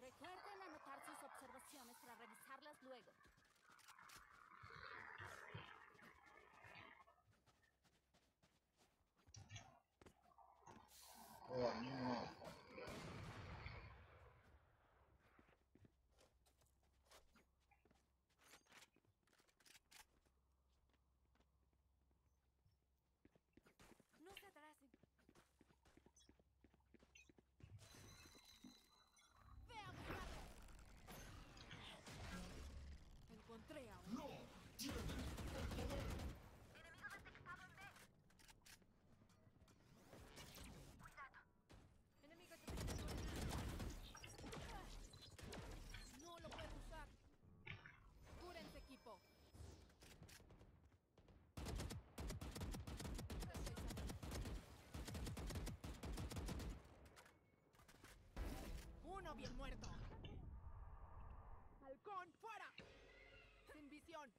Recuerden anotar sus observaciones para revisarlas luego. Oh, no. No se atrasen. Encontré a uno. ¡No! ¡Enemigo detectado en B! ¡Cuidado! ¡Enemigo detectado en B! ¡No lo puedo usar! ¡Cúrense, equipo! ¡Uno bien muerto! ¡Halcón, fuera! Sin visión.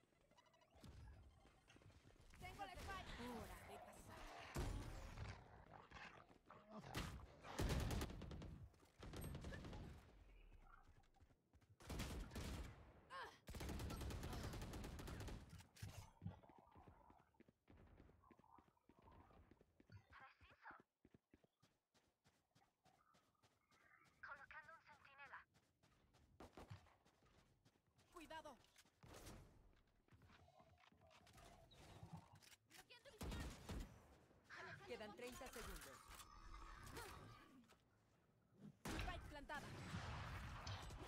Tengo la espalda. Hora de pasar. Colocando un centinela. Cuidado. Quedan treinta segundos. Spike plantada.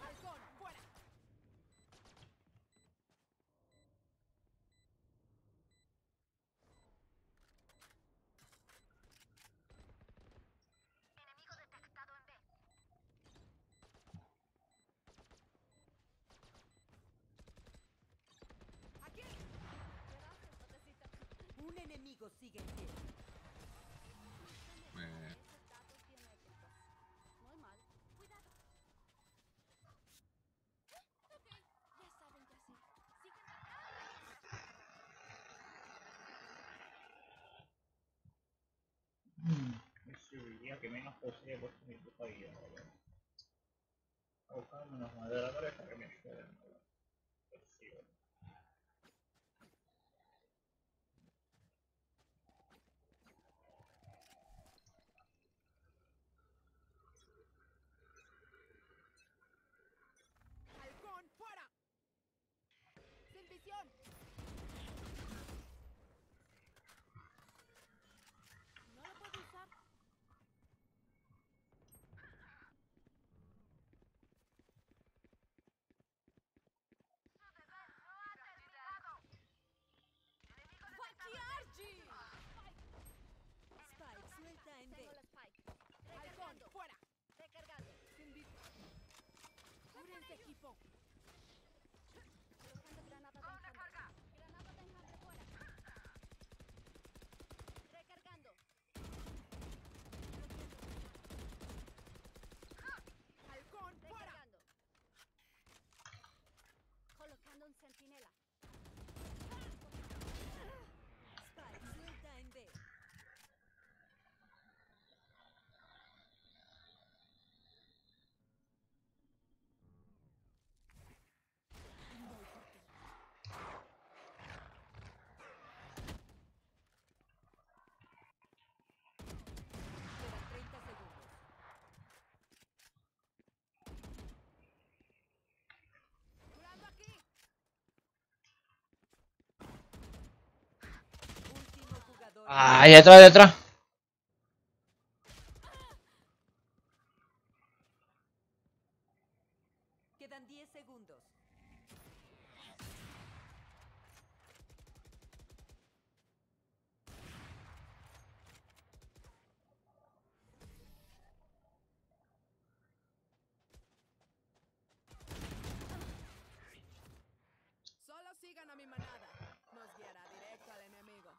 Halcón, fuera. Enemigo detectado en B. Aquí. Un enemigo sigue en pie. Eh. Muy mal. Cuidado. Ok, ya saben qué hacer. Sigan. Diría que menos posee por mi puta vida. A buscarme unos moderadores para que me ayuden. Persigan. ¡Fuera! ¡Sin visión! No lo puedo usar. ¡Su deber no ha terminado! ¡Enemigo detectado! ¡Spike! ¡Spike suelta en D! ¡Recargando! ¡Fuera! ¡Recargando! ¡Sin visión! ¡Cúrense, equipo! Granada de enjambre. Granada de enjambre fuera. Recargando. Halcón fuera. Recargando. Colocando un centinela. Spike suelta en B. Ahí atrás, de atrás. Quedan diez segundos. Sigan a mi manada. Nos guiará directo al enemigo.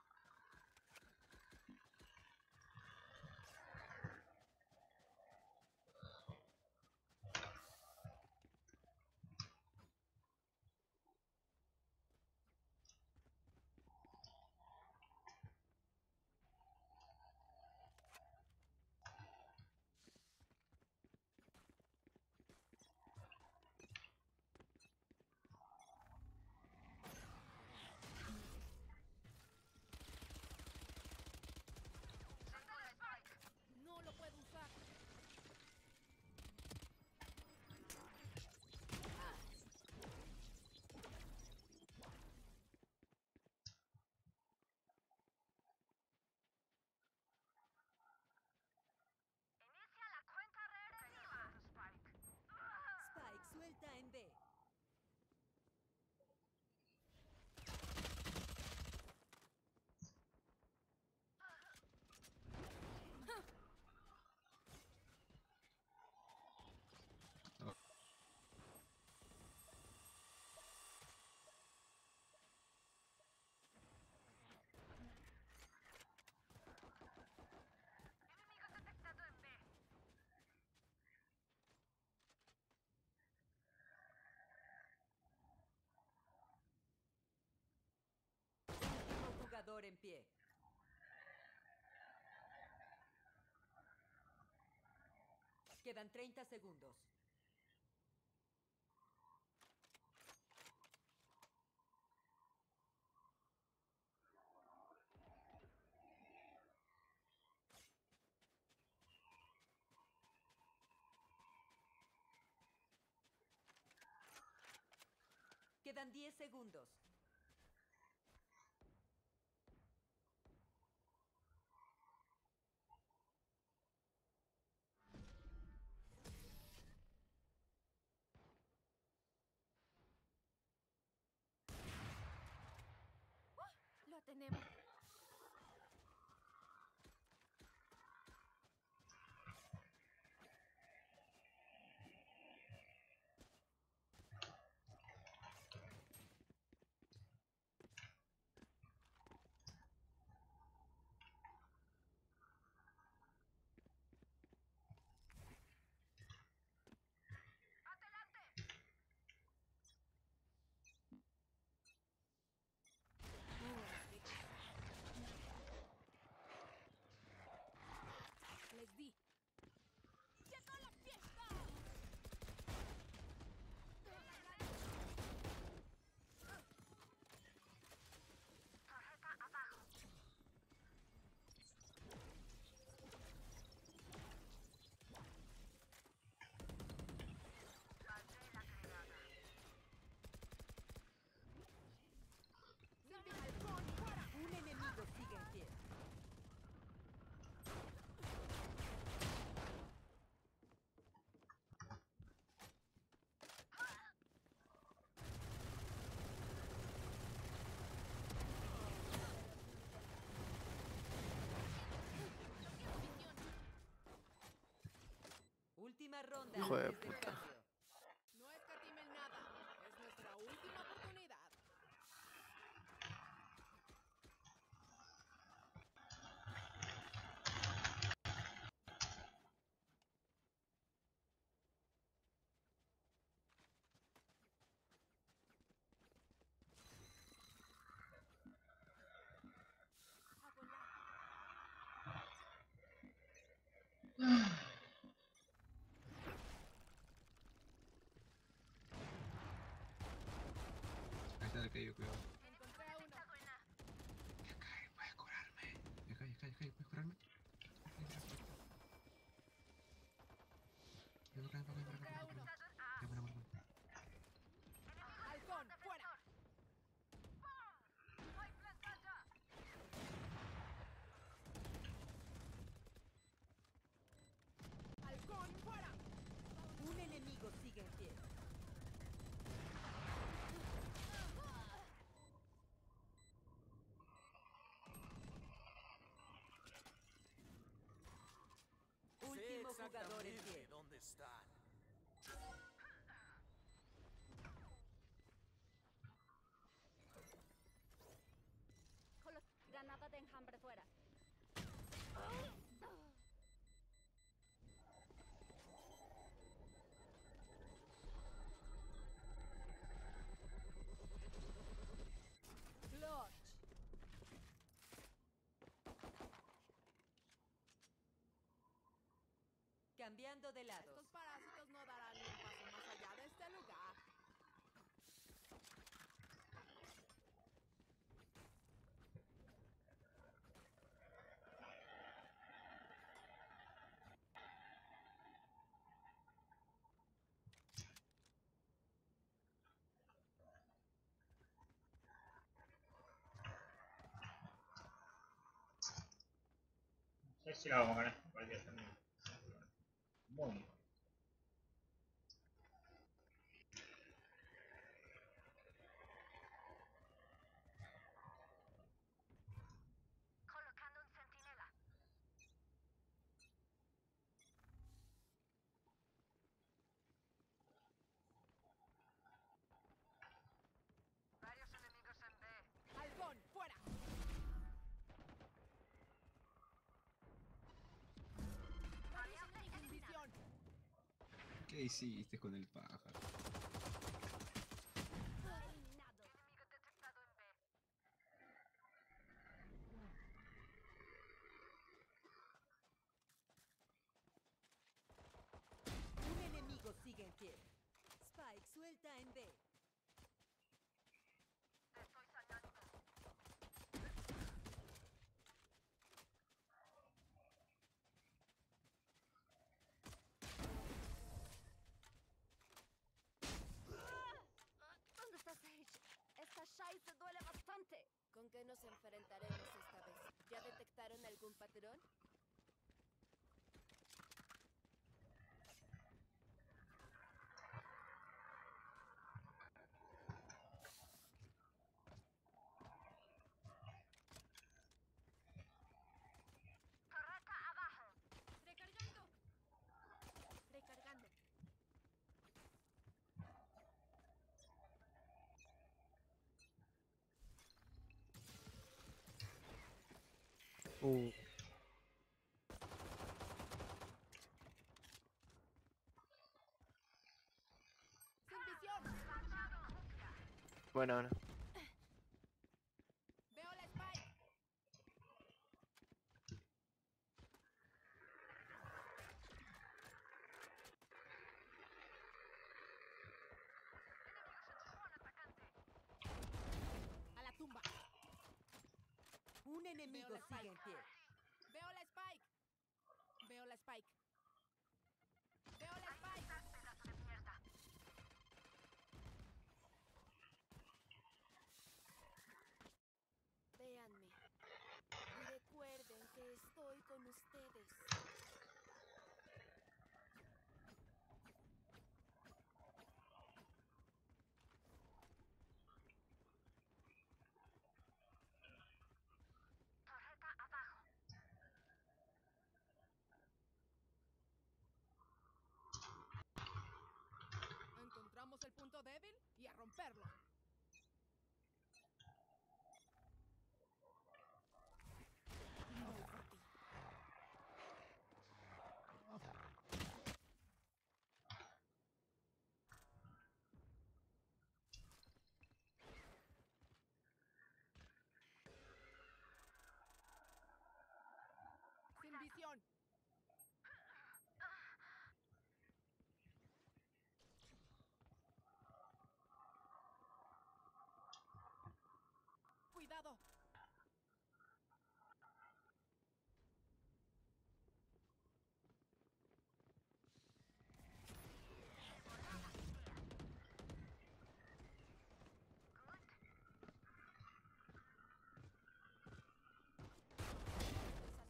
Suelta en D. Jugador en pie. Quedan treinta segundos. Quedan diez segundos. Lo tenemos. Les di. ¡Llegó la fiesta! Tarjeta abajo. Pasé la granada. ¡No me alcohol! ¡Fuera! Un enemigo sigue en pie. Última ronda. Hijo de puta. No escatimen nada. Es nuestra última oportunidad. Okay, okay. Encontré a uno. Acá, puedes curarme. Acá, acá, acá, puedes curarme. Acá, acá, acá, acá, acá. Halcón, fuera. Halcón, fuera. Un enemigo sigue en pie. Jugadores bien. ¿Dónde están? Cambiando de lado. Estos parásitos no darán un paso más allá de este lugar. No sé si la vamos a ganar, cualquier también. Muy bien. Colocando un centinela. Varios enemigos en B. Halcón, fuera. ¿Qué hiciste con el pájaro? Un enemigo sigue en pie. Spike suelta en B. ¡Shai, se duele bastante! ¿Con qué nos enfrentaremos esta vez? ¿Ya detectaron algún patrón? ¡Corraca abajo! ¡Recargando! ¡Recargando! Uh. Bueno, no. Veo la spike. A la tumba. Un enemigo sigue en pie. Veo la spike. Veo la spike. Veo la spike. Pedazo de mierda. Véanme. Y recuerden que estoy con ustedes. Encontramos el punto débil y a romperlo. Sin visión. Cuidado.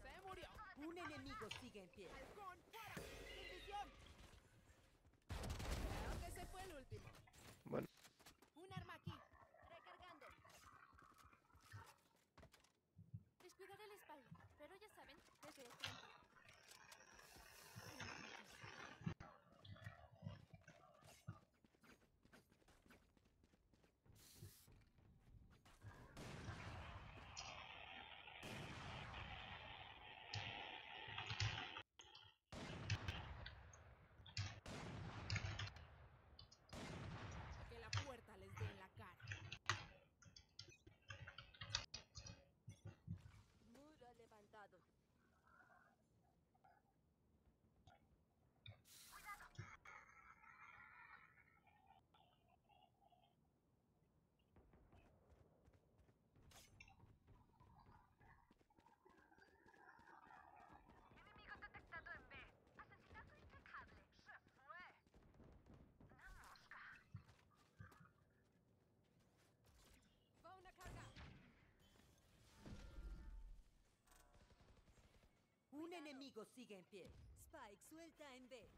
Se murió. Un enemigo sigue en pie. Halcón, fuera. Bendición. Creo que ese fue el último. Bueno. Un arma aquí. Cuidaré la espalda, pero ya saben, desde el tiempo. enemigo sigue en pie. Spike suelta en B.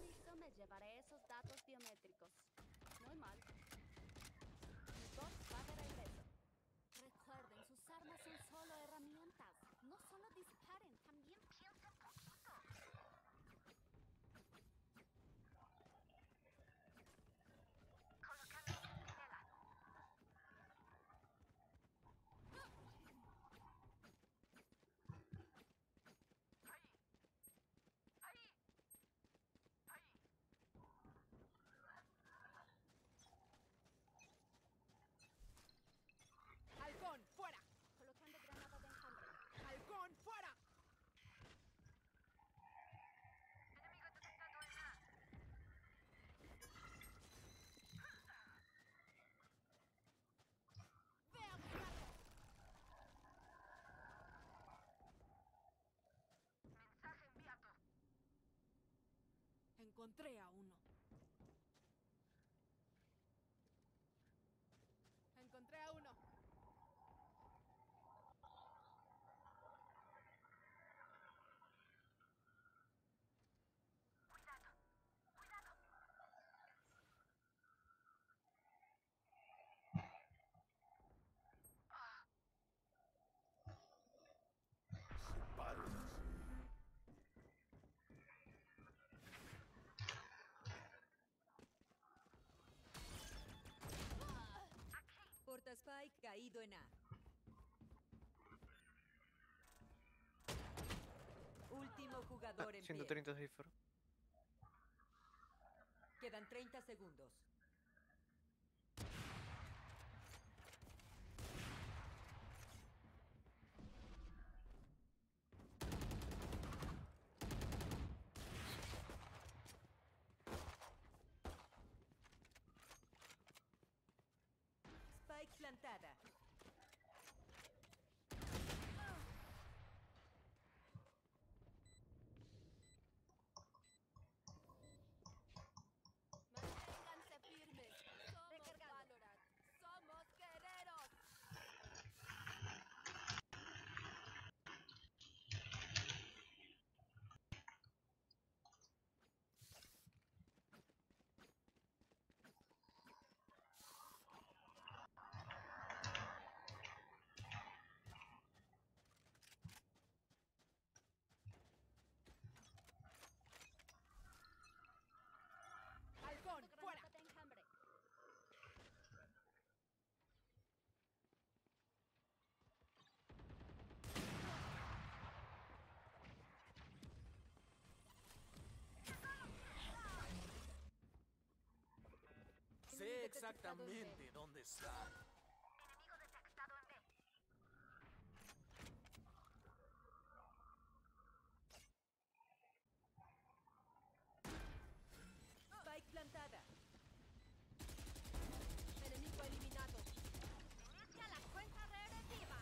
Listo, me llevaré esos datos biométricos. Muy mal. Mi bot va de regreso. Recuerden, sus armas son solo herramientas. No solo disparen, también piensen poquito. ¡Halcón, fuera! Colocando granada de enjambre. ¡Halcón, fuera! Enemigo detectado en A. ¡Ve a buscarlo! Mensaje enviado. Encontré a uno. Encontré a uno. Porta Spike caído en A. Último jugador ah, en ciento treinta pie. ciento treinta. Quedan treinta segundos. Spike plantada. Manténganse firmes. Somos Valorant. Somos guerreros. ¡Fuera! Sé exactamente dónde está. Enemigo detectado en B. Spike plantada. Enemigo eliminado. Inicia la cuenta regresiva.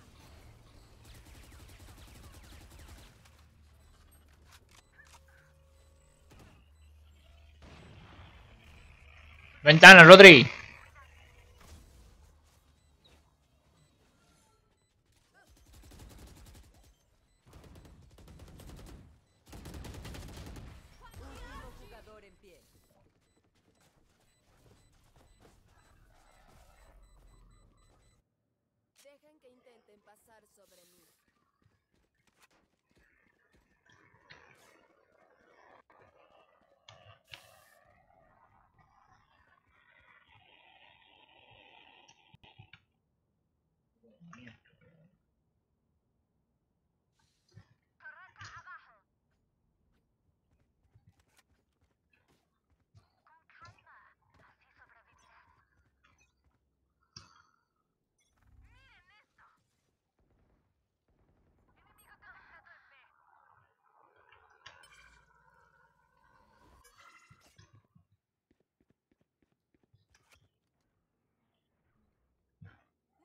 Ventana, Rodri. Dejen que intenten pasar sobre mí.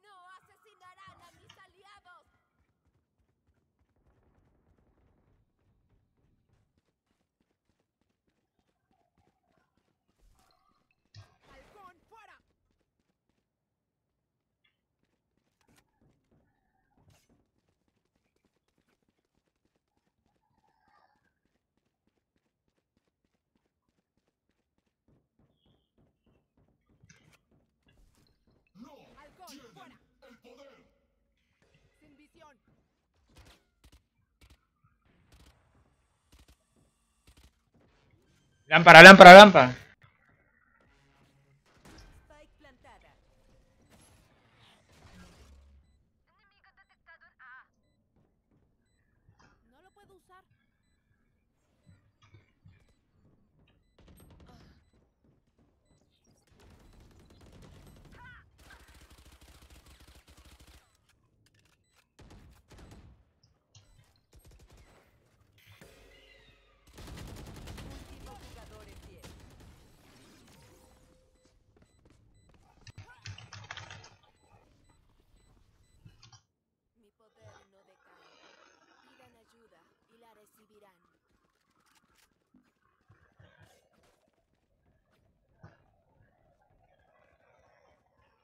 ¡Asesinarán a mi Lámpara, lámpara, lámpara.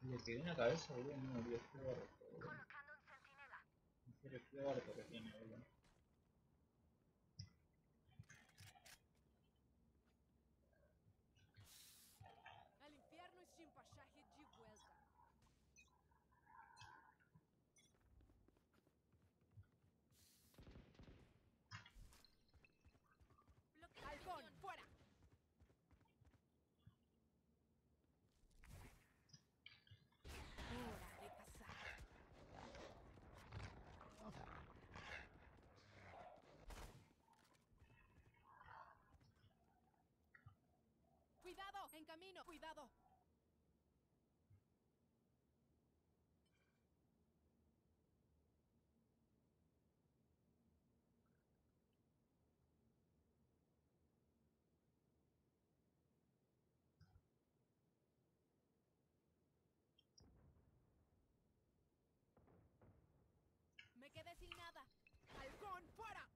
Le tiré una cabeza, boludo, no me dio flor. Colocando un centinela. No quiere flor porque tiene, boludo. Cuidado, en camino, cuidado. Me quedé sin nada. Halcón, fuera.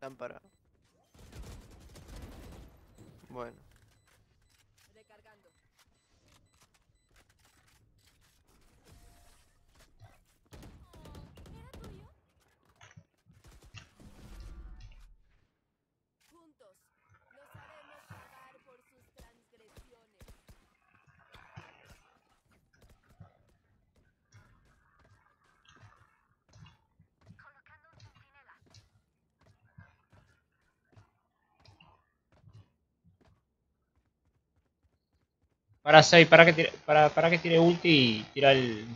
Lámpara. Bueno. Recargando. ¿Era tuyo? Juntos los haremos pagar por sus transgresiones. Para seis, para que tire, para, para que tire ulti y tira el...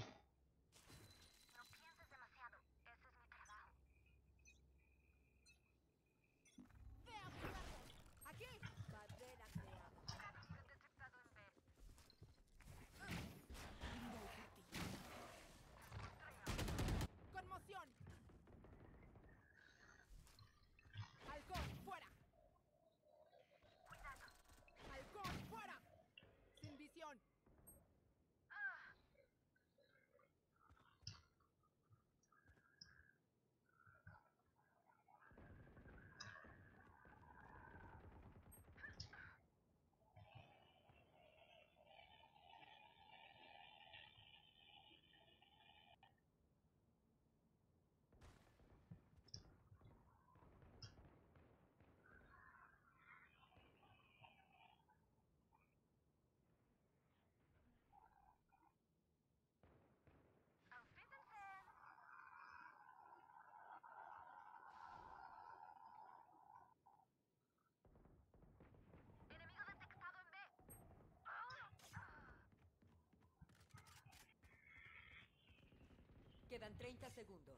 Quedan treinta segundos.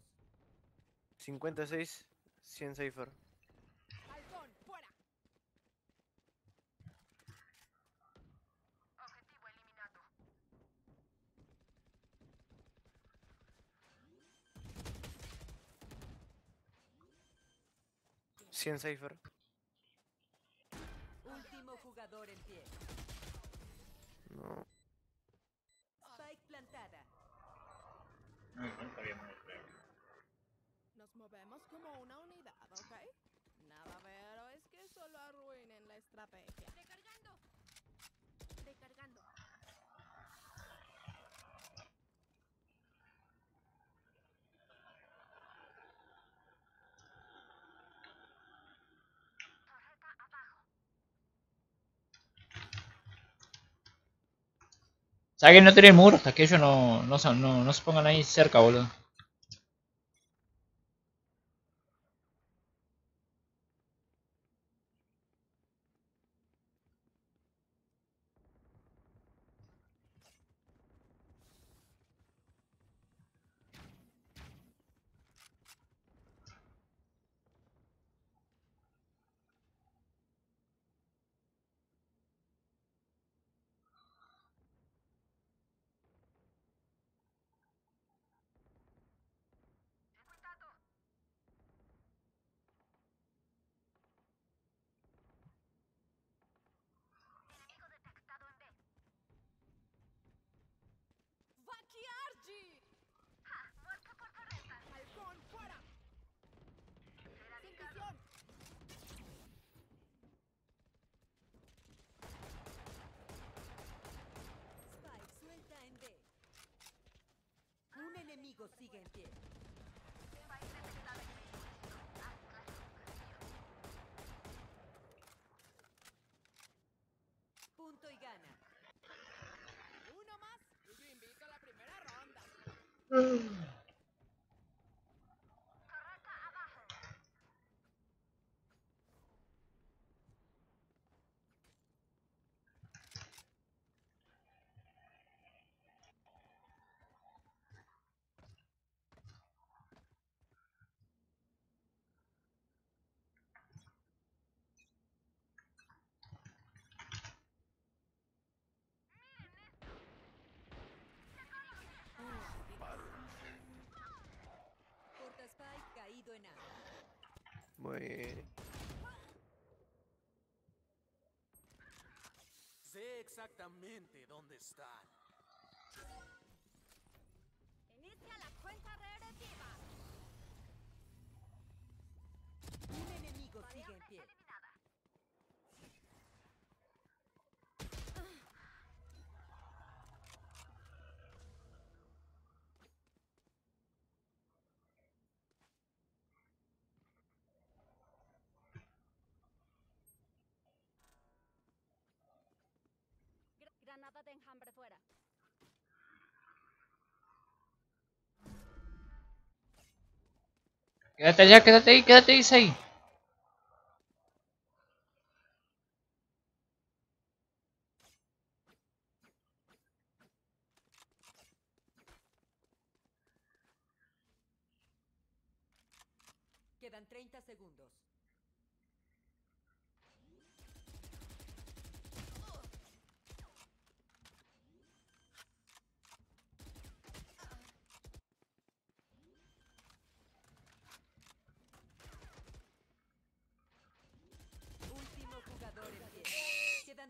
cincuenta y seis, cien cipher. Halcón, fuera. Objetivo eliminado. cien cipher. Último jugador en pie. No. Movemos como una unidad, ¿ok? Nada vero, es que solo arruinen la estrategia. Recargando. Recargando. ¿Sabes que no tienen muros? Hasta que ellos no, no, no, no se pongan ahí cerca, boludo. Sigue en pie. Punto y gana. Uno más y yo invito a la primera ronda. Correta abajo. Muy bien. Sé exactamente dónde están. Inicia la cuenta regresiva. Un enemigo sigue en pie. Granada de enjambre fuera. Quédate allá, quédate ahí, quédate ahí, ahí. Quedan treinta segundos.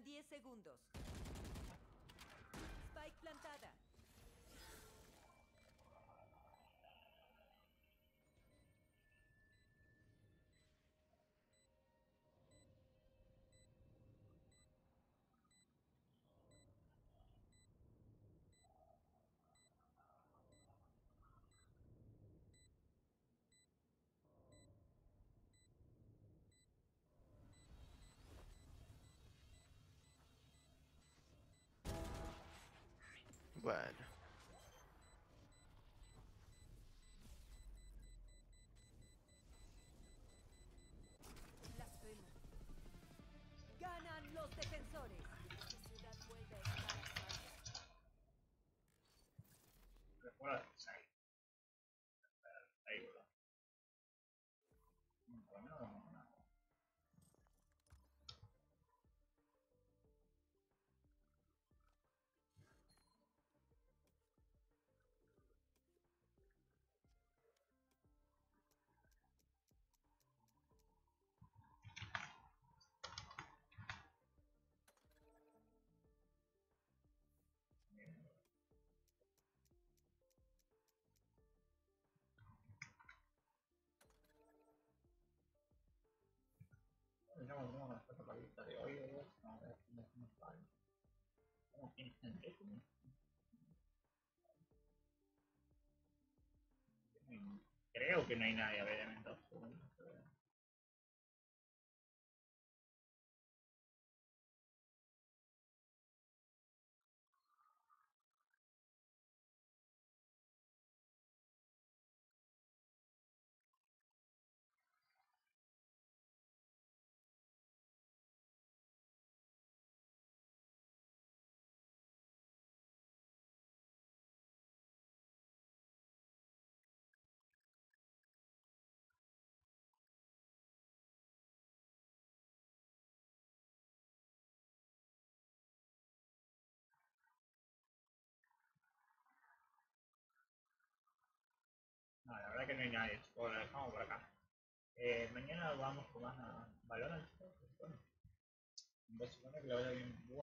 diez segundos. Spike plantada. Bueno. Ganan los defensores. Ciudad vuelve a estar. Ahí, boludo. alguna de las palabras de hoy, a ver si me salen. ¿Cómo tiene sentido? Creo que no hay nadie, a ver, en dos segundos. No, la verdad que no hay nadie, chicos, lo dejamos por acá. Eh, mañana vamos con más Valorant, chicos. Bueno, se supone que la vaya bien.